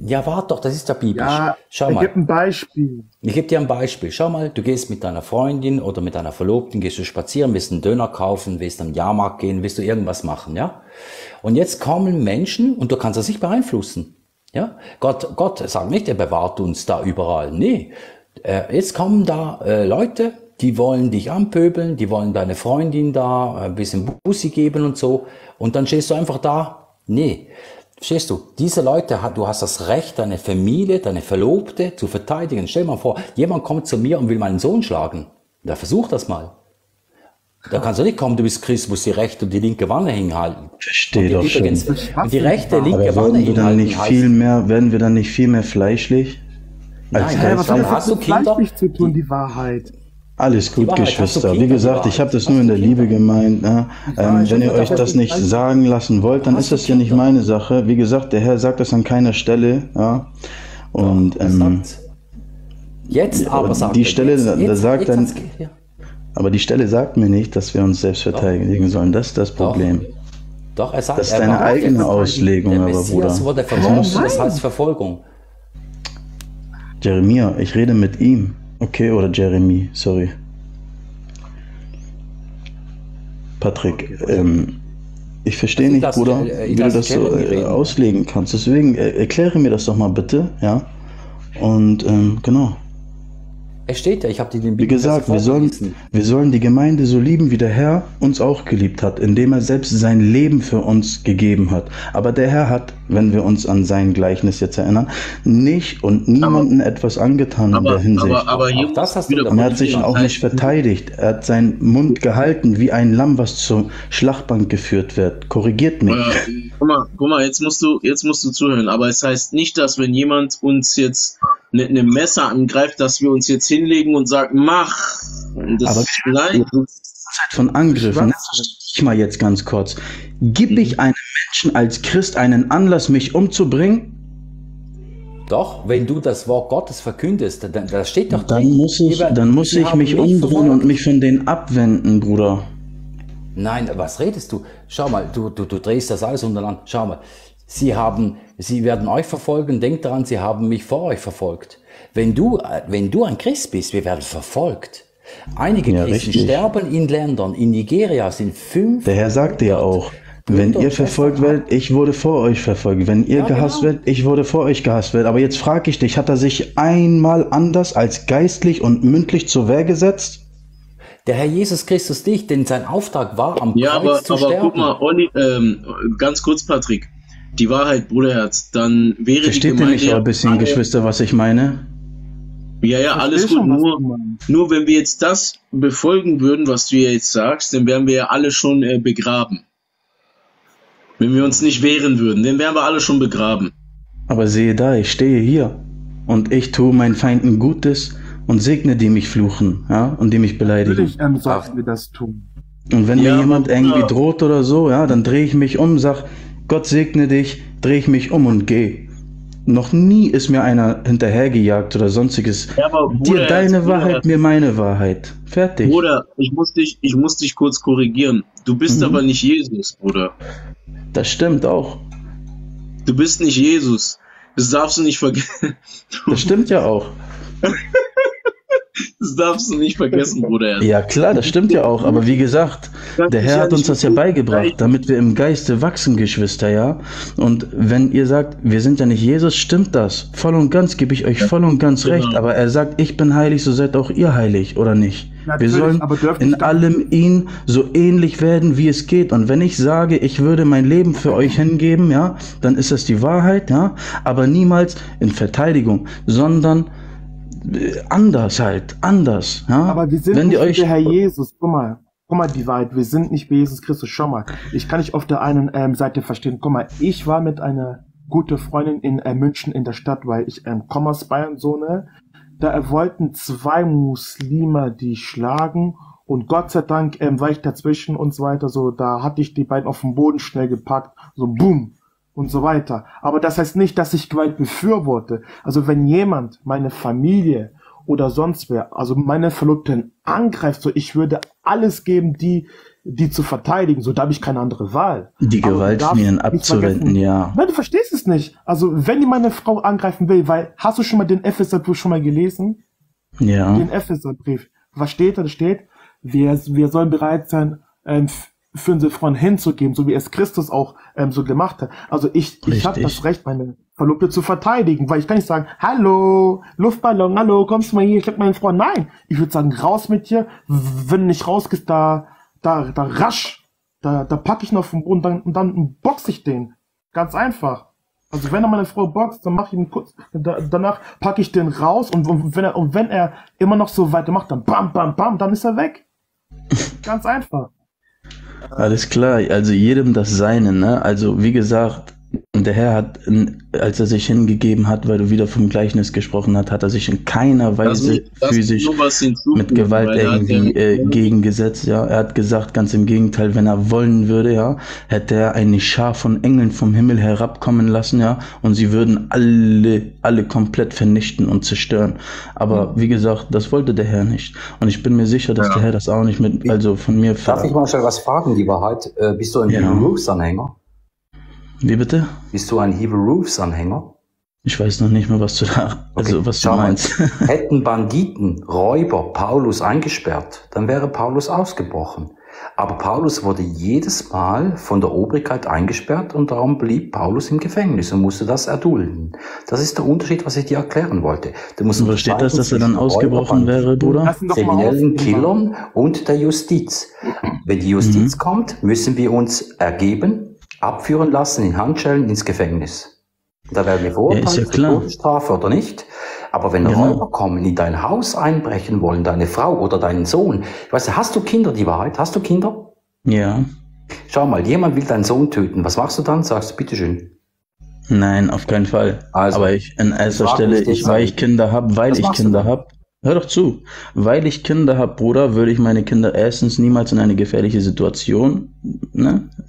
Ja, warte doch, das ist ja biblisch. Ja, schau mal. Ich gebe ein Beispiel. Ich gebe dir ein Beispiel. Schau mal, du gehst mit deiner Freundin oder mit deiner Verlobten, gehst du spazieren, willst einen Döner kaufen, willst am Jahrmarkt gehen, willst du irgendwas machen, ja? Und jetzt kommen Menschen und du kannst das nicht beeinflussen, ja? Gott sagt nicht, er bewahrt uns da überall. Nee, jetzt kommen da Leute, die wollen dich anpöbeln, die wollen deine Freundin da ein bisschen Bussi geben und so. Und dann stehst du einfach da. Nee. Verstehst du, diese Leute, du hast das Recht, deine Familie, deine Verlobte zu verteidigen. Stell dir mal vor, jemand kommt zu mir und will meinen Sohn schlagen. Da versuch das mal. Da kannst du nicht kommen, du bist Christ, musst die rechte und die linke Wanne hinhalten. Verstehe doch schon. Und die rechte, linke Wanne hinhalten. Werden wir dann nicht viel mehr fleischlich? Nein, was hast du fleischlich zu tun, die Wahrheit? Alles gut, Geschwister. Wie gesagt, ich habe das nur in der Liebe gemeint. Ne? Wenn ihr euch das nicht sagen lassen wollt, dann ist das ja nicht meine Sache. Wie gesagt, der Herr sagt das an keiner Stelle. Ja? Und jetzt aber sagt die Stelle, da sagt dann, aber die Stelle sagt mir nicht, dass wir uns selbst verteidigen sollen. Das ist das Problem. Doch, er sagt, das ist deine eigene Auslegung, aber Bruder. Das heißt Verfolgung. Jeremia, ich rede mit ihm. Okay, oder Jeremy, sorry. Patrick, ich verstehe nicht, Bruder, wie du das so auslegen kannst. Deswegen erkläre mir das doch mal bitte, ja. Und genau. Es steht ja, ich habe dir den Bibel. Wie gesagt, wir sollen die Gemeinde so lieben, wie der Herr uns auch geliebt hat, indem er selbst sein Leben für uns gegeben hat. Aber der Herr hat, wenn wir uns an sein Gleichnis jetzt erinnern, nicht und niemanden etwas angetan in der Hinsicht. Und er hat sich auch nicht verteidigt. Er hat seinen Mund gehalten, wie ein Lamm, was zur Schlachtbank geführt wird. Korrigiert mich. Guck mal, jetzt musst du zuhören. Aber es heißt nicht, dass wenn jemand uns jetzt mit einem Messer angreift, dass wir uns jetzt hinlegen und sagen, mach. Das ist vielleicht von Angriffen. Das verstehe ich mal jetzt ganz kurz. Gib ich einem Menschen als Christ einen Anlass, mich umzubringen? Doch, wenn du das Wort Gottes verkündest, dann das steht doch drin. Dann muss ich mich umdrehen und mich von denen abwenden, Bruder. Nein, was redest du? Schau mal, du drehst das alles untereinander. Schau mal. Sie werden euch verfolgen, denkt daran, sie haben mich vor euch verfolgt. Wenn du ein Christ bist, wir werden verfolgt. Einige Christen sterben in Ländern, in Nigeria sind 5. Der Herr sagte ja auch, wenn ihr verfolgt werdet, ich wurde vor euch verfolgt. Wenn ihr gehasst werdet, ich wurde vor euch gehasst. Aber jetzt frage ich dich, hat er sich einmal anders als geistlich und mündlich zur Wehr gesetzt? Der Herr Jesus Christus nicht, denn sein Auftrag war, am Kreuz zu sterben. Ja, aber guck mal, Olli, ganz kurz, Patrick. Die Wahrheit, Bruderherz, dann wäre die Gemeinde... Versteht ihr nicht ein bisschen, Geschwister, was ich meine? Ja, alles gut, nur wenn wir jetzt das befolgen würden, was du jetzt sagst, dann wären wir ja alle schon begraben. Wenn wir uns nicht wehren würden, dann wären wir alle schon begraben. Aber sehe da, ich stehe hier und ich tue meinen Feinden Gutes und segne, die mich fluchen, ja, und die mich beleidigen. Natürlich sollten wir das tun. Und wenn mir jemand irgendwie droht oder so, ja, dann drehe ich mich um, sag... Gott segne dich, drehe ich mich um und gehe. Noch nie ist mir einer hinterhergejagt oder sonstiges. Ja, Bruder, dir deine Wahrheit, mir meine Wahrheit. Fertig. Bruder, ich muss dich kurz korrigieren. Du bist aber nicht Jesus, Bruder. Das stimmt auch. Du bist nicht Jesus. Das darfst du nicht vergessen. Das stimmt ja auch. Das darfst du nicht vergessen, Bruder. Ja klar, das stimmt ja auch. Aber wie gesagt, der Herr hat uns das ja beigebracht, damit wir im Geiste wachsen, Geschwister, ja? Und wenn ihr sagt, wir sind ja nicht Jesus, stimmt das. Voll und ganz gebe ich euch voll und ganz recht. Aber er sagt, ich bin heilig, so seid auch ihr heilig, oder nicht? Wir sollen in allem ihn so ähnlich werden, wie es geht. Und wenn ich sage, ich würde mein Leben für euch hingeben, ja, dann ist das die Wahrheit, ja? Aber niemals in Verteidigung, sondern anders halt, anders. Ja? Aber wir sind nicht der Herr Jesus, guck mal die Wahrheit, wir sind nicht bei Jesus Christus, schau mal. Ich kann nicht auf der einen Seite verstehen, guck mal, ich war mit einer guten Freundin in München in der Stadt, weil ich komme aus Bayern, so, ne? Da wollten zwei Muslime die schlagen und Gott sei Dank war ich dazwischen und so weiter, so, da hatte ich die beiden auf dem Boden schnell gepackt, so boom. Und so weiter. Aber das heißt nicht, dass ich Gewalt befürworte. Also wenn jemand meine Familie oder sonst wer, also meine Verlobten angreift, so, ich würde alles geben, die zu verteidigen. So, da habe ich keine andere Wahl. Die Gewaltlinien abzuwenden, ja. Nein, du verstehst es nicht. Also wenn die meine Frau angreifen will, weil, hast du schon mal den Epheserbrief schon mal gelesen? Ja. Den Epheserbrief. Was steht da? Da steht, wir sollen bereit sein, für unsere Freunde hinzugeben, so wie es Christus auch so gemacht hat. Also ich habe das Recht, meine Verlobte zu verteidigen, weil ich kann nicht sagen, hallo, Luftballon, hallo, kommst du mal hier, ich hab meinen Freund. Nein, ich würde sagen, raus mit dir, wenn du nicht rausgehst, da packe ich ihn auf den Boden und dann boxe ich den. Ganz einfach. Also wenn er meine Frau boxt, dann mache ich ihn kurz, danach packe ich den raus und wenn er immer noch so weitermacht, dann bam, bam, bam, dann ist er weg. Ganz einfach. Alles klar, also jedem das Seine, ne? Also wie gesagt, der Herr hat, als er sich hingegeben hat, weil du wieder vom Gleichnis gesprochen hast, hat er sich in keiner Weise physisch mit Gewalt irgendwie gegengesetzt, ja. Er hat gesagt, ganz im Gegenteil, wenn er wollen würde, ja, hätte er eine Schar von Engeln vom Himmel herabkommen lassen, ja, und sie würden alle komplett vernichten und zerstören. Aber wie gesagt, das wollte der Herr nicht. Und ich bin mir sicher, dass der Herr das auch nicht mit, also von mir... Darf ich mal schnell was fragen, die Wahrheit? Bist du ein Berufsanhänger? Wie bitte? Bist du ein Hebrew Roofs Anhänger? Ich weiß noch nicht mal, was du da, was du meinst. Hätten Banditen, Räuber Paulus eingesperrt, dann wäre Paulus ausgebrochen. Aber Paulus wurde jedes Mal von der Obrigkeit eingesperrt und darum blieb Paulus im Gefängnis und musste das erdulden. Das ist der Unterschied, was ich dir erklären wollte. Du musst verstehen, dass er dann ausgebrochen wäre, Bruder? Kriminellen Killern und der Justiz. Wenn die Justiz kommt, müssen wir uns ergeben, abführen lassen, in Handschellen, ins Gefängnis. Da werden wir verurteilt, Todesstrafe oder nicht. Aber wenn Räuber kommen, die dein Haus einbrechen wollen, deine Frau oder deinen Sohn, weißt du, hast du Kinder, die Wahrheit? Hast du Kinder? Ja. Schau mal, jemand will deinen Sohn töten. Was machst du dann? Sagst du, bitteschön. Nein, auf keinen Fall. Also, aber ich an erster Stelle, Hör doch zu. Weil ich Kinder habe, Bruder, würde ich meine Kinder erstens niemals in eine gefährliche Situation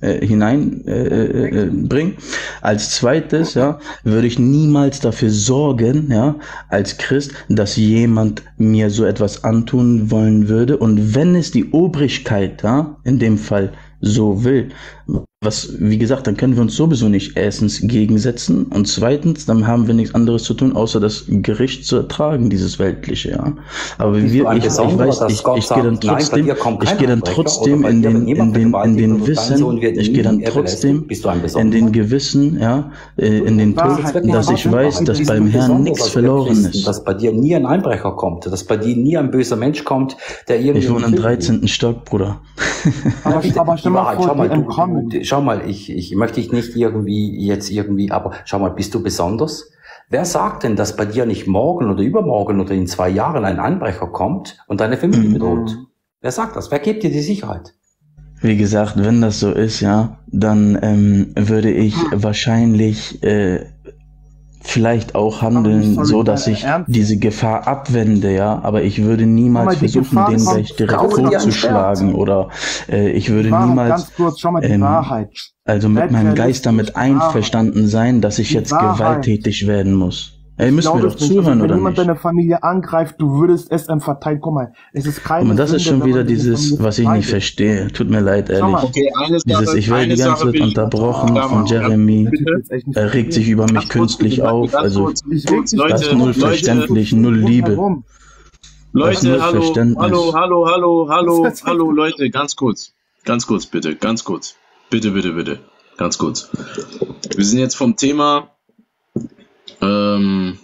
hineinbringen. Als zweites, ja, würde ich niemals dafür sorgen, ja, als Christ, dass jemand mir so etwas antun wollen würde. Und wenn es die Obrigkeit, ja, in dem Fall so will, wie gesagt, dann können wir uns sowieso nicht erstens gegensetzen und zweitens, dann haben wir nichts anderes zu tun, außer das Gericht zu ertragen, dieses weltliche, ja. Aber ich gehe dann trotzdem in den Wissen, dass ich weiß, dass beim Herrn nichts verloren ist. Dass bei dir nie ein Einbrecher kommt, dass bei dir nie ein böser Mensch kommt, der irgendwie... Ich wohne im 13. Stock, Bruder. Aber schau mal, ich möchte dich nicht irgendwie, aber schau mal, bist du besonders? Wer sagt denn, dass bei dir nicht morgen oder übermorgen oder in 2 Jahren ein Einbrecher kommt und deine Familie bedroht? Wer sagt das? Wer gibt dir die Sicherheit? Wie gesagt, wenn das so ist, ja, dann würde ich wahrscheinlich vielleicht auch handeln, so dass ich diese Gefahr abwende, ja, aber ich würde niemals versuchen, den gleich direkt totzuschlagen oder ich würde niemals also mit meinem Geist damit einverstanden sein, dass ich jetzt gewalttätig werden muss. Ey, müssen wir doch zuhören, oder nicht? Wenn jemand deine Familie angreift, du würdest es verteidigen. Guck mal, es ist kein... Und das ist schon wieder dieses, was ich nicht verstehe. Tut mir leid, ehrlich. Okay, ich werde die ganze Zeit unterbrochen von Jeremy. Er regt sich über mich künstlich auf. Also, das ist null verständlich, null Liebe. Leute, hallo, Leute, ganz kurz, bitte. Wir sind jetzt vom Thema, kleinen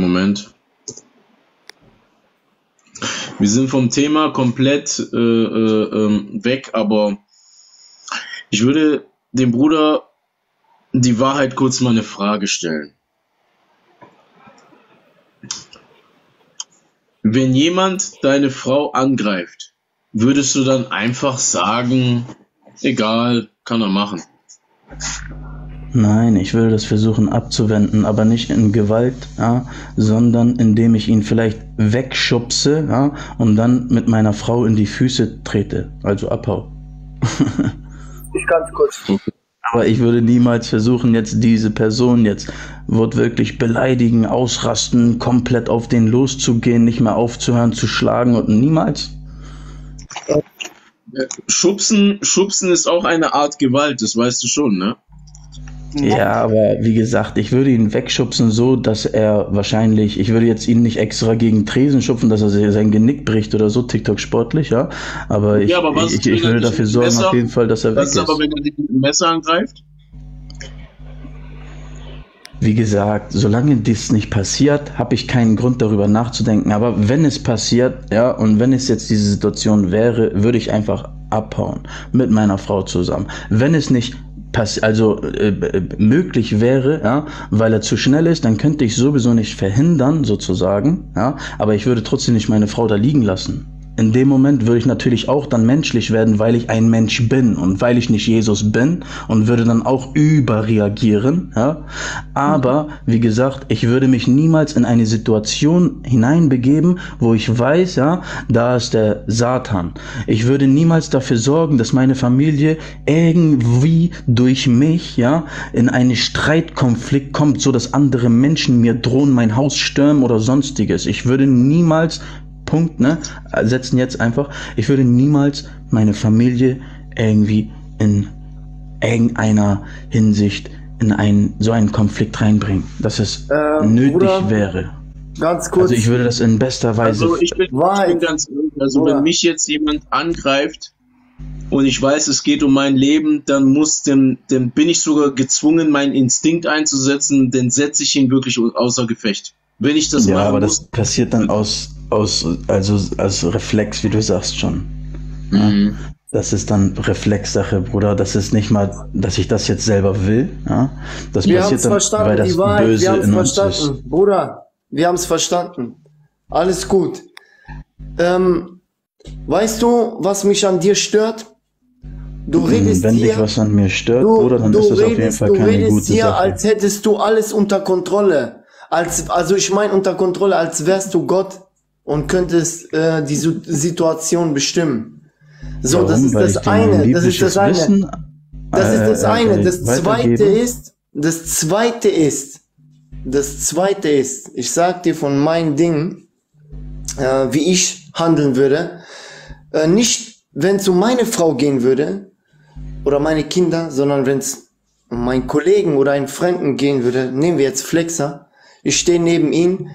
Moment. Wir sind vom Thema komplett weg, aber ich würde dem Bruder die Wahrheit kurz mal eine Frage stellen. Wenn jemand deine Frau angreift, würdest du dann einfach sagen, egal, kann er machen? Nein, ich würde das versuchen abzuwenden, aber nicht in Gewalt, ja, sondern indem ich ihn vielleicht wegschubse, ja, und dann mit meiner Frau in die Füße trete, also abhau. Ich ganz kurz. Aber ich würde niemals versuchen, jetzt diese Person jetzt wirklich beleidigen, ausrasten, komplett auf den loszugehen, nicht mehr aufzuhören, zu schlagen und niemals. Schubsen ist auch eine Art Gewalt, das weißt du schon, ne? Ja, aber wie gesagt, ich würde ihn wegschubsen so, dass er wahrscheinlich, ich würde jetzt ihn nicht extra gegen Tresen schubsen, dass er sein Genick bricht oder so, TikTok sportlich, ja, aber ich würde dafür sorgen, Messer, auf jeden Fall, dass er weg ist. Aber wenn er dich mit dem Messer angreift? Wie gesagt, solange dies nicht passiert, habe ich keinen Grund darüber nachzudenken, aber wenn es passiert, ja, und wenn es jetzt diese Situation wäre, würde ich einfach abhauen, mit meiner Frau zusammen. Wenn es nicht möglich wäre, ja, weil er zu schnell ist, dann könnte ich sowieso nicht verhindern, sozusagen, ja, aber ich würde trotzdem nicht meine Frau da liegen lassen. In dem Moment würde ich natürlich auch dann menschlich werden, weil ich ein Mensch bin und weil ich nicht Jesus bin und würde dann auch überreagieren, ja. Aber, wie gesagt, ich würde mich niemals in eine Situation hineinbegeben, wo ich weiß, ja, da ist der Satan. Ich würde niemals dafür sorgen, dass meine Familie irgendwie durch mich, ja, in einen Streitkonflikt kommt, so dass andere Menschen mir drohen, mein Haus stürmen oder sonstiges. Ich würde niemals Punkt, ne, setzen jetzt einfach, ich würde niemals meine Familie irgendwie in irgendeiner Hinsicht in so einen Konflikt reinbringen, dass es nötig wäre. Ganz kurz. Also ich würde das in bester Weise... Also ich bin ganz... Also wenn mich jetzt jemand angreift und ich weiß, es geht um mein Leben, dann bin ich sogar gezwungen, meinen Instinkt einzusetzen, dann setze ich ihn wirklich außer Gefecht. Wenn ich das machen muss. Ja, aber das passiert dann aus Reflex, wie du sagst schon. Mhm. Ja, das ist dann Reflexsache, Bruder. Das ist nicht mal, dass ich das jetzt selber will. Ja, das passiert dann, weil das Böse in uns ist. Bruder, wir haben es verstanden. Alles gut. Weißt du, was mich an dir stört? Du redest wenn dich was an mir stört, Bruder, dann ist das auf jeden Fall keine gute Sache. Du redest hier, als hättest du alles unter Kontrolle. Unter Kontrolle, als wärst du Gott und könntest die Situation bestimmen. So, warum? Das ist das eine. Das zweite ist, ich sag dir von meinem Ding, wie ich handeln würde, nicht, wenn es um meine Frau gehen würde oder meine Kinder, sondern wenn es um meinen Kollegen oder einen Fremden gehen würde, nehmen wir jetzt Flexer, ich stehe neben ihm,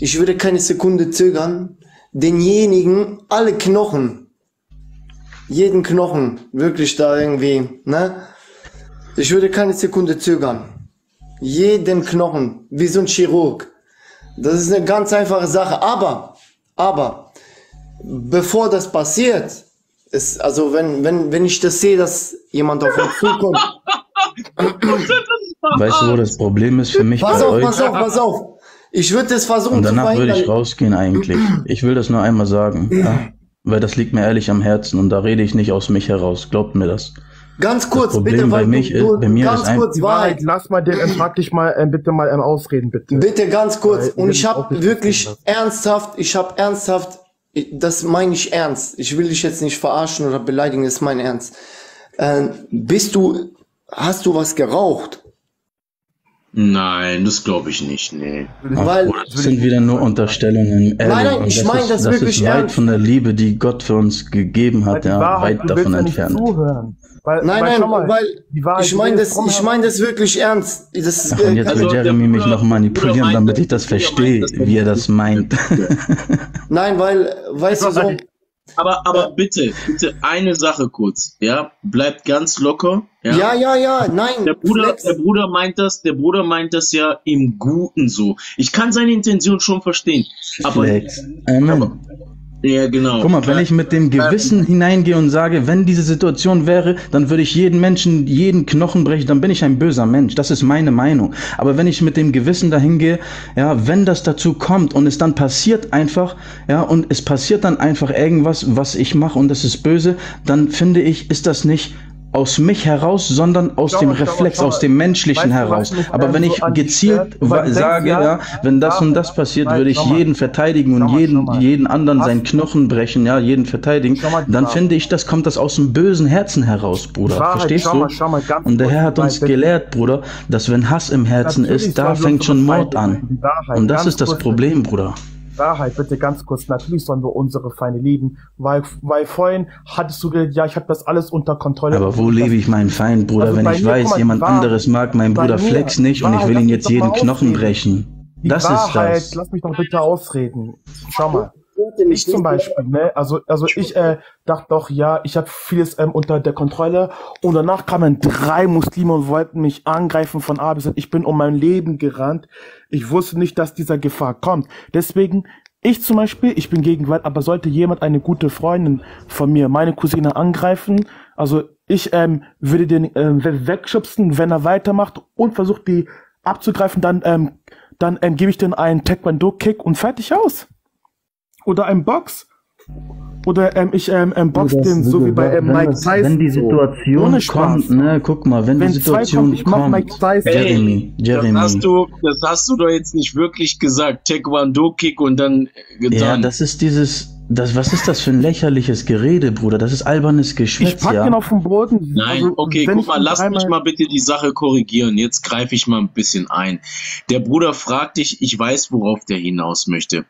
ich würde keine Sekunde zögern, denjenigen alle Knochen, jeden Knochen, wirklich da irgendwie, ne? Ich würde keine Sekunde zögern, jeden Knochen, wie so ein Chirurg. Das ist eine ganz einfache Sache, aber, bevor das passiert, ist, also wenn ich das sehe, dass jemand auf mich zukommt, weißt du, wo das Problem ist für mich? Pass auf. Ich würde das versuchen zu verhindern. Danach würde ich rausgehen eigentlich. Ich will das nur einmal sagen. Ja? Weil das liegt mir ehrlich am Herzen und da rede ich nicht aus mich heraus. Glaubt mir das. Ganz kurz, das Problem bitte. Wahrheit. Lass mal den endlich mal bitte mal ausreden, bitte. Bitte ganz kurz. Und ich habe wirklich ernsthaft, das meine ich ernst. Ich will dich jetzt nicht verarschen oder beleidigen, das ist mein Ernst. Hast du was geraucht? Nein, das glaube ich nicht, nee. Weil, das sind wieder nur Unterstellungen. Nein, ich meine das wirklich ernst. Das ist weit von der Liebe, die Gott für uns gegeben hat, ja, weit davon entfernt. Nein, ich meine das wirklich ernst. Ach, und jetzt will Jeremy mich noch manipulieren, damit ich das verstehe, wie er das meint. Nein, weil, weißt du so... Aber bitte eine Sache kurz, ja, bleibt ganz locker. Ja, ja, ja, ja. Nein. Der Bruder meint das ja im Guten so. Ich kann seine Intention schon verstehen. Aber, Flex. Aber ja, genau. Guck mal, wenn ich mit dem Gewissen hineingehe und sage, wenn diese Situation wäre, dann würde ich jeden Menschen, jeden Knochen brechen, dann bin ich ein böser Mensch. Das ist meine Meinung. Aber wenn ich mit dem Gewissen dahin gehe, ja, wenn das dazu kommt und es dann passiert einfach, ja, und es passiert dann einfach irgendwas, was ich mache und das ist böse, dann finde ich, ist das nicht aus mich heraus, sondern aus dem Reflex, aus dem Menschlichen heraus. Aber wenn ich gezielt sage, ja, wenn das und das passiert, würde ich jeden verteidigen und jeden anderen seinen Knochen brechen, ja, jeden verteidigen, dann finde ich, das kommt das aus dem bösen Herzen heraus, Bruder. Verstehst du? Und der Herr hat uns gelehrt, Bruder, dass wenn Hass im Herzen ist, da fängt schon Mord an. Und das ist das Problem, Bruder. Wahrheit, bitte ganz kurz, natürlich sollen wir unsere Feinde lieben, weil vorhin hattest du gesagt, ja, ich habe das alles unter Kontrolle. Aber wo lebe ich meinen Feind, Bruder, also wenn ich weiß, mal, jemand anderes mag meinen Bruder Flex nicht und ich will ihn jetzt jeden Knochen brechen. Das Wahrheit, ist das. Lass mich doch bitte ausreden. Schau mal. Ich zum Beispiel, ne, also ich dachte doch, ja, ich habe vieles unter der Kontrolle und danach kamen 3 Muslime und wollten mich angreifen von A bis Z. Ich bin um mein Leben gerannt. Ich wusste nicht, dass dieser Gefahr kommt. Deswegen, ich zum Beispiel, ich bin gegen Gewalt, aber sollte jemand eine gute Freundin von mir, meine Cousine, angreifen, also ich würde den wegschubsen, wenn er weitermacht und versucht, die abzugreifen, dann gebe ich denen einen Taekwondo-Kick und fertig aus. Oder ein Box. Oder ich boxe den, so wie bei Mike Tyson. Wenn die Situation kommt, ne, guck mal, wenn die Situation kommt, Jeremy. Das hast du doch jetzt nicht wirklich gesagt, Taekwondo-Kick und dann getan. Ja, das ist dieses... was ist das für ein lächerliches Gerede, Bruder? Das ist albernes Geschwätz. Ich pack den auf den Boden. Nein, also, okay, guck mal, lass mich mal bitte die Sache korrigieren. Jetzt greife ich mal ein bisschen ein. Der Bruder fragt dich, ich weiß, worauf der hinaus möchte.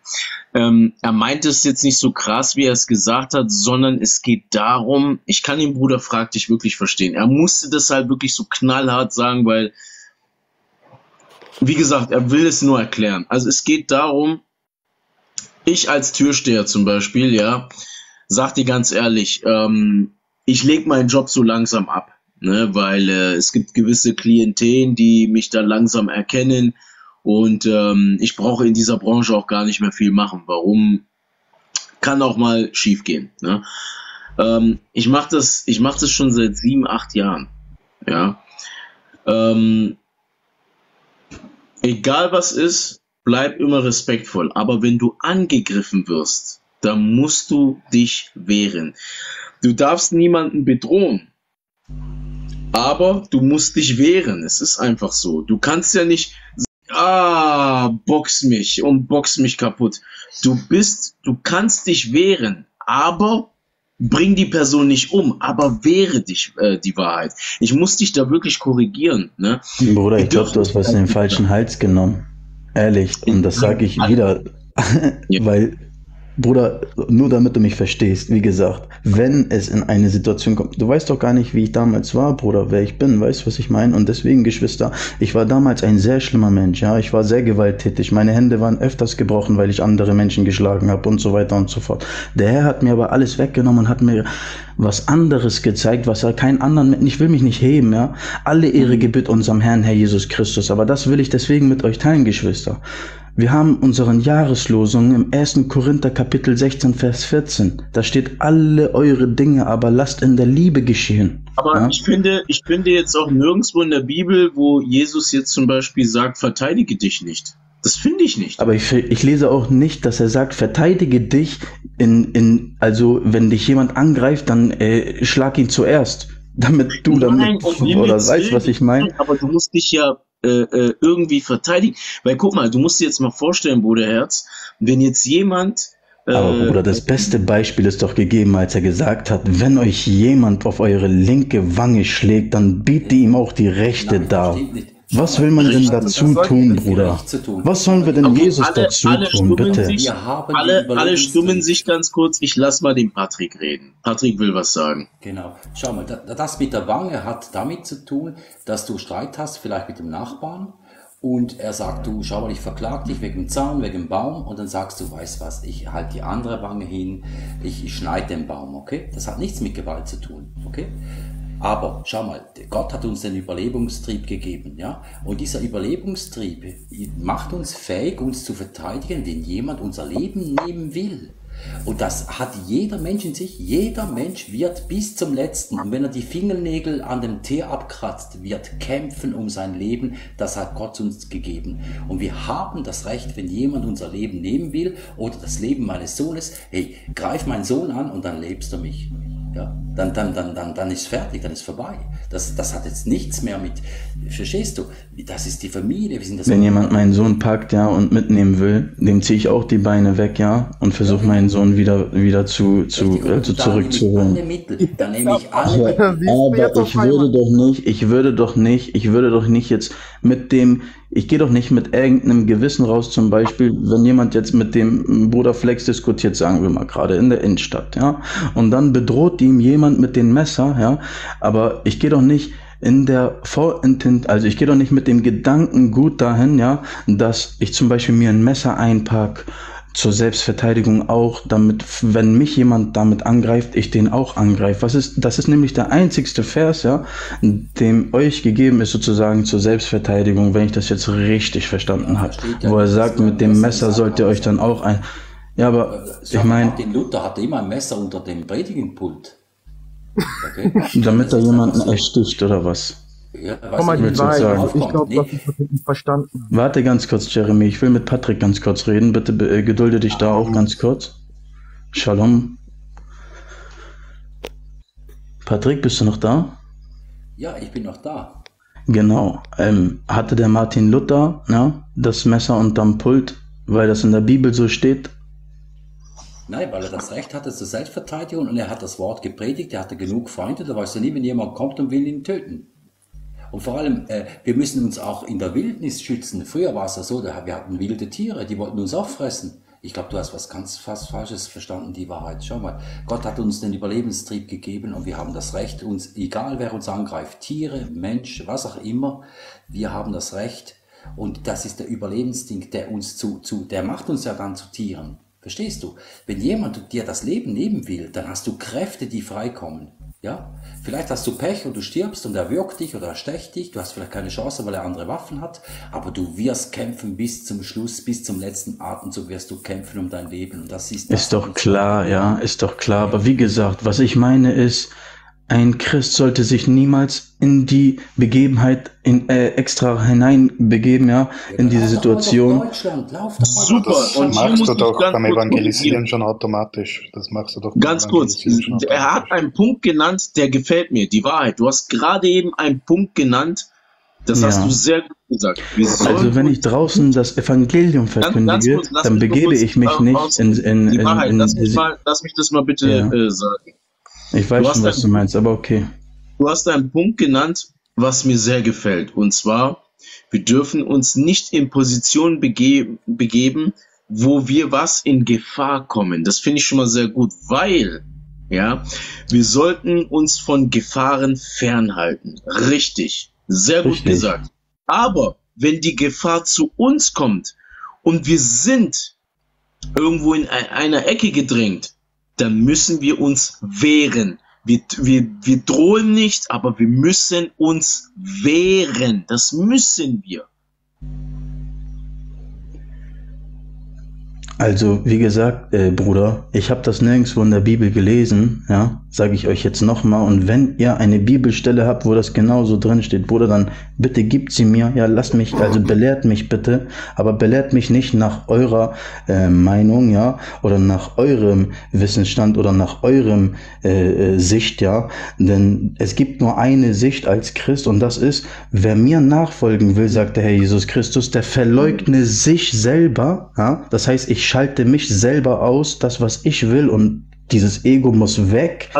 Er meint es jetzt nicht so krass, wie er es gesagt hat, sondern es geht darum, ich kann den Bruder fragt dich wirklich verstehen. Er musste das halt wirklich so knallhart sagen, weil, wie gesagt, er will es nur erklären. Also es geht darum, ich als Türsteher zum Beispiel, ja, sag dir ganz ehrlich, ich lege meinen Job so langsam ab, ne, weil es gibt gewisse Klienten, die mich dann langsam erkennen und ich brauche in dieser Branche auch gar nicht mehr viel machen. Warum? Kann auch mal schief gehen. Ne? Ich mach das schon seit 7, 8 Jahren. Ja. Egal was ist, bleib immer respektvoll, aber wenn du angegriffen wirst, dann musst du dich wehren. Du darfst niemanden bedrohen, aber du musst dich wehren. Es ist einfach so. Du kannst ja nicht, box mich und box mich kaputt. Du kannst dich wehren, aber bring die Person nicht um, aber wehre dich, die Wahrheit. Ich muss dich da wirklich korrigieren. Ne? Bruder, ich glaube, du hast was in den falschen Hals genommen. Ehrlich, und das sage ich wieder, weil, Bruder, nur damit du mich verstehst, wie gesagt, wenn es in eine Situation kommt, du weißt doch gar nicht, wie ich damals war, Bruder, wer ich bin, weißt du, was ich meine? Und deswegen, Geschwister, ich war damals ein sehr schlimmer Mensch, ja, ich war sehr gewalttätig, meine Hände waren öfters gebrochen, weil ich andere Menschen geschlagen habe und so weiter und so fort. Der Herr hat mir aber alles weggenommen und hat mir was anderes gezeigt, was er keinen anderen, ich will mich nicht heben, ja, alle Ehre gebührt unserem Herrn, Herr Jesus Christus, aber das will ich deswegen mit euch teilen, Geschwister. Wir haben unseren Jahreslosungen im 1. Korinther Kapitel 16, Vers 14. Da steht, alle eure Dinge, aber lasst in der Liebe geschehen. Aber ja? ich finde jetzt auch nirgendwo in der Bibel, wo Jesus jetzt zum Beispiel sagt, verteidige dich nicht. Das finde ich nicht. Aber ich lese auch nicht, dass er sagt, verteidige dich, also wenn dich jemand angreift, dann schlag ihn zuerst, damit du dann, oder weißt, was ich meine. Aber du musst dich ja irgendwie verteidigen. Weil guck mal, du musst dir jetzt mal vorstellen, Bruder Herz, wenn jetzt jemand... Aber Bruder, das beste Beispiel ist doch gegeben, als er gesagt hat, wenn euch jemand auf eure linke Wange schlägt, dann biete ihm auch die rechte dar. Was will man denn dazu tun, Bruder? Was sollen wir denn Jesus dazu tun, bitte? Alle stummen sich ganz kurz. Ich lasse mal den Patrick reden. Patrick will was sagen. Genau. Schau mal, das mit der Wange hat damit zu tun, dass du Streit hast, vielleicht mit dem Nachbarn. Und er sagt, du, schau mal, ich verklag dich wegen dem Zaun, wegen dem Baum. Und dann sagst du, weißt was, ich halte die andere Wange hin, ich schneide den Baum, okay? Das hat nichts mit Gewalt zu tun, okay? Aber schau mal, Gott hat uns den Überlebungstrieb gegeben, ja? Und dieser Überlebungstrieb macht uns fähig, uns zu verteidigen, wenn jemand unser Leben nehmen will. Und das hat jeder Mensch in sich. Jeder Mensch wird bis zum Letzten, und wenn er die Fingernägel an dem Teer abkratzt, wird kämpfen um sein Leben. Das hat Gott uns gegeben. Und wir haben das Recht, wenn jemand unser Leben nehmen will oder das Leben meines Sohnes, hey, greif meinen Sohn an und dann lebst du mich. Ja, dann ist fertig, dann ist vorbei. Das hat jetzt nichts mehr mit, verstehst du? Das ist die Familie, wir sind das. Wenn jemand meinen Sohn packt, ja, und mitnehmen will, dem ziehe ich auch die Beine weg, ja, und versuche meinen Sohn wieder zu zurückzuholen. Dann nehme ich alle Mittel. Aber ich würde doch nicht jetzt mit dem, ich gehe doch nicht mit irgendeinem Gewissen raus, zum Beispiel, wenn jemand jetzt mit dem Bruder Flex diskutiert, sagen wir mal gerade, in der Innenstadt, ja, und dann bedroht ihm jemand mit dem Messer, ja, aber ich gehe doch nicht in der Vorintention, also ich gehe doch nicht mit dem Gedanken gut dahin, ja, dass ich zum Beispiel mir ein Messer einpacke, zur Selbstverteidigung auch, damit, wenn mich jemand damit angreift, ich den auch angreife. Das ist nämlich der einzigste Vers, ja, dem euch gegeben ist, sozusagen zur Selbstverteidigung, wenn ich das jetzt richtig verstanden habe. Ja, wo er sagt, mit dem Messer sollt ihr euch dann auch ein... Ja, aber ich meine... Den Luther hatte immer ein Messer unter dem Predigenpult. Okay. Damit da jemanden ersticht, oder was? Ja, ich glaube, das ist nicht verstanden. Warte ganz kurz, Jeremy. Ich will mit Patrick ganz kurz reden. Bitte gedulde dich da auch ganz kurz. Shalom. Patrick, bist du noch da? Ja, ich bin noch da. Genau. Hatte der Martin Luther, ja, das Messer unterm Pult, weil das in der Bibel so steht? Nein, weil er das Recht hatte zur Selbstverteidigung und er hat das Wort gepredigt. Er hatte genug Freunde. Da weißt du nie, wenn jemand kommt und will ihn töten. Und vor allem, wir müssen uns auch in der Wildnis schützen. Früher war es ja so, wir hatten wilde Tiere, die wollten uns auch fressen. Ich glaube, du hast was ganz fast Falsches verstanden, die Wahrheit. Schau mal, Gott hat uns den Überlebenstrieb gegeben und wir haben das Recht, uns, egal wer uns angreift, Tiere, Mensch, was auch immer, wir haben das Recht. Und das ist der Überlebensding, der uns der macht uns ja dann zu Tieren. Verstehst du? Wenn jemand dir das Leben nehmen will, dann hast du Kräfte, die freikommen. Ja? Vielleicht hast du Pech und du stirbst und er wirkt dich oder er stecht dich. Du hast vielleicht keine Chance, weil er andere Waffen hat. Aber du wirst kämpfen bis zum Schluss, bis zum letzten Atemzug wirst du kämpfen um dein Leben. Und das ist, doch klar, ja, ist doch klar. Aber wie gesagt, was ich meine ist, ein Christ sollte sich niemals in die Begebenheit extra hineinbegeben, ja, in diese Situation. Super, und das machst du doch beim Evangelisieren schon automatisch. Das machst du doch ganz kurz. Er hat einen Punkt genannt, der gefällt mir, die Wahrheit. Du hast gerade eben einen Punkt genannt, das hast du sehr gut gesagt. Also wenn ich draußen das Evangelium verkündige, dann begebe ich mich nicht in die Wahrheit. Lass mich das mal bitte sagen. Ich weiß schon, was du meinst, aber okay. Du hast einen Punkt genannt, was mir sehr gefällt. Und zwar, wir dürfen uns nicht in Positionen begeben, wo wir in Gefahr kommen. Das finde ich schon mal sehr gut, weil, ja, wir sollten uns von Gefahren fernhalten. Richtig, sehr gut gesagt. Aber wenn die Gefahr zu uns kommt und wir sind irgendwo in einer Ecke gedrängt, dann müssen wir uns wehren. Wir drohen nicht, aber wir müssen uns wehren. Das müssen wir. Also, wie gesagt, Bruder, ich habe das nirgendwo in der Bibel gelesen, ja, sage ich euch jetzt nochmal. Und wenn ihr eine Bibelstelle habt, wo das genauso drin steht, Bruder, dann bitte gebt sie mir, ja, lasst mich, also belehrt mich bitte, aber belehrt mich nicht nach eurer Meinung, ja, oder nach eurem Wissensstand oder nach eurem Sicht, ja, denn es gibt nur eine Sicht als Christ und das ist, wer mir nachfolgen will, sagt der Herr Jesus Christus, der verleugne sich selber, ja, das heißt, ich schalte mich selber aus, das, was ich will und Dieses Ego muss weg.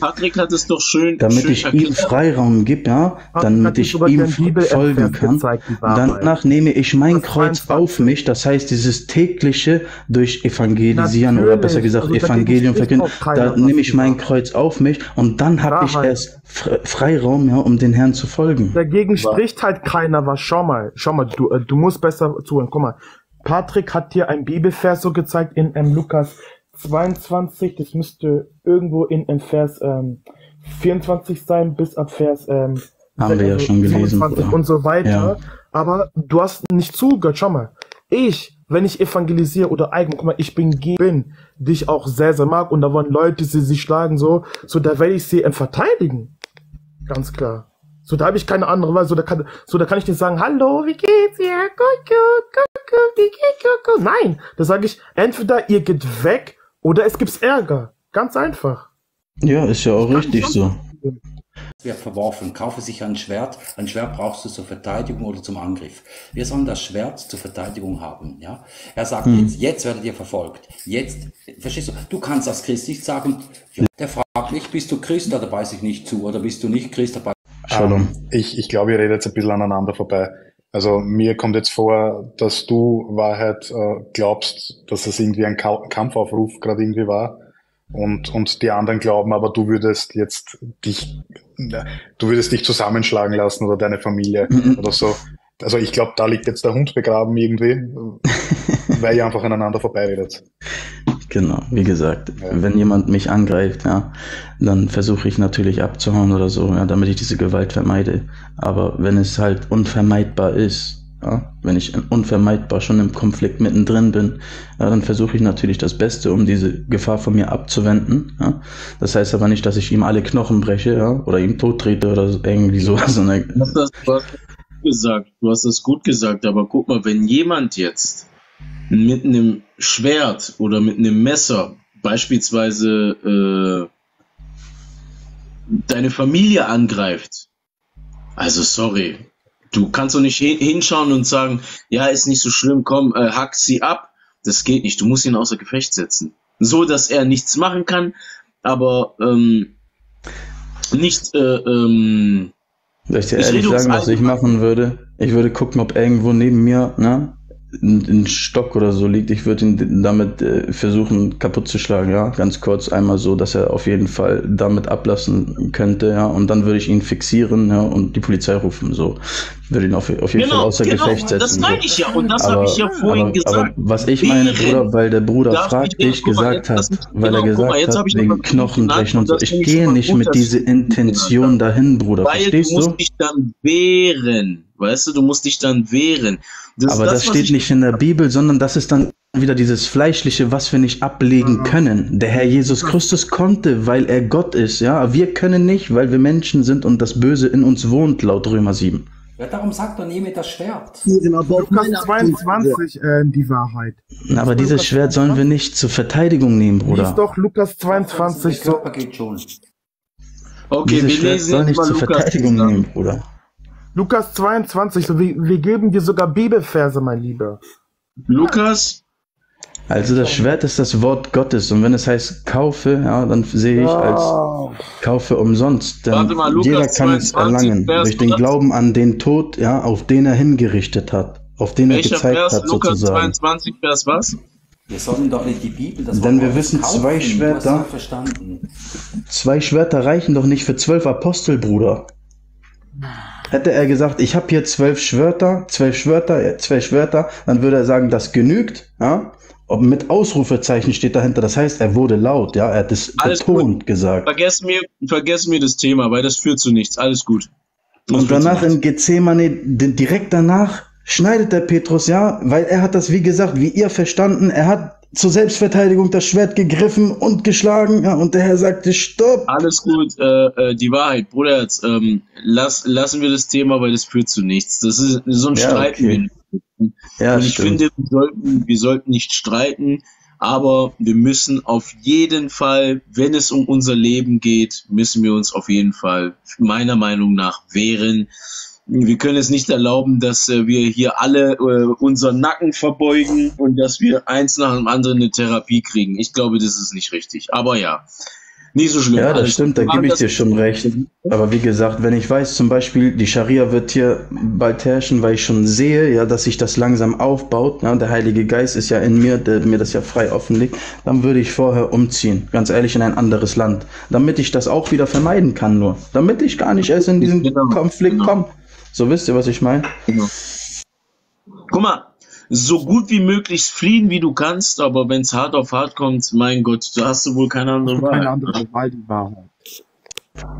Patrick hat es doch schön. Damit schön ich erklärt. Ihm Freiraum gebe, ja, damit ich ihm folgen kann. Danach nehme ich mein Kreuz auf mich, das heißt dieses tägliche durch Evangelisieren oder besser gesagt also, Evangelium verkünden, da nehme ich mein Kreuz auf mich und dann habe ich erst Freiraum, ja, um den Herrn zu folgen. Dagegen spricht halt keiner was. Schau mal, du musst besser zuhören. Guck mal, Patrick hat dir ein Bibelvers so gezeigt in Lukas 22, das müsste irgendwo in Vers 24 sein, bis ab Vers haben wir ja schon gelesen, und so weiter. Ja. Aber du hast nicht zugehört. Schau mal, wenn ich evangelisiere oder eigen, guck mal, ich bin gegen dich auch sehr, sehr mag und da wollen Leute, die sich schlagen, so da werde ich sie verteidigen. Ganz klar. So, da habe ich keine andere Wahl, da kann ich nicht sagen, hallo, wie geht's? Ja, gut, wie geht's? Nein, da sage ich, entweder ihr geht weg oder es gibt's Ärger. Ganz einfach. Ja, ist ja auch richtig so. Wir verworfen, kaufe sich ein Schwert. Ein Schwert brauchst du zur Verteidigung oder zum Angriff. Wir sollen das Schwert zur Verteidigung haben. Ja? Er sagt, jetzt werdet ihr verfolgt. Jetzt, verstehst du, du kannst als Christ nicht sagen, der fragt mich, bist du Christ, da beiß ich nicht zu, oder bist du nicht Christ, da beiß Shalom. Ich glaube, ihr redet jetzt ein bisschen aneinander vorbei. Also mir kommt jetzt vor, dass du Wahrheit glaubst, dass es irgendwie ein Kampfaufruf gerade irgendwie war und die anderen glauben, aber du würdest jetzt dich zusammenschlagen lassen oder deine Familie oder so. Also ich glaube, da liegt jetzt der Hund begraben irgendwie, weil ihr einfach aneinander vorbeiredet. Genau, wie gesagt, wenn jemand mich angreift, ja, dann versuche ich natürlich abzuhauen oder so, ja, damit ich diese Gewalt vermeide. Aber wenn es halt unvermeidbar ist, ja, wenn ich unvermeidbar schon im Konflikt mittendrin bin, ja, dann versuche ich natürlich das Beste, um diese Gefahr von mir abzuwenden. Ja. Das heißt aber nicht, dass ich ihm alle Knochen breche, ja, oder ihm tot trete oder irgendwie sowas. Du hast das gut gesagt, aber guck mal, wenn jemand jetzt mit einem Schwert oder mit einem Messer beispielsweise deine Familie angreift. Also sorry, du kannst doch nicht hinschauen und sagen, ja, ist nicht so schlimm, komm, hack sie ab. Das geht nicht, du musst ihn außer Gefecht setzen. So, dass er nichts machen kann, aber nicht... Soll ich dir ehrlich sagen, was ich machen würde? Ich würde gucken, ob irgendwo neben mir, ne, ein Stock oder so liegt, ich würde ihn damit versuchen kaputt zu schlagen, ja, ganz kurz einmal so, dass er auf jeden Fall damit ablassen könnte, ja, und dann würde ich ihn fixieren, ja, und die Polizei rufen, so, würde ihn auf jeden Fall außer Gefecht setzen. Das meine ich ja, und das habe ich ja vorhin gesagt. Aber was ich meine, Bruder, weil der Bruder fragt dich gesagt hat, weil er gesagt hat, wegen Knochenbrechen und so, ich gehe nicht mit dieser Intention dahin, Bruder, verstehst du? Weil du musst dich dann wehren. Weißt du, du musst dich dann wehren. Aber das steht nicht in der Bibel, sondern das ist dann wieder dieses Fleischliche, was wir nicht ablegen können. Der Herr Jesus Christus konnte, weil er Gott ist. Ja, wir können nicht, weil wir Menschen sind und das Böse in uns wohnt, laut Römer 7. Ja, darum sagt er, nehme das Schwert. Lukas 22, die Wahrheit. Na, aber dieses Schwert sollen wir nicht zur Verteidigung nehmen, Bruder. Lies doch Lukas 22 so. Okay, dieses Schwert soll nicht zur Verteidigung nehmen, Bruder. Lukas 22, so wir geben dir sogar Bibelverse, mein Lieber. Lukas? Also das Schwert ist das Wort Gottes und wenn es heißt kaufe, ja, dann sehe ich als kaufe umsonst. Denn warte mal, Lukas jeder kann 22, es erlangen durch den Glauben an den Tod, ja, auf den er hingerichtet hat, auf den er gezeigt Vers? Hat Lukas sozusagen. Lukas 22, Vers was? Wir sollen doch nicht die Bibel, das denn wir wissen, zwei Schwerter reichen doch nicht für 12 Apostel, Bruder. Hätte er gesagt, ich habe hier 12 Schwerter, dann würde er sagen, das genügt, ja? Mit Ausrufezeichen steht dahinter, das heißt, er wurde laut, ja, er hat es betont gesagt. Vergessen wir das Thema, weil das führt zu nichts, alles gut. Und danach in Gethsemane, direkt danach schneidet der Petrus, ja, weil er hat das, wie gesagt, wie ihr verstanden, er hat zur Selbstverteidigung das Schwert gegriffen und geschlagen, ja, und der Herr sagte, stopp. Alles gut, die Wahrheit, Bruder, lassen wir das Thema, weil das führt zu nichts. Das ist so ein Streiten. Okay. Ja, und ich finde, wir sollten nicht streiten, aber wir müssen auf jeden Fall, wenn es um unser Leben geht, müssen wir uns auf jeden Fall meiner Meinung nach wehren. Wir können es nicht erlauben, dass wir hier alle unseren Nacken verbeugen und dass wir eins nach dem anderen eine Therapie kriegen. Ich glaube, das ist nicht richtig. Aber ja, nicht so schlimm. Ja, das stimmt, da gebe ich dir schon recht. Aber wie gesagt, wenn ich weiß, zum Beispiel, die Scharia wird hier bald herrschen, weil ich schon sehe, ja, dass sich das langsam aufbaut. Ja, der Heilige Geist ist ja in mir, der mir das ja frei offenlegt. Dann würde ich vorher umziehen, ganz ehrlich, in ein anderes Land. Damit ich das auch wieder vermeiden kann nur. Damit ich gar nicht erst in diesen Konflikt komme. So, wisst ihr, was ich meine? Genau. Guck mal, so gut wie möglich fliehen, wie du kannst, aber wenn es hart auf hart kommt, mein Gott, da hast du wohl keine andere Wahl. Keine andere Wahl, die Wahrheit.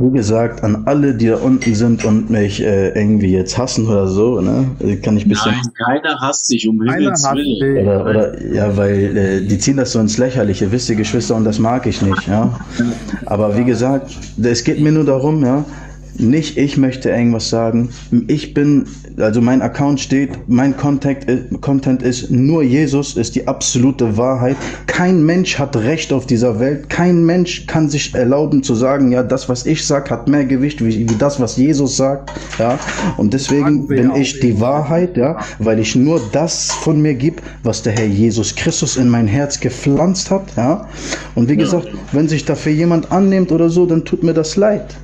Wie gesagt, an alle, die da unten sind und mich irgendwie jetzt hassen oder so, ne? Kann ich ein bisschen. Nein, keiner hasst sich, um Himmels Willen. Oder, ja, weil die ziehen das so ins Lächerliche, wisst ihr, Geschwister, und das mag ich nicht, ja. Aber wie gesagt, es geht mir nur darum, ja. Nicht, ich möchte irgendwas sagen. Ich bin, also mein Account steht, mein Content ist, nur Jesus ist die absolute Wahrheit. Kein Mensch hat Recht auf dieser Welt. Kein Mensch kann sich erlauben zu sagen, ja, das, was ich sage, hat mehr Gewicht wie das, was Jesus sagt. Ja. Und deswegen bin ich die Wahrheit, ja, weil ich nur das von mir gebe, was der Herr Jesus Christus in mein Herz gepflanzt hat. Ja. Und wie gesagt, wenn sich dafür jemand annimmt oder so, dann tut mir das leid.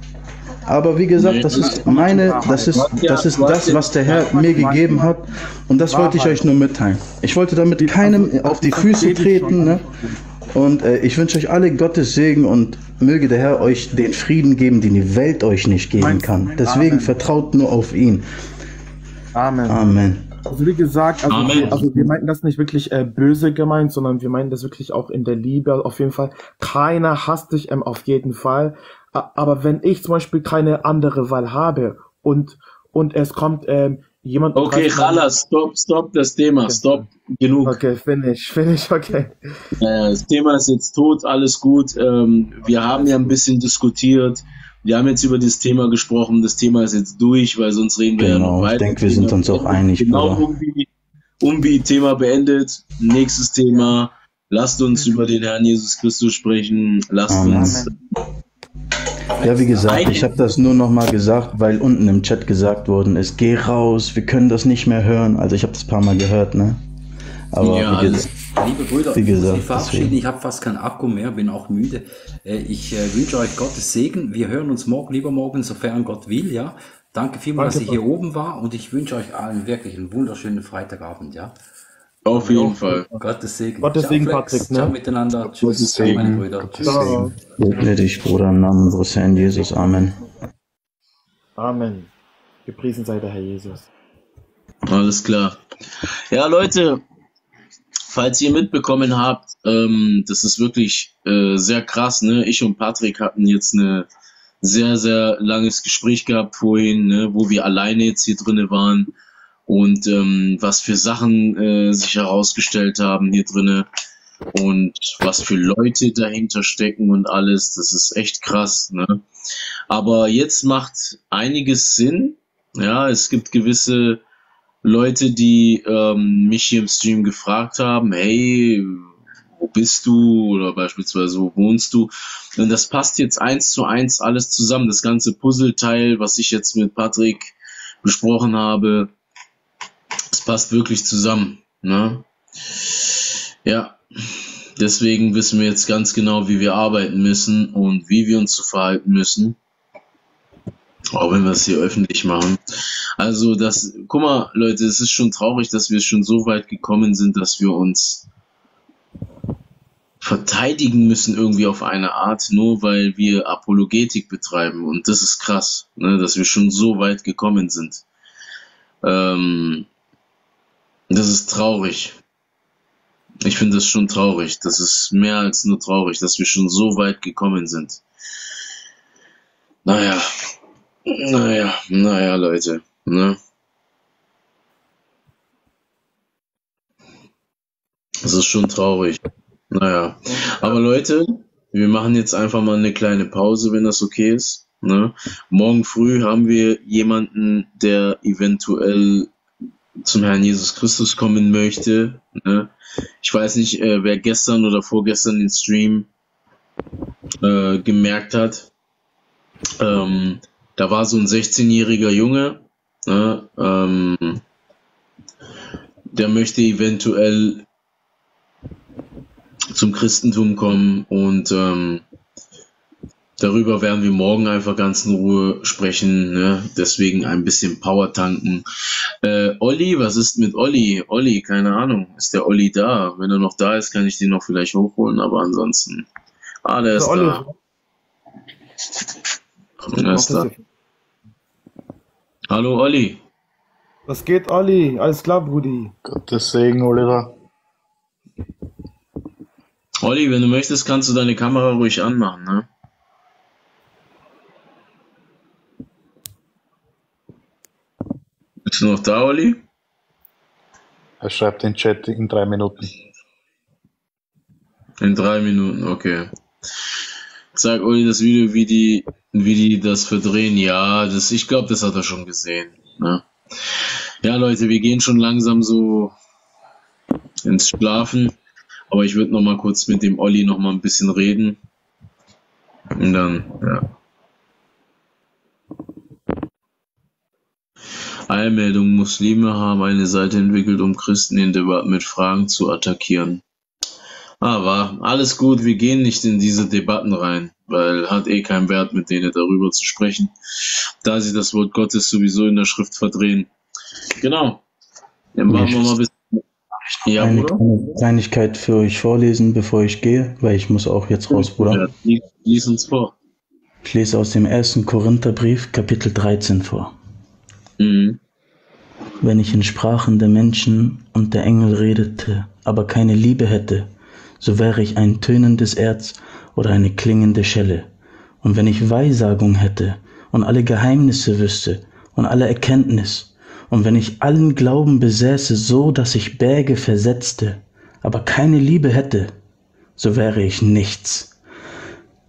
Aber wie gesagt, nee, das ist das, was der Herr mir gegeben hat. Und das wollte ich euch nur mitteilen. Ich wollte damit keinem auf die Füße treten. Ne? Und ich wünsche euch alle Gottes Segen und möge der Herr euch den Frieden geben, den die Welt euch nicht geben kann. Deswegen vertraut nur auf ihn. Amen. Amen. Also wie gesagt, wir meinten das nicht wirklich böse gemeint, sondern wir meinen das wirklich auch in der Liebe. Auf jeden Fall, keiner hasst dich auf jeden Fall. Aber wenn ich zum Beispiel keine andere Wahl habe und es kommt jemand... Okay, Chalas, stopp das Thema, okay. Stopp, genug. Okay, finish, okay. Das Thema ist jetzt tot, alles gut. Wir haben ja ein bisschen diskutiert, wir haben jetzt über das Thema gesprochen, das Thema ist jetzt durch, weil sonst reden wir ja noch weiter. Genau, ich denke, wir sind uns auch einig. Genau, Umbi-Thema beendet, nächstes Thema, lasst uns über den Herrn Jesus Christus sprechen, lasst uns... Ja, wie gesagt, ich habe das nur nochmal gesagt, weil unten im Chat gesagt worden ist, geh raus, wir können das nicht mehr hören. Also ich habe das ein paar Mal gehört, ne? Aber ja, liebe Brüder, wie gesagt, ich verabschiede, ich habe fast kein Akku mehr, bin auch müde. Ich wünsche euch Gottes Segen. Wir hören uns morgen, lieber morgen, sofern Gott will, ja. Danke vielmals, dass ich hier oben war und ich wünsche euch allen wirklich einen wunderschönen Freitagabend, ja. Auf jeden Fall. Gottes Segen. Gottes Segen, Patrick. Ne? Ciao miteinander. Tschüss, Segen. Meine Brüder. Tschüss. Segne dich, Bruder, im Namen unseres Herrn Jesus. Amen. Amen. Gepriesen sei der Herr Jesus. Alles klar. Ja, Leute, falls ihr mitbekommen habt, das ist wirklich sehr krass. Ne? Ich und Patrick hatten jetzt ein sehr, sehr langes Gespräch gehabt vorhin, ne? Wo wir alleine jetzt hier drin waren. Und was für Sachen sich herausgestellt haben hier drinne und was für Leute dahinter stecken und alles, das ist echt krass, ne? Aber jetzt macht einiges Sinn, ja, es gibt gewisse Leute, die mich hier im Stream gefragt haben, hey, wo bist du oder beispielsweise wo wohnst du? Und das passt jetzt 1:1 alles zusammen, das ganze Puzzleteil, was ich jetzt mit Patrick besprochen habe, es passt wirklich zusammen, ne? Ja, deswegen wissen wir jetzt ganz genau, wie wir arbeiten müssen und wie wir uns zu verhalten müssen. Auch wenn wir es hier öffentlich machen. Also das, guck mal Leute, es ist schon traurig, dass wir schon so weit gekommen sind, dass wir uns verteidigen müssen irgendwie auf eine Art, nur weil wir Apologetik betreiben. Und das ist krass, ne? Dass wir schon so weit gekommen sind. Das ist traurig. Ich finde das schon traurig. Das ist mehr als nur traurig, dass wir schon so weit gekommen sind. Naja, Leute. Ne? Das ist schon traurig. Naja. Aber Leute, wir machen jetzt einfach mal eine kleine Pause, wenn das okay ist. Ne? Morgen früh haben wir jemanden, der eventuell zum Herrn Jesus Christus kommen möchte. Ne? Ich weiß nicht, wer gestern oder vorgestern den Stream gemerkt hat. Da war so ein 16-jähriger Junge, ne? Der möchte eventuell zum Christentum kommen und darüber werden wir morgen einfach ganz in Ruhe sprechen, ne? Deswegen ein bisschen Power tanken. Olli, was ist mit Olli? Olli, keine Ahnung, ist der Olli da? Wenn er noch da ist, kann ich den noch vielleicht hochholen, aber ansonsten... Ah, der ist da. Der ist da. Hallo Olli. Was geht, Olli? Alles klar, Brudi? Gottes Segen, Oliver. Olli, wenn du möchtest, kannst du deine Kamera ruhig anmachen, ne? Bist du noch da, Olli? Er schreibt den Chat in 3 Minuten. In 3 Minuten, okay. Sag Olli das Video, wie die das verdrehen. Ja, das, ich glaube, das hat er schon gesehen, ne? Ja, Leute, wir gehen schon langsam so ins Schlafen. Aber ich würde noch mal kurz mit dem Olli noch mal ein bisschen reden. Und dann, ja. Eilmeldung: Muslime haben eine Seite entwickelt, um Christen in Debatten mit Fragen zu attackieren. Aber alles gut, wir gehen nicht in diese Debatten rein, weil hat eh keinen Wert, mit denen darüber zu sprechen, da sie das Wort Gottes sowieso in der Schrift verdrehen. Genau. Dann machen wir mal ein bisschen. Ja, eine Kleinigkeit für euch vorlesen, bevor ich gehe, weil ich muss auch jetzt raus, Bruder. Ja, lies uns vor. Ich lese aus dem 1. Korintherbrief, Kapitel 13 vor. Mhm. Wenn ich in Sprachen der Menschen und der Engel redete, aber keine Liebe hätte, so wäre ich ein tönendes Erz oder eine klingende Schelle. Und wenn ich Weissagung hätte und alle Geheimnisse wüsste und alle Erkenntnis, und wenn ich allen Glauben besäße, so dass ich Berge versetzte, aber keine Liebe hätte, so wäre ich nichts.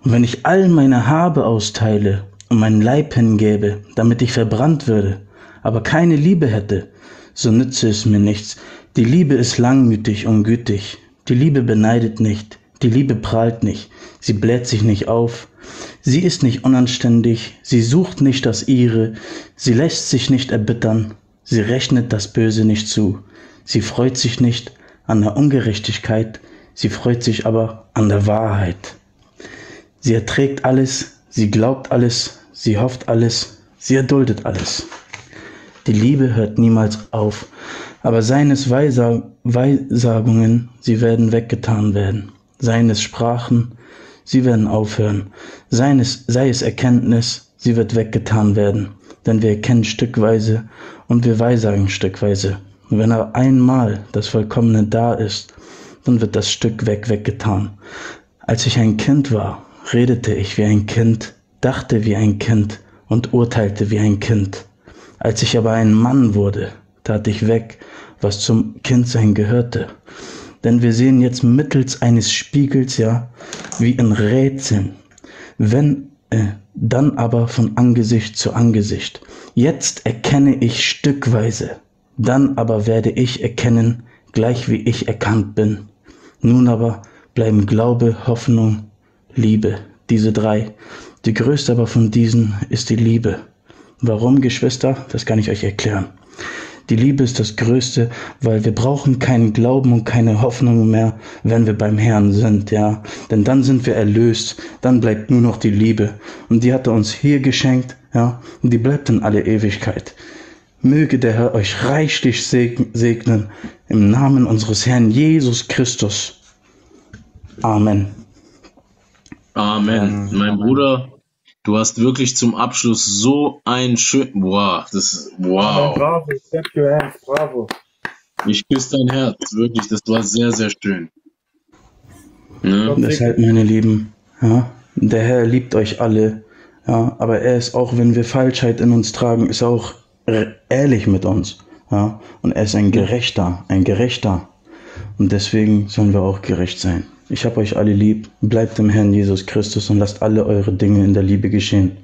Und wenn ich all meine Habe austeile und meinen Leib hingäbe, damit ich verbrannt würde, aber keine Liebe hätte, so nütze es mir nichts. Die Liebe ist langmütig und gütig. Die Liebe beneidet nicht. Die Liebe prahlt nicht. Sie bläht sich nicht auf. Sie ist nicht unanständig. Sie sucht nicht das Ihre. Sie lässt sich nicht erbittern. Sie rechnet das Böse nicht zu. Sie freut sich nicht an der Ungerechtigkeit, sie freut sich aber an der Wahrheit. Sie erträgt alles, sie glaubt alles, sie hofft alles, sie erduldet alles. Die Liebe hört niemals auf, aber seines Weissagungen, sie werden weggetan werden. Seines Sprachen, sie werden aufhören. Sei es Erkenntnis, sie wird weggetan werden. Denn wir erkennen stückweise und wir weissagen stückweise. Und wenn aber einmal das Vollkommene da ist, dann wird das Stück weggetan. Als ich ein Kind war, redete ich wie ein Kind, dachte wie ein Kind und urteilte wie ein Kind. Als ich aber ein Mann wurde, tat ich weg, was zum Kindsein gehörte. Denn wir sehen jetzt mittels eines Spiegels, ja, wie in Rätseln. Dann aber von Angesicht zu Angesicht. Jetzt erkenne ich stückweise, dann aber werde ich erkennen, gleich wie ich erkannt bin. Nun aber bleiben Glaube, Hoffnung, Liebe, diese 3. Die größte aber von diesen ist die Liebe. Warum, Geschwister? Das kann ich euch erklären. Die Liebe ist das Größte, weil wir brauchen keinen Glauben und keine Hoffnung mehr, wenn wir beim Herrn sind, ja. Denn dann sind wir erlöst, dann bleibt nur noch die Liebe. Und die hat er uns hier geschenkt, ja, und die bleibt in alle Ewigkeit. Möge der Herr euch reichlich segnen, im Namen unseres Herrn Jesus Christus. Amen. Amen. Mein Bruder, du hast wirklich zum Abschluss so ein schön... Wow, das ist... Wow. Bravo, thank you, bravo. Ich küsse dein Herz, wirklich, das war sehr, sehr schön. Ja. Deshalb, meine Lieben, ja, der Herr liebt euch alle, ja, aber er ist auch, wenn wir Falschheit in uns tragen, ist auch ehrlich mit uns. Ja, und er ist ein Gerechter, ein Gerechter. Und deswegen sollen wir auch gerecht sein. Ich habe euch alle lieb, bleibt im Herrn Jesus Christus und lasst alle eure Dinge in der Liebe geschehen.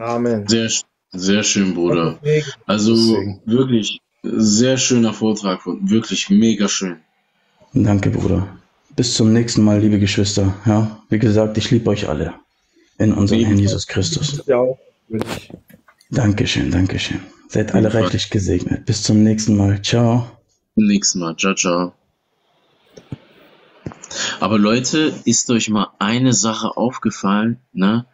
Amen. Sehr, sehr schön, Bruder. Also wirklich, sehr schöner Vortrag, wirklich mega schön. Danke, Bruder. Bis zum nächsten Mal, liebe Geschwister. Ja, wie gesagt, ich liebe euch alle in unserem Herrn Jesus Christus. Ja, Dankeschön, Dankeschön. Seid alle reichlich gesegnet. Bis zum nächsten Mal. Ciao. Bis zum nächsten Mal. Ciao, ciao. Aber Leute, ist euch mal eine Sache aufgefallen, ne?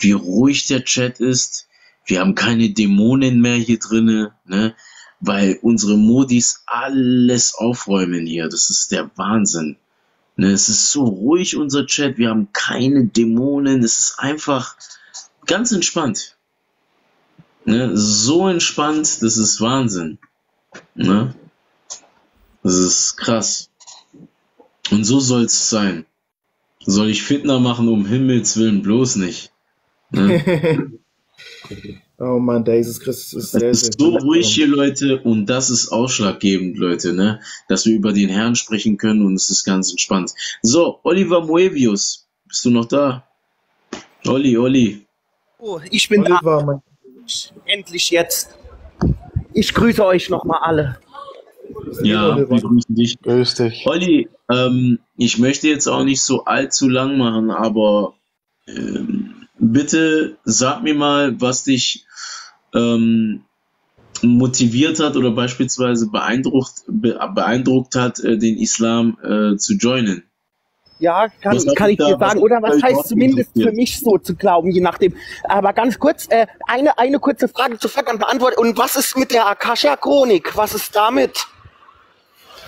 Wie ruhig der Chat ist. Wir haben keine Dämonen mehr hier drin, ne? Weil unsere Modis alles aufräumen hier. Das ist der Wahnsinn. Ne? Es ist so ruhig, unser Chat. Wir haben keine Dämonen. Es ist einfach ganz entspannt. Ne? So entspannt, das ist Wahnsinn. Ne? Das ist krass. Und so soll es sein. Soll ich Fitner machen, um Himmels Willen, bloß nicht. Ne? Oh Mann, der Jesus Christus ist sehr, sehr so ruhig hier, Leute, und das ist ausschlaggebend, Leute, ne? Dass wir über den Herrn sprechen können und es ist ganz entspannt. So, Oliver Moebius, bist du noch da? Olli. Oh, ich bin Oliver, da. Endlich jetzt. Ich grüße euch nochmal alle. Ja, wir grüßen dich. Grüß dich. Olli, ich möchte jetzt auch nicht so allzu lang machen, aber bitte sag mir mal, was dich motiviert hat oder beispielsweise beeindruckt hat, den Islam zu joinen. Ja, kann ich dir sagen, oder was heißt zumindest für mich so zu glauben, je nachdem. Aber ganz kurz, eine kurze Frage zu Frage und beantworten. Und was ist mit der Akasha-Chronik? Was ist damit?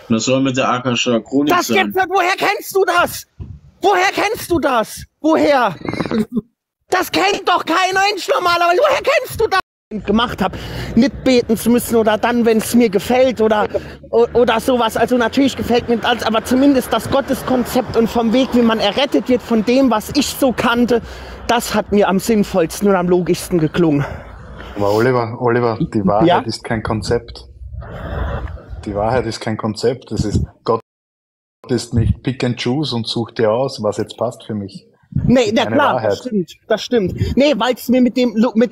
Das soll mit der Akasha-Chronik sein. Das gibt's nicht. Woher kennst du das? Woher kennst du das? Woher? Das kennt doch kein Mensch normalerweise. Woher kennst du das? Gemacht habe, nicht beten zu müssen oder dann, wenn es mir gefällt oder sowas. Also natürlich gefällt mir alles, aber zumindest das Gotteskonzept und vom Weg, wie man errettet wird, von dem, was ich so kannte, das hat mir am sinnvollsten und am logischsten geklungen. Aber Oliver, die Wahrheit ist kein Konzept. Die Wahrheit ist kein Konzept. Das ist, Gott ist nicht pick and choose und such dir aus, was jetzt passt für mich. Nee, na klar, das stimmt. Nee, weil es mir mit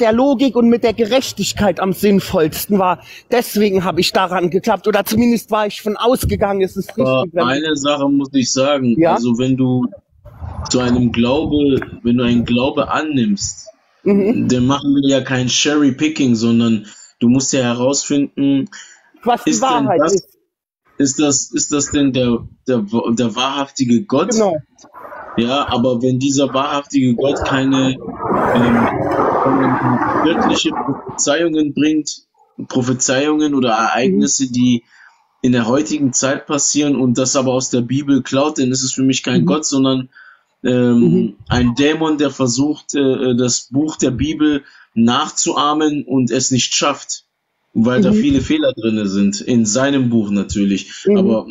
der Logik und mit der Gerechtigkeit am sinnvollsten war. Deswegen habe ich daran geklappt. Oder zumindest war ich von ausgegangen, es ist richtig. Eine Sache muss ich sagen. Ja? Also wenn du einen Glaube annimmst, dann machen wir ja kein Cherry-Picking, sondern du musst ja herausfinden, was die Wahrheit ist. Ist das denn der wahrhaftige Gott? Genau. Ja, aber wenn dieser wahrhaftige Gott keine göttlichen Prophezeiungen bringt, Prophezeiungen oder Ereignisse, die in der heutigen Zeit passieren und das aber aus der Bibel klaut, dann ist es für mich kein Gott, sondern ein Dämon, der versucht, das Buch der Bibel nachzuahmen und es nicht schafft, weil da viele Fehler drin sind, in seinem Buch natürlich, aber...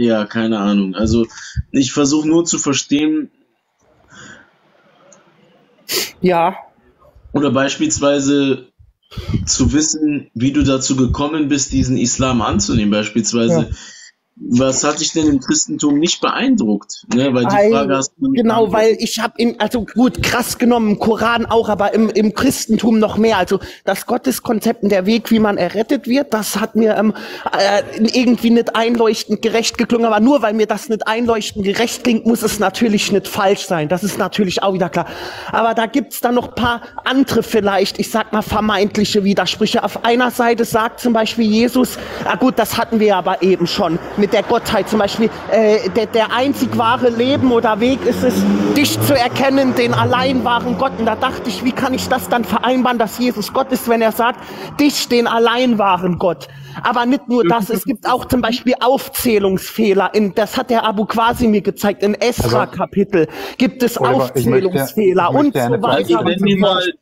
Ja, keine Ahnung. Also ich versuche nur zu verstehen. Ja. Oder beispielsweise zu wissen, wie du dazu gekommen bist, diesen Islam anzunehmen. Beispielsweise, was hat dich denn im Christentum nicht beeindruckt? Ne, weil die Frage hast du genau, weil ich habe, also gut, krass genommen, im Koran auch, aber im Christentum noch mehr. Also das Gotteskonzept und der Weg, wie man errettet wird, das hat mir irgendwie nicht einleuchtend gerecht geklungen. Aber nur, weil mir das nicht einleuchtend gerecht klingt, muss es natürlich nicht falsch sein. Das ist natürlich auch wieder klar. Aber da gibt's dann noch ein paar andere vielleicht, ich sag mal, vermeintliche Widersprüche. Auf einer Seite sagt zum Beispiel Jesus, ah gut, das hatten wir aber eben schon, mit der Gottheit zum Beispiel, der einzig wahre Leben oder Weg ist es, dich zu erkennen, den allein wahren Gott. Und da dachte ich, wie kann ich das dann vereinbaren, dass Jesus Gott ist, wenn er sagt, dich, den allein wahren Gott. Aber nicht nur das, es gibt auch zum Beispiel Aufzählungsfehler. Das hat der Abu Qasim mir gezeigt, in Esra-Kapitel gibt es Aufzählungsfehler und so weiter.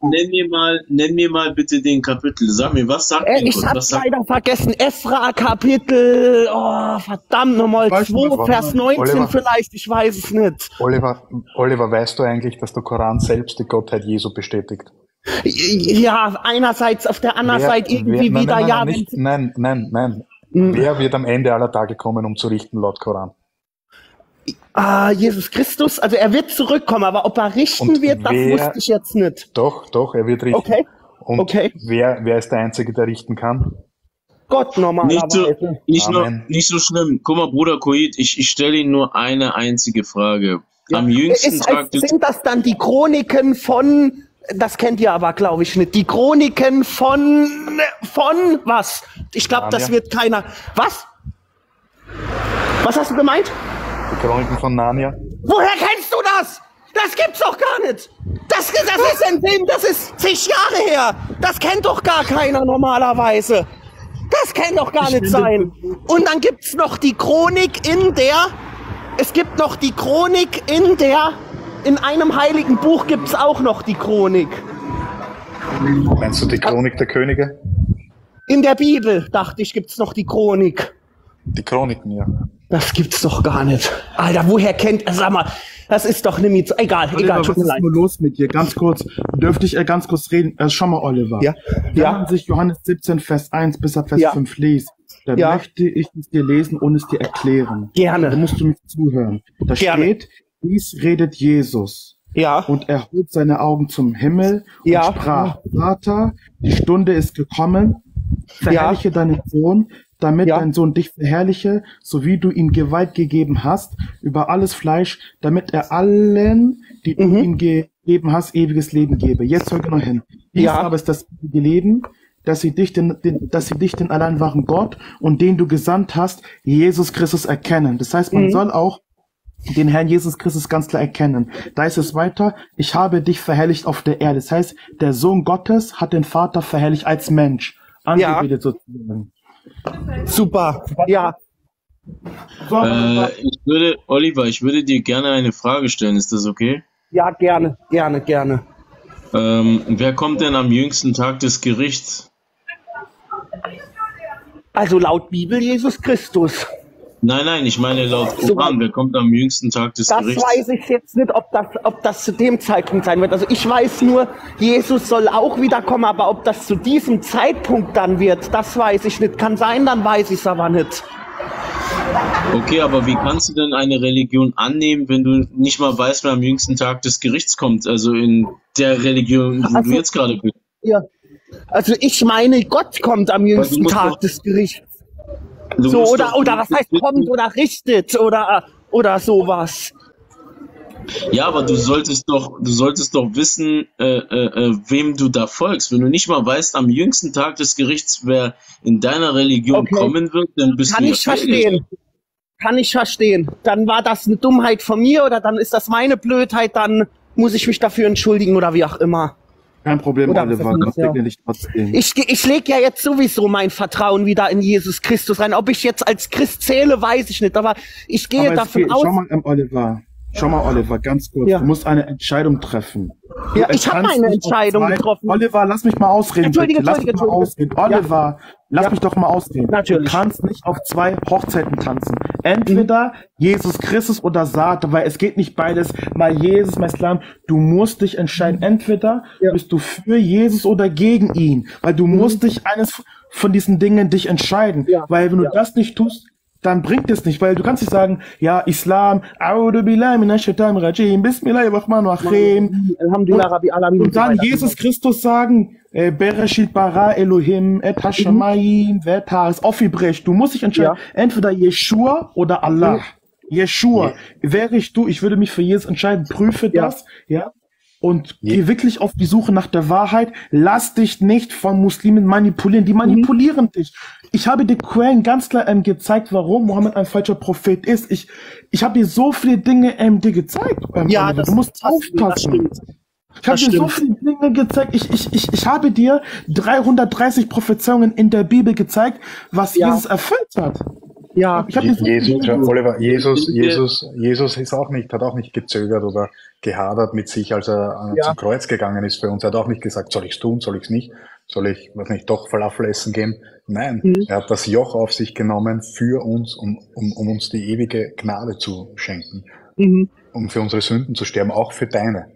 Nenn mir mal bitte den Kapitel. Sag mir, was sagt ihr? Ich hab's leider vergessen. Esra-Kapitel, verdammt nochmal, 2, Vers 19 Oliver, vielleicht, ich weiß es nicht. Oliver, weißt du eigentlich, dass der Koran selbst die Gottheit Jesu bestätigt? Ja, einerseits, auf der anderen Seite irgendwie wieder, ja. Nein. Wer wird am Ende aller Tage kommen, um zu richten, laut Koran? Jesus Christus, also er wird zurückkommen, aber ob er richten wird, das wusste ich jetzt nicht. Doch, er wird richten. Okay. Und wer ist der Einzige, der richten kann? Gott normalerweise. Nicht so schlimm. Guck mal, Bruder Kohit, ich stelle Ihnen nur eine einzige Frage. Am jüngsten Tag... Sind das dann die Chroniken von Das kennt ihr aber, glaube ich, nicht. Die Chroniken von was? Ich glaube, das wird keiner... Was? Was hast du gemeint? Die Chroniken von Narnia. Woher kennst du das? Das gibt's doch gar nicht. Das ist ein Film, das ist zig Jahre her. Das kennt doch gar keiner normalerweise. Das kann doch gar nicht sein. Und dann gibt's noch die Chronik in der... Es gibt noch die Chronik in der... In einem heiligen Buch gibt's auch noch die Chronik. Meinst du die Chronik der Könige? In der Bibel, dachte ich, gibt's noch die Chronik. Die Chroniken, ja. Das gibt's doch gar nicht. Alter, woher kennt... Sag mal, das ist doch eine Mieze. Egal, Oliver, egal. Was ist nur los mit dir? Ganz kurz, dürfte ich ganz kurz reden? Schau mal, Oliver. Ja? Wenn man sich Johannes 17, Vers 1 bis Vers 5 liest, dann möchte ich es dir lesen, ohne es dir erklären. Gerne. Dann musst du mich zuhören. Da steht, dies redet Jesus. Ja. Und er hob seine Augen zum Himmel und sprach, Vater, die Stunde ist gekommen, verherrliche deinen Sohn, damit dein Sohn dich verherrliche, so wie du ihm Gewalt gegeben hast, über alles Fleisch, damit er allen, die du ihm gegeben hast, ewiges Leben gebe. Jetzt hör genau hin. Dies aber ist das ewige Leben, dass sie dich, den allein wahren Gott und den du gesandt hast, Jesus Christus erkennen. Das heißt, man soll auch den Herrn Jesus Christus ganz klar erkennen. Da ist es weiter, ich habe dich verherrlicht auf der Erde. Das heißt, der Sohn Gottes hat den Vater verherrlicht als Mensch. Angebetet sozusagen. Super, ja. Oliver, ich würde dir gerne eine Frage stellen, ist das okay? Ja, gerne, gerne, gerne. Wer kommt denn am jüngsten Tag des Gerichts? Also laut Bibel Jesus Christus. Nein, nein, ich meine laut Koran, wer kommt am jüngsten Tag des Gerichts? Das weiß ich jetzt nicht, ob das zu dem Zeitpunkt sein wird. Also ich weiß nur, Jesus soll auch wiederkommen, aber ob das zu diesem Zeitpunkt dann wird, das weiß ich nicht. Kann sein, dann weiß ich es aber nicht. Okay, aber wie kannst du denn eine Religion annehmen, wenn du nicht mal weißt, wer am jüngsten Tag des Gerichts kommt? Also in der Religion, wo du jetzt gerade bist. Ja. Also ich meine, Gott kommt am jüngsten Tag des Gerichts. So, oder was heißt kommt oder richtet oder sowas. Ja, aber du solltest doch wissen, wem du da folgst. Wenn du nicht mal weißt, am jüngsten Tag des Gerichts, wer in deiner Religion kommen wird, dann bist du... Kann ich verstehen. Kann ich verstehen. Dann war das eine Dummheit von mir oder dann ist das meine Blödheit, dann muss ich mich dafür entschuldigen oder wie auch immer. Kein Problem, oder Oliver. Ich lege ja jetzt sowieso mein Vertrauen wieder in Jesus Christus rein. Ob ich jetzt als Christ zähle, weiß ich nicht. Aber ich gehe davon aus... Schau mal, Oliver, ganz kurz. Ja. Du musst eine Entscheidung treffen. Ja, ich habe meine Entscheidung getroffen. Oliver, lass mich mal ausreden. Oliver, lass mich doch mal ausreden. Natürlich. Du kannst nicht auf zwei Hochzeiten tanzen. Entweder Jesus Christus oder Satan, weil es geht nicht beides. Mal Jesus, mal Islam. Du musst dich entscheiden. Entweder bist du für Jesus oder gegen ihn. Weil du musst dich eines von diesen Dingen entscheiden. Ja. Weil wenn du das nicht tust, dann bringt es nicht, weil du kannst nicht sagen, ja, Islam, und dann Jesus Christus sagen, Bereshit bara Elohim, et hashamayim, vetares, aufgebrecht. Du musst dich entscheiden, entweder Yeshua oder Allah. Yeshua, wäre ich du, ich würde mich für Jesus entscheiden, prüfe das, und geh wirklich auf die Suche nach der Wahrheit. Lass dich nicht von Muslimen manipulieren. Die manipulieren dich. Ich habe dir Quellen ganz klar gezeigt, warum Mohammed ein falscher Prophet ist. Ich habe dir so viele Dinge dir gezeigt. Ja, du musst aufpassen. Ich habe dir so viele Dinge gezeigt. Ich habe dir 330 Prophezeiungen in der Bibel gezeigt, was Jesus erfüllt hat. Ja, ich habe Jesus hat auch nicht gezögert oder gehadert mit sich, als er zum Kreuz gegangen ist für uns. Er hat auch nicht gesagt, soll ich es tun, soll ich es nicht, soll ich, was nicht, doch Falafel essen gehen. Nein, er hat das Joch auf sich genommen für uns, um uns die ewige Gnade zu schenken, um für unsere Sünden zu sterben, auch für deine.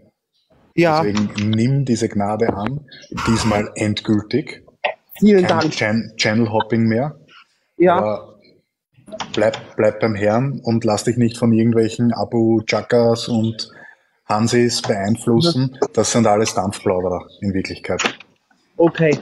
Ja. Deswegen nimm diese Gnade an, diesmal endgültig. Vielen Dank. Kein Channel-Hopping mehr. Ja. Aber Bleib beim Herrn und lass dich nicht von irgendwelchen Abu-Chakas und Hansis beeinflussen. Das sind alles Dampfplauderer in Wirklichkeit. Okay.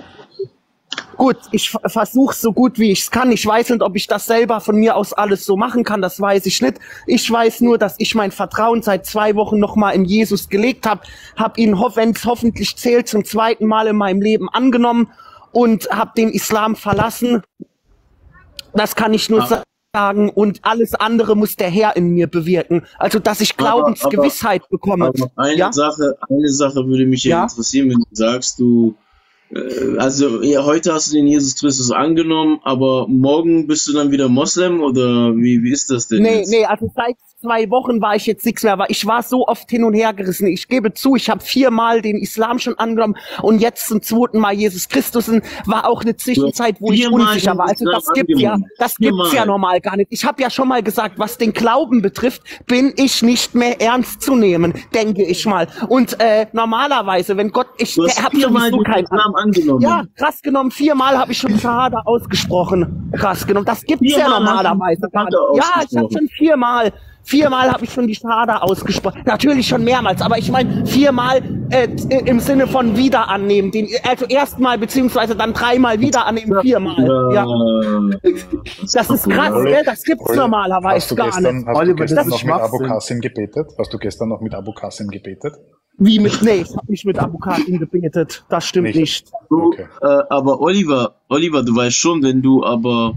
Gut, ich versuche so gut wie ich es kann. Ich weiß nicht, ob ich das selber von mir aus alles so machen kann, das weiß ich nicht. Ich weiß nur, dass ich mein Vertrauen seit 2 Wochen nochmal in Jesus gelegt habe, habe ihn, wenn es hoffentlich zählt, zum 2. Mal in meinem Leben angenommen und habe den Islam verlassen. Das kann ich nur sagen, und alles andere muss der Herr in mir bewirken. Also, dass ich Glaubensgewissheit bekomme. Aber eine Sache würde mich ja interessieren, wenn du sagst, du... Also heute hast du den Jesus Christus angenommen, aber morgen bist du dann wieder Moslem, oder wie ist das denn? Nee, jetzt? Nee, also seit 2 Wochen war ich jetzt nichts mehr, aber ich war so oft hin und her gerissen. Ich gebe zu, ich habe 4 Mal den Islam schon angenommen und jetzt zum 2. Mal Jesus Christus, und war auch eine Zwischenzeit, wo ich unsicher war. Also das gibt's ja normal gar nicht. Ich habe ja schon mal gesagt, was den Glauben betrifft, bin ich nicht mehr ernst zu nehmen, denke ich mal. Und normalerweise, wenn Gott, ich habe sowieso keinen Islam angenommen. Ja, krass genommen, 4 Mal habe ich schon Shahada ausgesprochen. Krass genommen, das gibt's ja normalerweise gar nicht. Ja, ich habe schon 4 Mal. 4 Mal habe ich schon die Schade ausgesprochen. Natürlich schon mehrmals, aber ich meine 4 Mal im Sinne von wieder annehmen. Also erstmal beziehungsweise dann 3 Mal wieder annehmen, 4 Mal. Ja. Das ist krass, gell? Das gibt's normalerweise gar nicht. Hast du gestern noch mit Abu Qasim gebetet? Wie mit? Nee, ich habe nicht mit Abu Qasim gebetet. Das stimmt nicht. Okay. Aber Oliver, du weißt schon, wenn du aber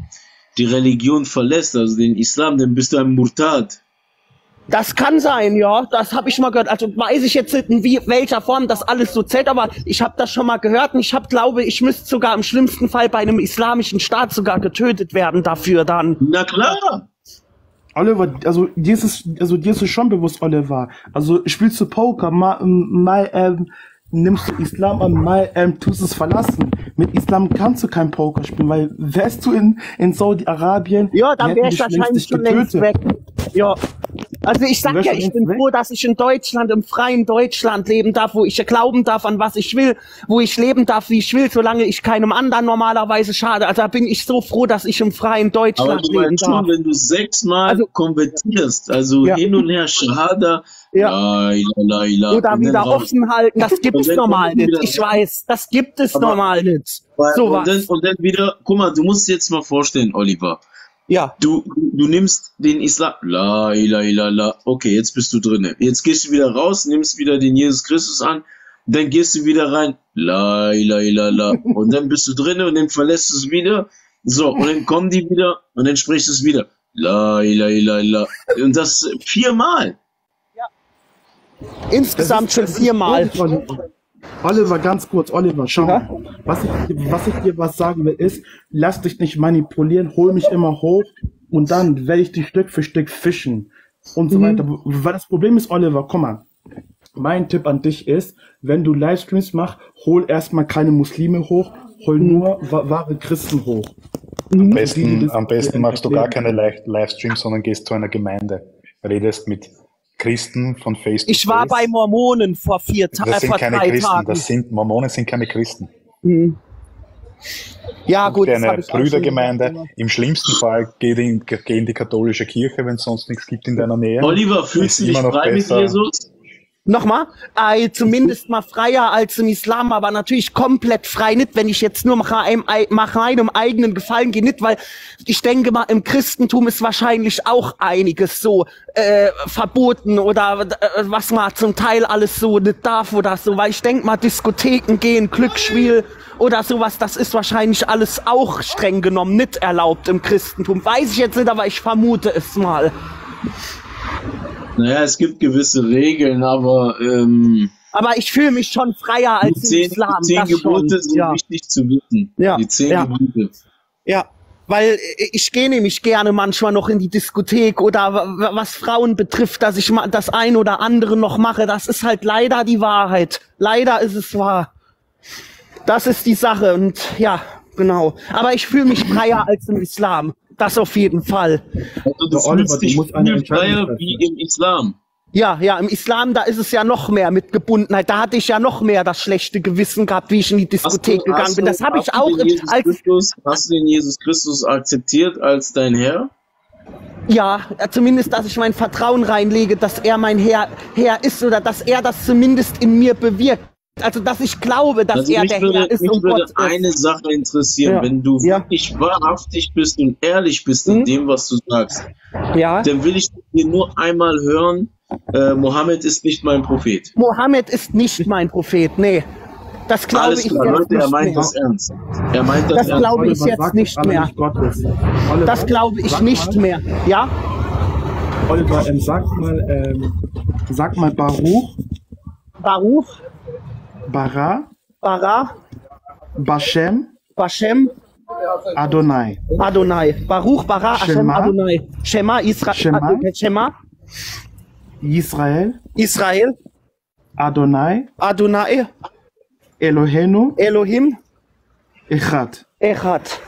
die Religion verlässt, also den Islam, dann bist du ein Murtad. Das kann sein, ja, das habe ich mal gehört. Also weiß ich jetzt nicht, in welcher Form das alles so zählt, aber ich habe das schon mal gehört, und ich glaube, ich müsste sogar im schlimmsten Fall bei einem islamischen Staat sogar getötet werden dafür dann. Na klar! Oliver, dir ist es schon bewusst, Oliver. Also spielst du Poker, nimmst du Islam an, tust es verlassen. Mit Islam kannst du kein Poker spielen, weil wärst du in Saudi-Arabien... Ja, dann wäre ich wahrscheinlich schon längst weg. Ja. Also ich sag ja, ich bin froh, dass ich in Deutschland, im freien Deutschland leben darf, wo ich glauben darf an was ich will, wo ich leben darf, wie ich will, solange ich keinem anderen normalerweise schade. Also da bin ich so froh, dass ich im freien Deutschland leben darf. Aber wenn du 6 Mal konvertierst, also hin und her, Schahada, oder wieder offen halten, das gibt es normal nicht. Ich weiß, das gibt es normal nicht. Und dann wieder, guck mal, du musst es jetzt mal vorstellen, Oliver. Ja. Du nimmst den Islam, la ilaha illallah, okay, jetzt bist du drin. Jetzt gehst du wieder raus, nimmst wieder den Jesus Christus an, dann gehst du wieder rein, la ilaha illallah, und dann bist du drin und dann verlässt du es wieder, so, und dann kommen die wieder und dann sprichst du es wieder, la ilaha illallah, und das 4 Mal. Ja. Insgesamt schon 4 Mal. Oliver, ganz kurz, Oliver, schau mal. Was ich dir was sagen will, ist, lass dich nicht manipulieren, hol mich immer hoch und dann werde ich dich Stück für Stück fischen und so weiter. Weil das Problem ist, Oliver, komm mal, mein Tipp an dich ist, wenn du Livestreams machst, hol erstmal keine Muslime hoch, hol nur wahre Christen hoch. Am besten machst du gar keine Livestreams, sondern gehst zu einer Gemeinde, redest mit Christen von Facebook. Ich war bei Mormonen vor 3 Tagen. Das sind keine Christen, Mormonen sind keine Christen. Mhm. Ja, gut. Eine Brüdergemeinde. Im schlimmsten Fall geh in die katholische Kirche, wenn es sonst nichts gibt in deiner Nähe. Oliver, fühlst du dich frei mit Jesus? Nochmal, zumindest mal freier als im Islam, aber natürlich komplett frei nicht, wenn ich jetzt nur nach meinem eigenen Gefallen gehe, nicht, weil ich denke mal, im Christentum ist wahrscheinlich auch einiges so verboten oder was man zum Teil alles so nicht darf oder so, weil ich denke mal, Diskotheken gehen, Glücksspiel oder sowas, das ist wahrscheinlich alles auch streng genommen nicht erlaubt im Christentum. Weiß ich jetzt nicht, aber ich vermute es mal. Naja, es gibt gewisse Regeln, aber ich fühle mich schon freier als im Islam. Die 10 Gebote sind wichtig zu wissen. Ja. Die 10 Gebote. Ja, weil ich gehe nämlich gerne manchmal noch in die Diskothek oder was Frauen betrifft, dass ich das ein oder andere noch mache. Das ist halt leider die Wahrheit. Leider ist es wahr. Das ist die Sache und ja, genau. Aber ich fühle mich freier als im Islam. Das auf jeden Fall. Also das Oliver, du musst eine freier wie im Islam. Ja, ja, im Islam, da ist es ja noch mehr mit Gebundenheit. Da hatte ich ja noch mehr das schlechte Gewissen gehabt, wie ich in die Diskothek gegangen bin. Das habe ich auch. Hast du den Jesus Christus akzeptiert als dein Herr? Ja, zumindest, dass ich mein Vertrauen reinlege, dass er mein Herr ist oder dass er das zumindest in mir bewirkt. also dass ich glaube, dass also er der würde, Herr ist und Gott ist. Mich würde eine Sache interessieren, ja. Wenn du wirklich wahrhaftig bist und ehrlich bist in dem, was du sagst, dann will ich dir nur einmal hören, Mohammed ist nicht mein Prophet. Mohammed ist nicht mein Prophet, nee. Das glaube ich jetzt nicht mehr. Er meint das ernst. Er meint das glaube ich jetzt nicht mehr. Das glaube ich nicht mehr, ja? Oliver, sag mal Baruch. Baruch. Bara. Bara. Bashem. Bashem. Adonai. Adonai. Baruch, Bara, Hashem, Adonai. Shema, Israel. Shema. Israel. Israel. Adonai. Adonai. Elohenu. Elohim. Echad. Echad.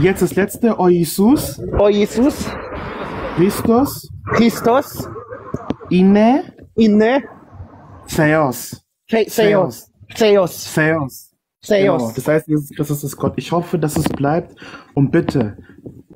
Jetzt das letzte. O Jesus. O Jesus. Christus. Christus. Ine. Ine. Theos. Theos. Theos. Theos. Theos. Genau. Das heißt, Jesus Christus ist Gott. Ich hoffe, dass es bleibt. Und bitte,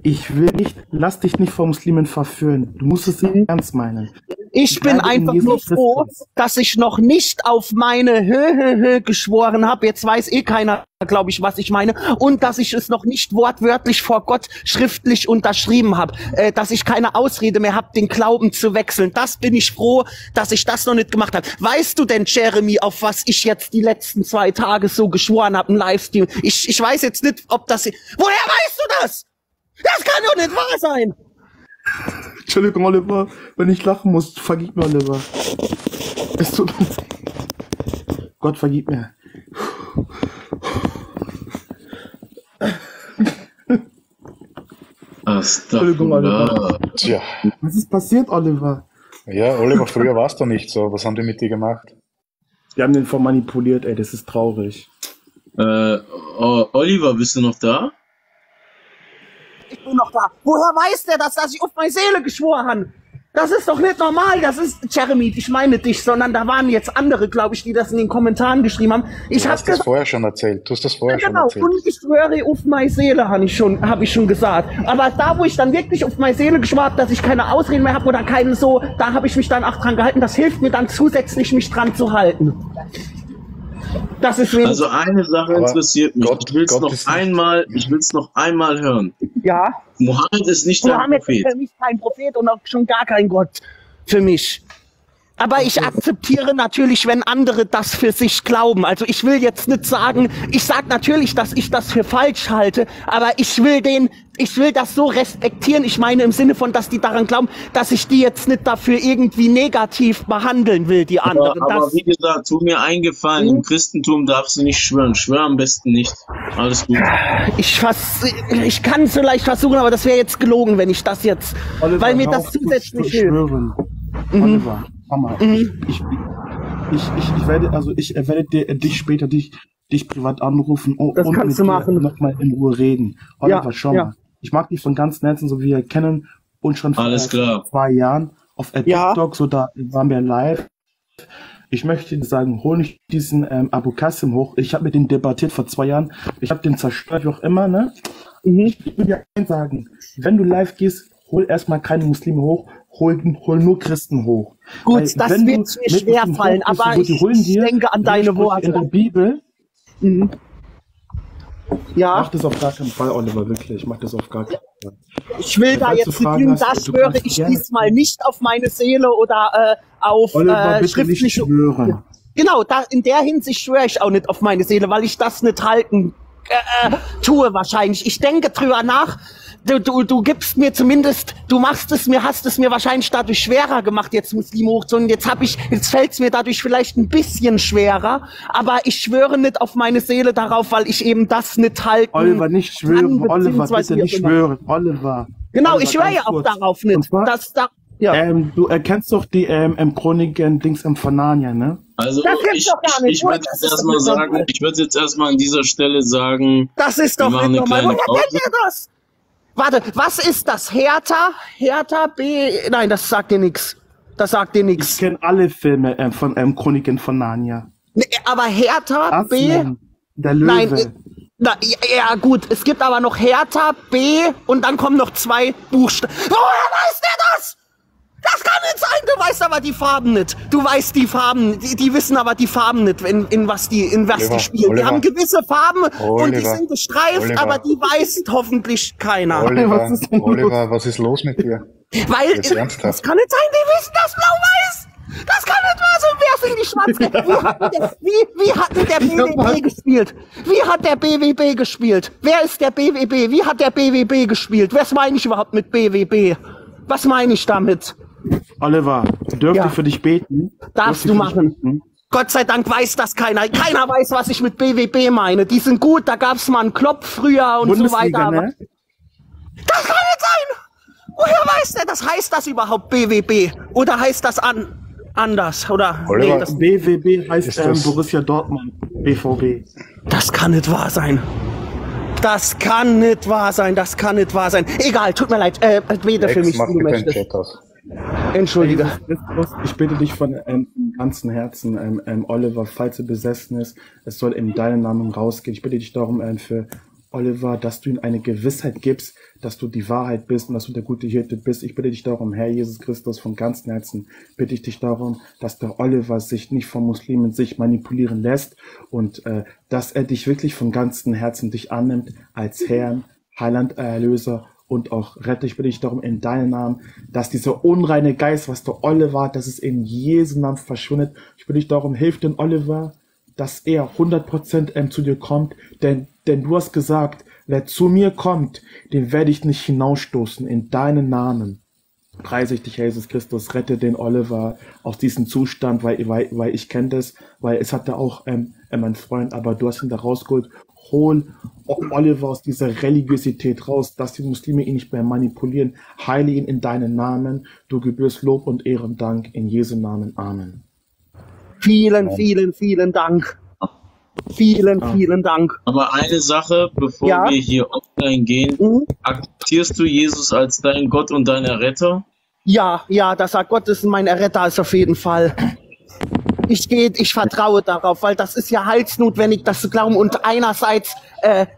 ich will nicht, lass dich nicht vor Muslimen verführen. Du musst es ernst meinen. Ich bin einfach nur froh, dass ich noch nicht auf meine Höhe geschworen habe. Jetzt weiß eh keiner, glaube ich, was ich meine. Und dass ich es noch nicht wortwörtlich vor Gott schriftlich unterschrieben habe. Dass ich keine Ausrede mehr habe, den Glauben zu wechseln. Das bin ich froh, dass ich das noch nicht gemacht habe. Weißt du denn, Jeremy, auf was ich jetzt die letzten 2 Tage so geschworen habe im Livestream? Ich weiß jetzt nicht, ob das... Woher weißt du das? Das kann doch nicht wahr sein! Entschuldigung, Oliver, wenn ich lachen muss, vergib mir, Oliver. Es tut mir leid. Gott, vergib mir. Entschuldigung, Oliver. Tja. Was ist passiert, Oliver? Ja, Oliver, früher warst du nicht so. Was haben die mit dir gemacht? Die haben den voll manipuliert, ey, das ist traurig. Oliver, bist du noch da? Ich bin noch da. Woher weiß der das, dass ich auf meine Seele geschworen habe? Das ist doch nicht normal. Das ist, Jeremy, ich meine dich, sondern da waren jetzt andere, glaube ich, die das in den Kommentaren geschrieben haben. Du hast das vorher schon erzählt. Du hast das vorher schon erzählt. Genau, und ich schwöre auf meine Seele, habe ich schon gesagt. Aber da, wo ich dann wirklich auf meine Seele geschworen habe, dass ich keine Ausreden mehr habe oder keine so, da habe ich mich dann auch dran gehalten. Das hilft mir dann zusätzlich, mich dran zu halten. Das ist wenig. Also eine Sache interessiert mich. Gott, ich will es noch einmal hören. Ja. Mohammed ist nicht dein Prophet. Ist für mich kein Prophet und auch schon gar kein Gott für mich. Aber ich akzeptiere natürlich, wenn andere das für sich glauben. Also ich will jetzt nicht sagen, ich sage natürlich, dass ich das für falsch halte, aber ich will das so respektieren. Ich meine im Sinne von, dass die daran glauben, dass ich die jetzt nicht dafür irgendwie negativ behandeln will, die anderen. Aber wie gesagt, tu mir eingefallen, im Christentum darfst du nicht schwören. Schwör am besten nicht. Alles gut. Ich kann es vielleicht versuchen, aber das wäre jetzt gelogen, wenn ich das jetzt, Oliver, weil mir das zusätzlich hilft. Ich werde dich privat anrufen und mit dir nochmal in Ruhe reden. Oliver, schau mal. Ich mag dich von ganz Herzen, so wie wir kennen, und schon vor 2 Jahren auf TikTok, so da waren wir live. Ich möchte dir sagen, hol nicht diesen Abu Qasim hoch. Ich habe mit dem debattiert vor 2 Jahren. Ich habe den zerstört, wie auch immer, ne? Ich will dir eins sagen, wenn du live gehst, hol erstmal keine Muslime hoch. Hol nur Christen hoch. Gut, weil, das wird mir schwer fallen, aber ich denke an deine Worte. In der Bibel, mach das auf gar keinen Fall, Oliver, wirklich, mach das auf gar keinen Fall. Ich will da jetzt fragen, da schwöre ich diesmal nicht auf meine Seele oder auf Oliver, schriftliche... Schwören. Genau, in der Hinsicht schwöre ich auch nicht auf meine Seele, weil ich das nicht halten tue wahrscheinlich. Ich denke drüber nach. Du gibst mir zumindest, du machst es mir, hast es mir wahrscheinlich dadurch schwerer gemacht, jetzt Muslime hochzunehmen. Jetzt fällt es mir dadurch vielleicht ein bisschen schwerer, aber ich schwöre nicht auf meine Seele darauf, weil ich eben das nicht halten kann. Oliver, nicht schwören, Oliver, bitte nicht schwören, Oliver. Genau, Oliver, ich schwöre ja auch darauf nicht. Dass da, du erkennst doch die Chroniken Dings im Fanania, ne? Also ich würde jetzt erstmal sagen, an dieser Stelle sagen, das ist doch nicht normal. Woher kennt ihr das? Warte, was ist das? Hertha? Hertha B... Nein, das sagt dir nichts. Das sagt dir nichts. Ich kenne alle Filme von Chroniken von Narnia. Nee, aber Hertha Aslan, B... Der Löwe. Nein, ja gut, es gibt aber noch Hertha B und dann kommen noch 2 Buchstaben. Woher weiß der das? Das kann nicht sein, du weißt aber die Farben nicht. Du weißt die Farben, die wissen aber die Farben nicht, in was die spielen. Oliver. Die haben gewisse Farben und die sind gestreift, aber die weiß hoffentlich keiner. Oliver, was ist los mit dir? Weil, das kann nicht sein, die wissen das blau-weiß. Das kann nicht mal so, wer sind die Schwarzen? Wie hat denn der BWB gespielt? Wie hat der BWB gespielt? Wer ist der BWB? Wie hat der BWB gespielt? Was meine ich überhaupt mit BWB? Was meine ich damit? Oliver, dürfte ich für dich beten? Darfst du machen. Gott sei Dank weiß das keiner. Keiner weiß, was ich mit BWB meine. Die sind gut, da gab es mal einen Klopf früher und Bundesliga, so weiter. Ne? Das kann nicht sein! Woher weiß der? Das heißt das überhaupt BWB? Oder heißt das anders? Oder? Oliver, nee, das BWB heißt Borussia Dortmund, BVB. Das kann nicht wahr sein. Das kann nicht wahr sein, das kann nicht wahr sein. Egal, tut mir leid, bete für mich, du möchtest. Entschuldige. Ich bitte dich von ganzem Herzen, Oliver, falls er besessen ist, es soll in deinem Namen rausgehen. Ich bitte dich darum, für Oliver, dass du ihm eine Gewissheit gibst, dass du die Wahrheit bist und dass du der gute Hirte bist. Ich bitte dich darum, Herr Jesus Christus, von ganzem Herzen bitte ich dich darum, dass der Oliver sich nicht von Muslimen sich manipulieren lässt und dass er dich wirklich von ganzem Herzen dich annimmt als Herrn, Heiland, Erlöser und auch Retter. Ich bitte dich darum in deinem Namen, dass dieser unreine Geist, was der Oliver, dass es in Jesu Namen verschwindet. Ich bitte dich darum, hilf den Oliver, dass er 100% zu dir kommt, denn du hast gesagt, wer zu mir kommt, den werde ich nicht hinausstoßen. In deinen Namen preise ich dich, Jesus Christus, rette den Oliver aus diesem Zustand, weil ich kenne das, weil es hat er auch mein Freund, aber du hast ihn da rausgeholt. Hol Oliver aus dieser Religiosität raus, dass die Muslime ihn nicht mehr manipulieren. Heile ihn in deinen Namen, du gebührst Lob und Ehrendank, in Jesu Namen. Amen. Vielen, vielen, vielen Dank. Vielen, vielen Dank. Aber eine Sache, bevor wir hier offline gehen, akzeptierst du Jesus als deinen Gott und deinen Erretter? Ja, ja, das sagt Gott, ist mein Erretter, ist auf jeden Fall. Ich vertraue darauf, weil das ist ja heilsnotwendig, das zu glauben. Und einerseits,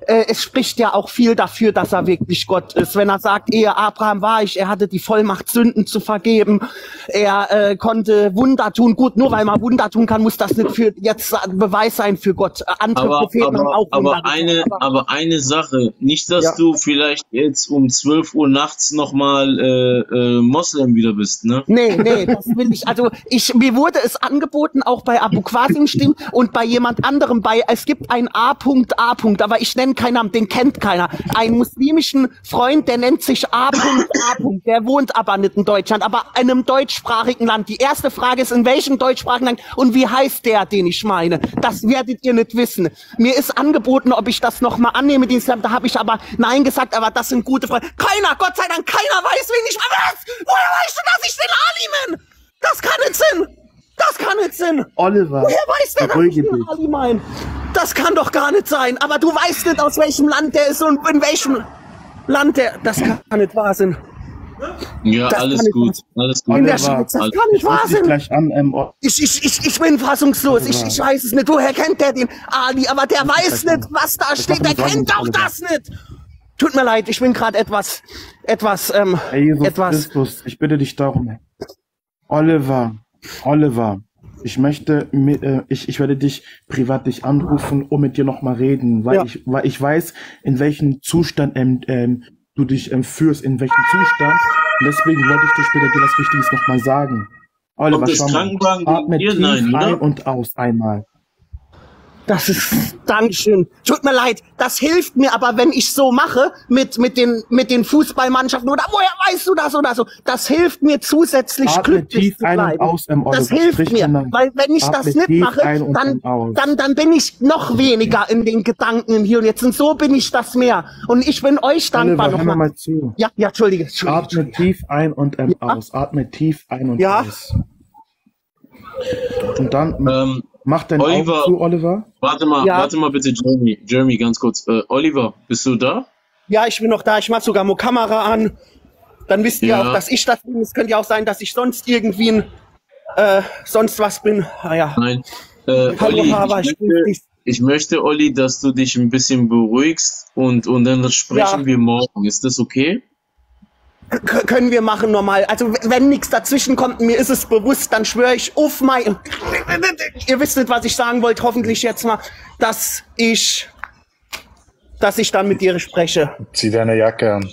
es spricht ja auch viel dafür, dass er wirklich Gott ist. Wenn er sagt, ehe Abraham war ich, er hatte die Vollmacht, Sünden zu vergeben. Er konnte Wunder tun. Gut, nur weil man Wunder tun kann, muss das nicht für jetzt Beweis sein für Gott. Andere Propheten haben auch Wunder. Aber eine Sache, nicht, dass du vielleicht jetzt um 12 Uhr nachts nochmal Moslem wieder bist, ne? Nee, nee, das will ich. Also mir wurde es angeboten, auch bei Abu Qasim stimmt und bei jemand anderem bei, es gibt ein A.A., aber ich nenne keinen Namen, den kennt keiner. Einen muslimischen Freund, der nennt sich A.A., der wohnt aber nicht in Deutschland, aber in einem deutschsprachigen Land. Die erste Frage ist, in welchem deutschsprachigen Land und wie heißt der, den ich meine? Das werdet ihr nicht wissen. Mir ist angeboten, ob ich das nochmal annehme, den Islam, da habe ich aber nein gesagt, aber das sind gute Freunde. Keiner, Gott sei Dank, keiner weiß, wen ich meine. Woher weißt du, dass ich den Ali bin? Das kann nicht Sinn! Das kann nicht Sinn! Oliver! Woher weiß der, dass ich den Ali meine? Das kann doch gar nicht sein! Aber du weißt nicht, aus welchem Land der ist und in welchem Land der... Das kann nicht wahr sein. Ja, alles gut. Alles gut. In der Schweiz, das kann nicht wahr sein! Ich bin fassungslos, ich weiß es nicht. Woher kennt der den Ali? Aber der weiß nicht, was da steht, der kennt doch das nicht! Tut mir leid, ich bin gerade Jesus Christus, ich bitte dich darum. Oliver, ich möchte, ich werde dich privat anrufen, um mit dir nochmal reden, weil ich weiß, in welchem Zustand du dich führst, in welchem Zustand. Und deswegen wollte ich dir später dir das Wichtiges nochmal sagen. Oliver, schau mal, atme tief ein und aus einmal. Das ist, Dankeschön. Tut mir leid, das hilft mir, aber wenn ich so mache, mit den Fußballmannschaften oder woher weißt du das oder so, das hilft mir zusätzlich glücklich zu bleiben. Das hilft mir, weil wenn ich das nicht mache, dann bin ich noch weniger in den Gedanken im Hier und Jetzt und so bin ich das mehr. Und ich bin euch dankbar nochmal. Ja, Entschuldige. Atme tief ein und aus. Atme tief ein und aus. Und dann... Mach dein Oliver zu, Oliver. Warte mal bitte, Jeremy. Jeremy, ganz kurz. Oliver, bist du da? Ja, ich bin noch da. Ich mach sogar mal Kamera an. Dann wisst ihr auch, dass ich das bin. Es könnte ja auch sein, dass ich sonst irgendwie sonst was bin. Nein. Olli, ich möchte, Olli, dass du dich ein bisschen beruhigst und dann sprechen wir morgen. Ist das okay? Können wir machen normal. Also wenn nichts dazwischen kommt, mir ist es bewusst, dann schwöre ich auf mein... Ihr wisst nicht, was ich sagen wollte, hoffentlich jetzt mal, dass ich dann mit ihr spreche. Zieh deine Jacke an.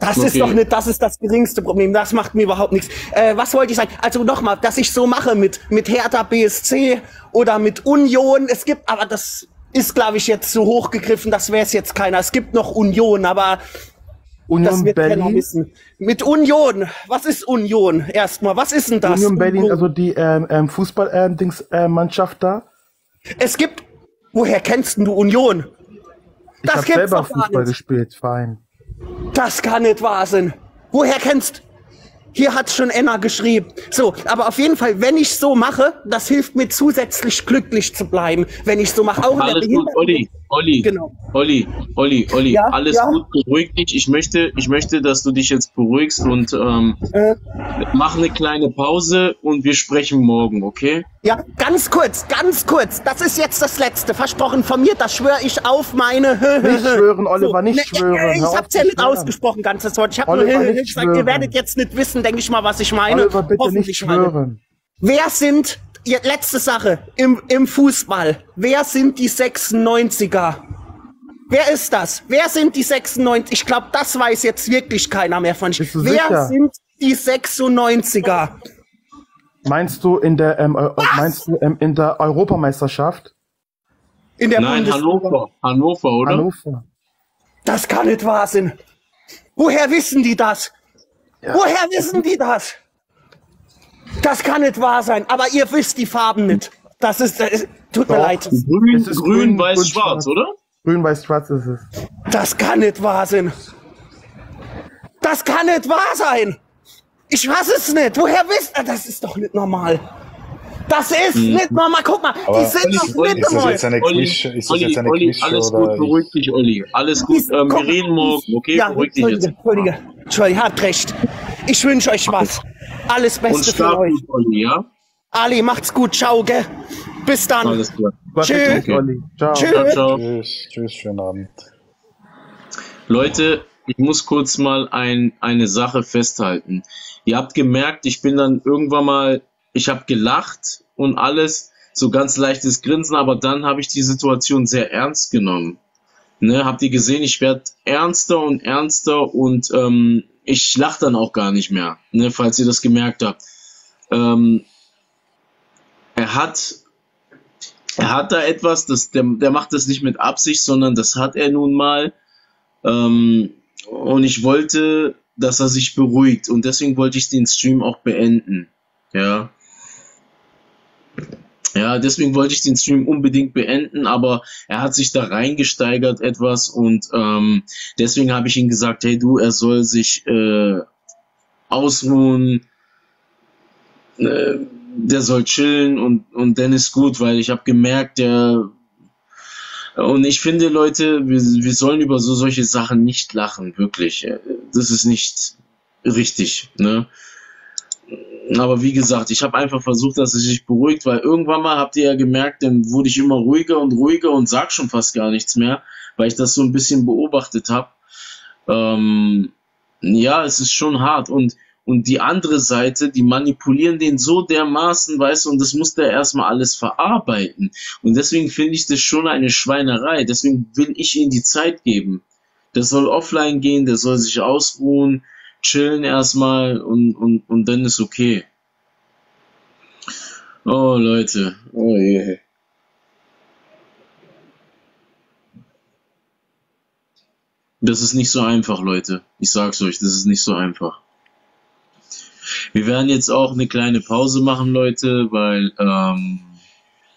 Das okay. Ist doch nicht, das ist das geringste Problem, das macht mir überhaupt nichts. Was wollte ich sagen? Also nochmal, dass ich so mache mit Hertha BSC oder mit Union, es gibt, aber das ist glaube ich jetzt so hochgegriffen, das wäre es jetzt keiner. Es gibt noch Union, aber... Union das wird Berlin. Keiner wissen. Mit Union. Was ist Union? Erstmal, was ist denn das? Union Berlin, also die Fußball-Mannschaft da. Es gibt. Woher kennst denn du Union? Ich habe selber Fußball gespielt, fein. Das kann nicht wahr sein. Woher kennst? Hier hat's schon Anna geschrieben. So, aber auf jeden Fall, wenn ich so mache, das hilft mir zusätzlich glücklich zu bleiben, wenn ich so mache. Auch alles in der gut, Olli, ja? Alles ja? Gut, beruhig dich. Ich möchte, dass du dich jetzt beruhigst und mach eine kleine Pause und wir sprechen morgen, okay? Ja, ganz kurz. Das ist jetzt das Letzte, versprochen von mir. Das schwöre ich auf meine... Nicht schwören, Oliver, nicht schwören. Ich hab's ja nicht ausgesprochen, ganzes Wort. Ich hab nur gesagt, ihr werdet jetzt nicht wissen, denke ich mal, was ich meine. Oliver, bitte nicht schwören. Wer sind... Letzte Sache im Fußball. Wer sind die 96er? Wer ist das? Wer sind die 96? Ich glaube, das weiß jetzt wirklich keiner mehr von euch. Wer sind die 96er? Meinst du in der Europameisterschaft? In der Nein, Hannover. Hannover, oder? Hannover. Das kann nicht wahr sein. Woher wissen die das? Ja. Woher wissen die das? Das kann nicht wahr sein, aber ihr wisst die Farben nicht. Das ist tut mir leid. Grün, weiß, schwarz, oder? Grün, weiß, schwarz ist es. Das kann nicht wahr sein. Das kann nicht wahr sein. Ich hasse es nicht. Woher wisst ihr? Das ist doch nicht normal. Das ist nicht normal. Guck mal, aber die sind doch nicht normal. Ist das jetzt eine Quische? Alles gut, beruhig dich, Olli. Alles gut, wir reden morgen, okay? Ja, beruhig dich jetzt. Entschuldige, habt recht. Ich wünsche euch was. Alles Beste für euch. Olli, ja? Ali, macht's gut. Ciao, gell? Bis dann. Alles klar. Tschüss. Okay. Ciao. Tschüss, schönen Abend. Leute, ich muss kurz mal eine Sache festhalten. Ihr habt gemerkt, ich bin dann irgendwann mal, ich habe gelacht und alles, so ganz leichtes Grinsen, aber dann habe ich die Situation sehr ernst genommen. Ne, habt ihr gesehen, ich werde ernster und ich lache dann auch gar nicht mehr, ne, falls ihr das gemerkt habt. Er hat da etwas, der macht das nicht mit Absicht, sondern das hat er nun mal. Und ich wollte, dass er sich beruhigt. Und deswegen wollte ich den Stream auch beenden. Ja. Ja, deswegen wollte ich den Stream unbedingt beenden, aber er hat sich da reingesteigert etwas und deswegen habe ich ihm gesagt, hey du, er soll sich ausruhen, der soll chillen und dann ist gut, weil ich habe gemerkt, und ich finde, Leute, wir sollen über solche Sachen nicht lachen, wirklich. Das ist nicht richtig, ne? Aber wie gesagt, ich habe einfach versucht, dass es sich beruhigt, weil irgendwann mal habt ihr ja gemerkt, dann wurde ich immer ruhiger und sag schon fast gar nichts mehr, weil ich das so ein bisschen beobachtet habe. Ja, es ist schon hart und die andere Seite, die manipulieren den so dermaßen, weißt du, und das muss der erstmal alles verarbeiten. Und deswegen finde ich das schon eine Schweinerei, deswegen will ich ihm die Zeit geben. Der soll offline gehen, der soll sich ausruhen, chillen erstmal und dann ist okay. Oh Leute, oh je. Das ist nicht so einfach, Leute. Ich sag's euch, das ist nicht so einfach. Wir werden jetzt auch eine kleine Pause machen, Leute, weil,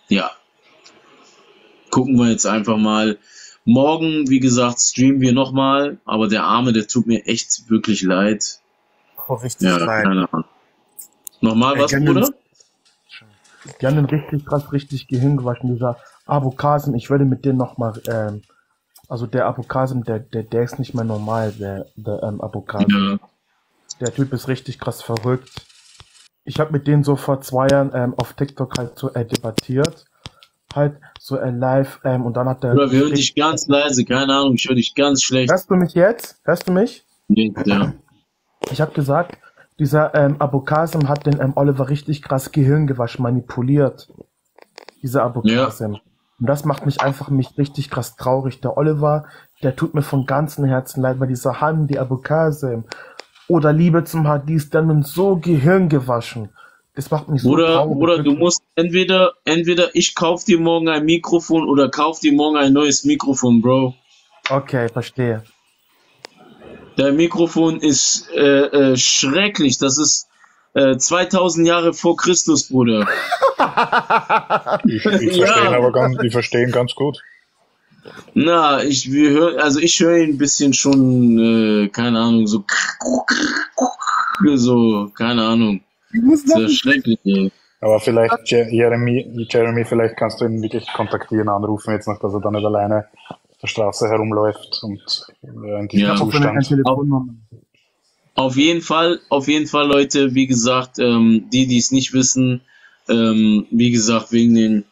ja. Gucken wir jetzt einfach mal. Morgen, wie gesagt, streamen wir nochmal, aber der Arme, der tut mir echt wirklich leid. Oh, richtig ja, leid. Keine Ahnung. Nochmal was, Bruder? Die haben den richtig krass hingewaschen, dieser Abu Qasim, ich werde mit dir nochmal, also der Abu Qasim, der ist nicht mehr normal, der Abu Qasim. Ja. Der Typ ist richtig krass verrückt. Ich habe mit denen so vor 2 Jahren auf TikTok halt so debattiert. Halt so live und dann hat der... Oder wir hören dich ganz leise, keine Ahnung, ich höre dich ganz schlecht. Hörst du mich jetzt? Hörst du mich? Ja. Ich habe gesagt, dieser Abu Qasim hat den Oliver richtig krass Gehirngewasch manipuliert. Dieser Abu Qasim. Yeah. Und das macht mich einfach richtig krass traurig. Der Oliver, der tut mir von ganzem Herzen leid, weil dieser Hamdi Abu Qasim oder Liebe zum Hadith, dann nun so gehirngewaschen. Das macht mich so traurig. Oder du musst entweder ich kauf dir morgen ein Mikrofon oder kauf dir morgen ein neues Mikrofon, Bro. Okay, verstehe. Dein Mikrofon ist schrecklich. Das ist 2000 Jahre vor Christus, Bruder. Die verstehen ganz gut. Na, ich höre ihn ein bisschen schon, keine Ahnung, so, keine Ahnung. Sehr schrecklich, ey. Aber vielleicht, Jeremy, vielleicht kannst du ihn wirklich kontaktieren, anrufen jetzt noch, dass er dann nicht alleine auf der Straße herumläuft und in diesem Zustand. Auf jeden Fall, Leute, wie gesagt, die es nicht wissen, wie gesagt, wegen den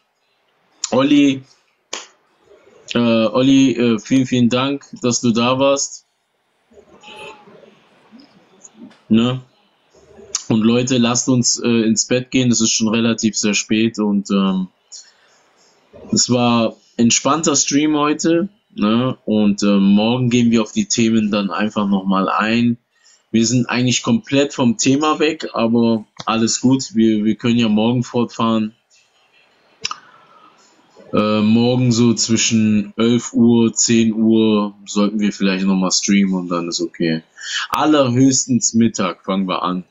Olli. Olli, vielen, vielen Dank, dass du da warst. Ne? Und Leute, lasst uns ins Bett gehen, es ist schon relativ sehr spät und es war entspannter Stream heute, ne? Und morgen gehen wir auf die Themen dann einfach nochmal ein. Wir sind eigentlich komplett vom Thema weg, aber alles gut, wir können ja morgen fortfahren. Morgen so zwischen 11 Uhr, 10 Uhr sollten wir vielleicht nochmal streamen und dann ist okay. Allerhöchstens Mittag fangen wir an.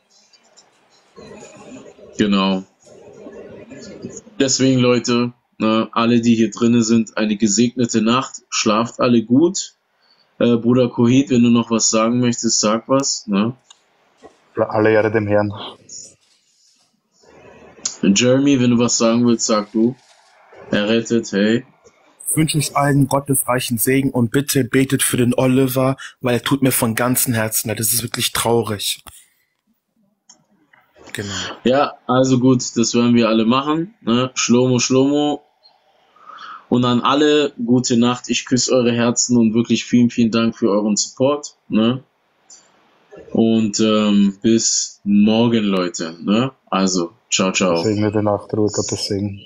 Genau. Deswegen, Leute, alle, die hier drinnen sind, eine gesegnete Nacht. Schlaft alle gut. Bruder Kohit, wenn du noch was sagen möchtest, sag was. Ne? Alle Jahre dem Herrn. Jeremy, wenn du was sagen willst, sag du. Errettet, hey. Ich wünsche euch allen gottesreichen Segen und bitte betet für den Oliver, weil er tut mir von ganzem Herzen leid. Das ist wirklich traurig. Genau. Ja, also gut, das werden wir alle machen. Ne? Schlomo, Schlomo. Und an alle, gute Nacht. Ich küsse eure Herzen und wirklich vielen, vielen Dank für euren Support. Ne? Und bis morgen, Leute. Ne? Also, ciao, ciao. Segnete Nacht, Ruhe, Gottes Segen.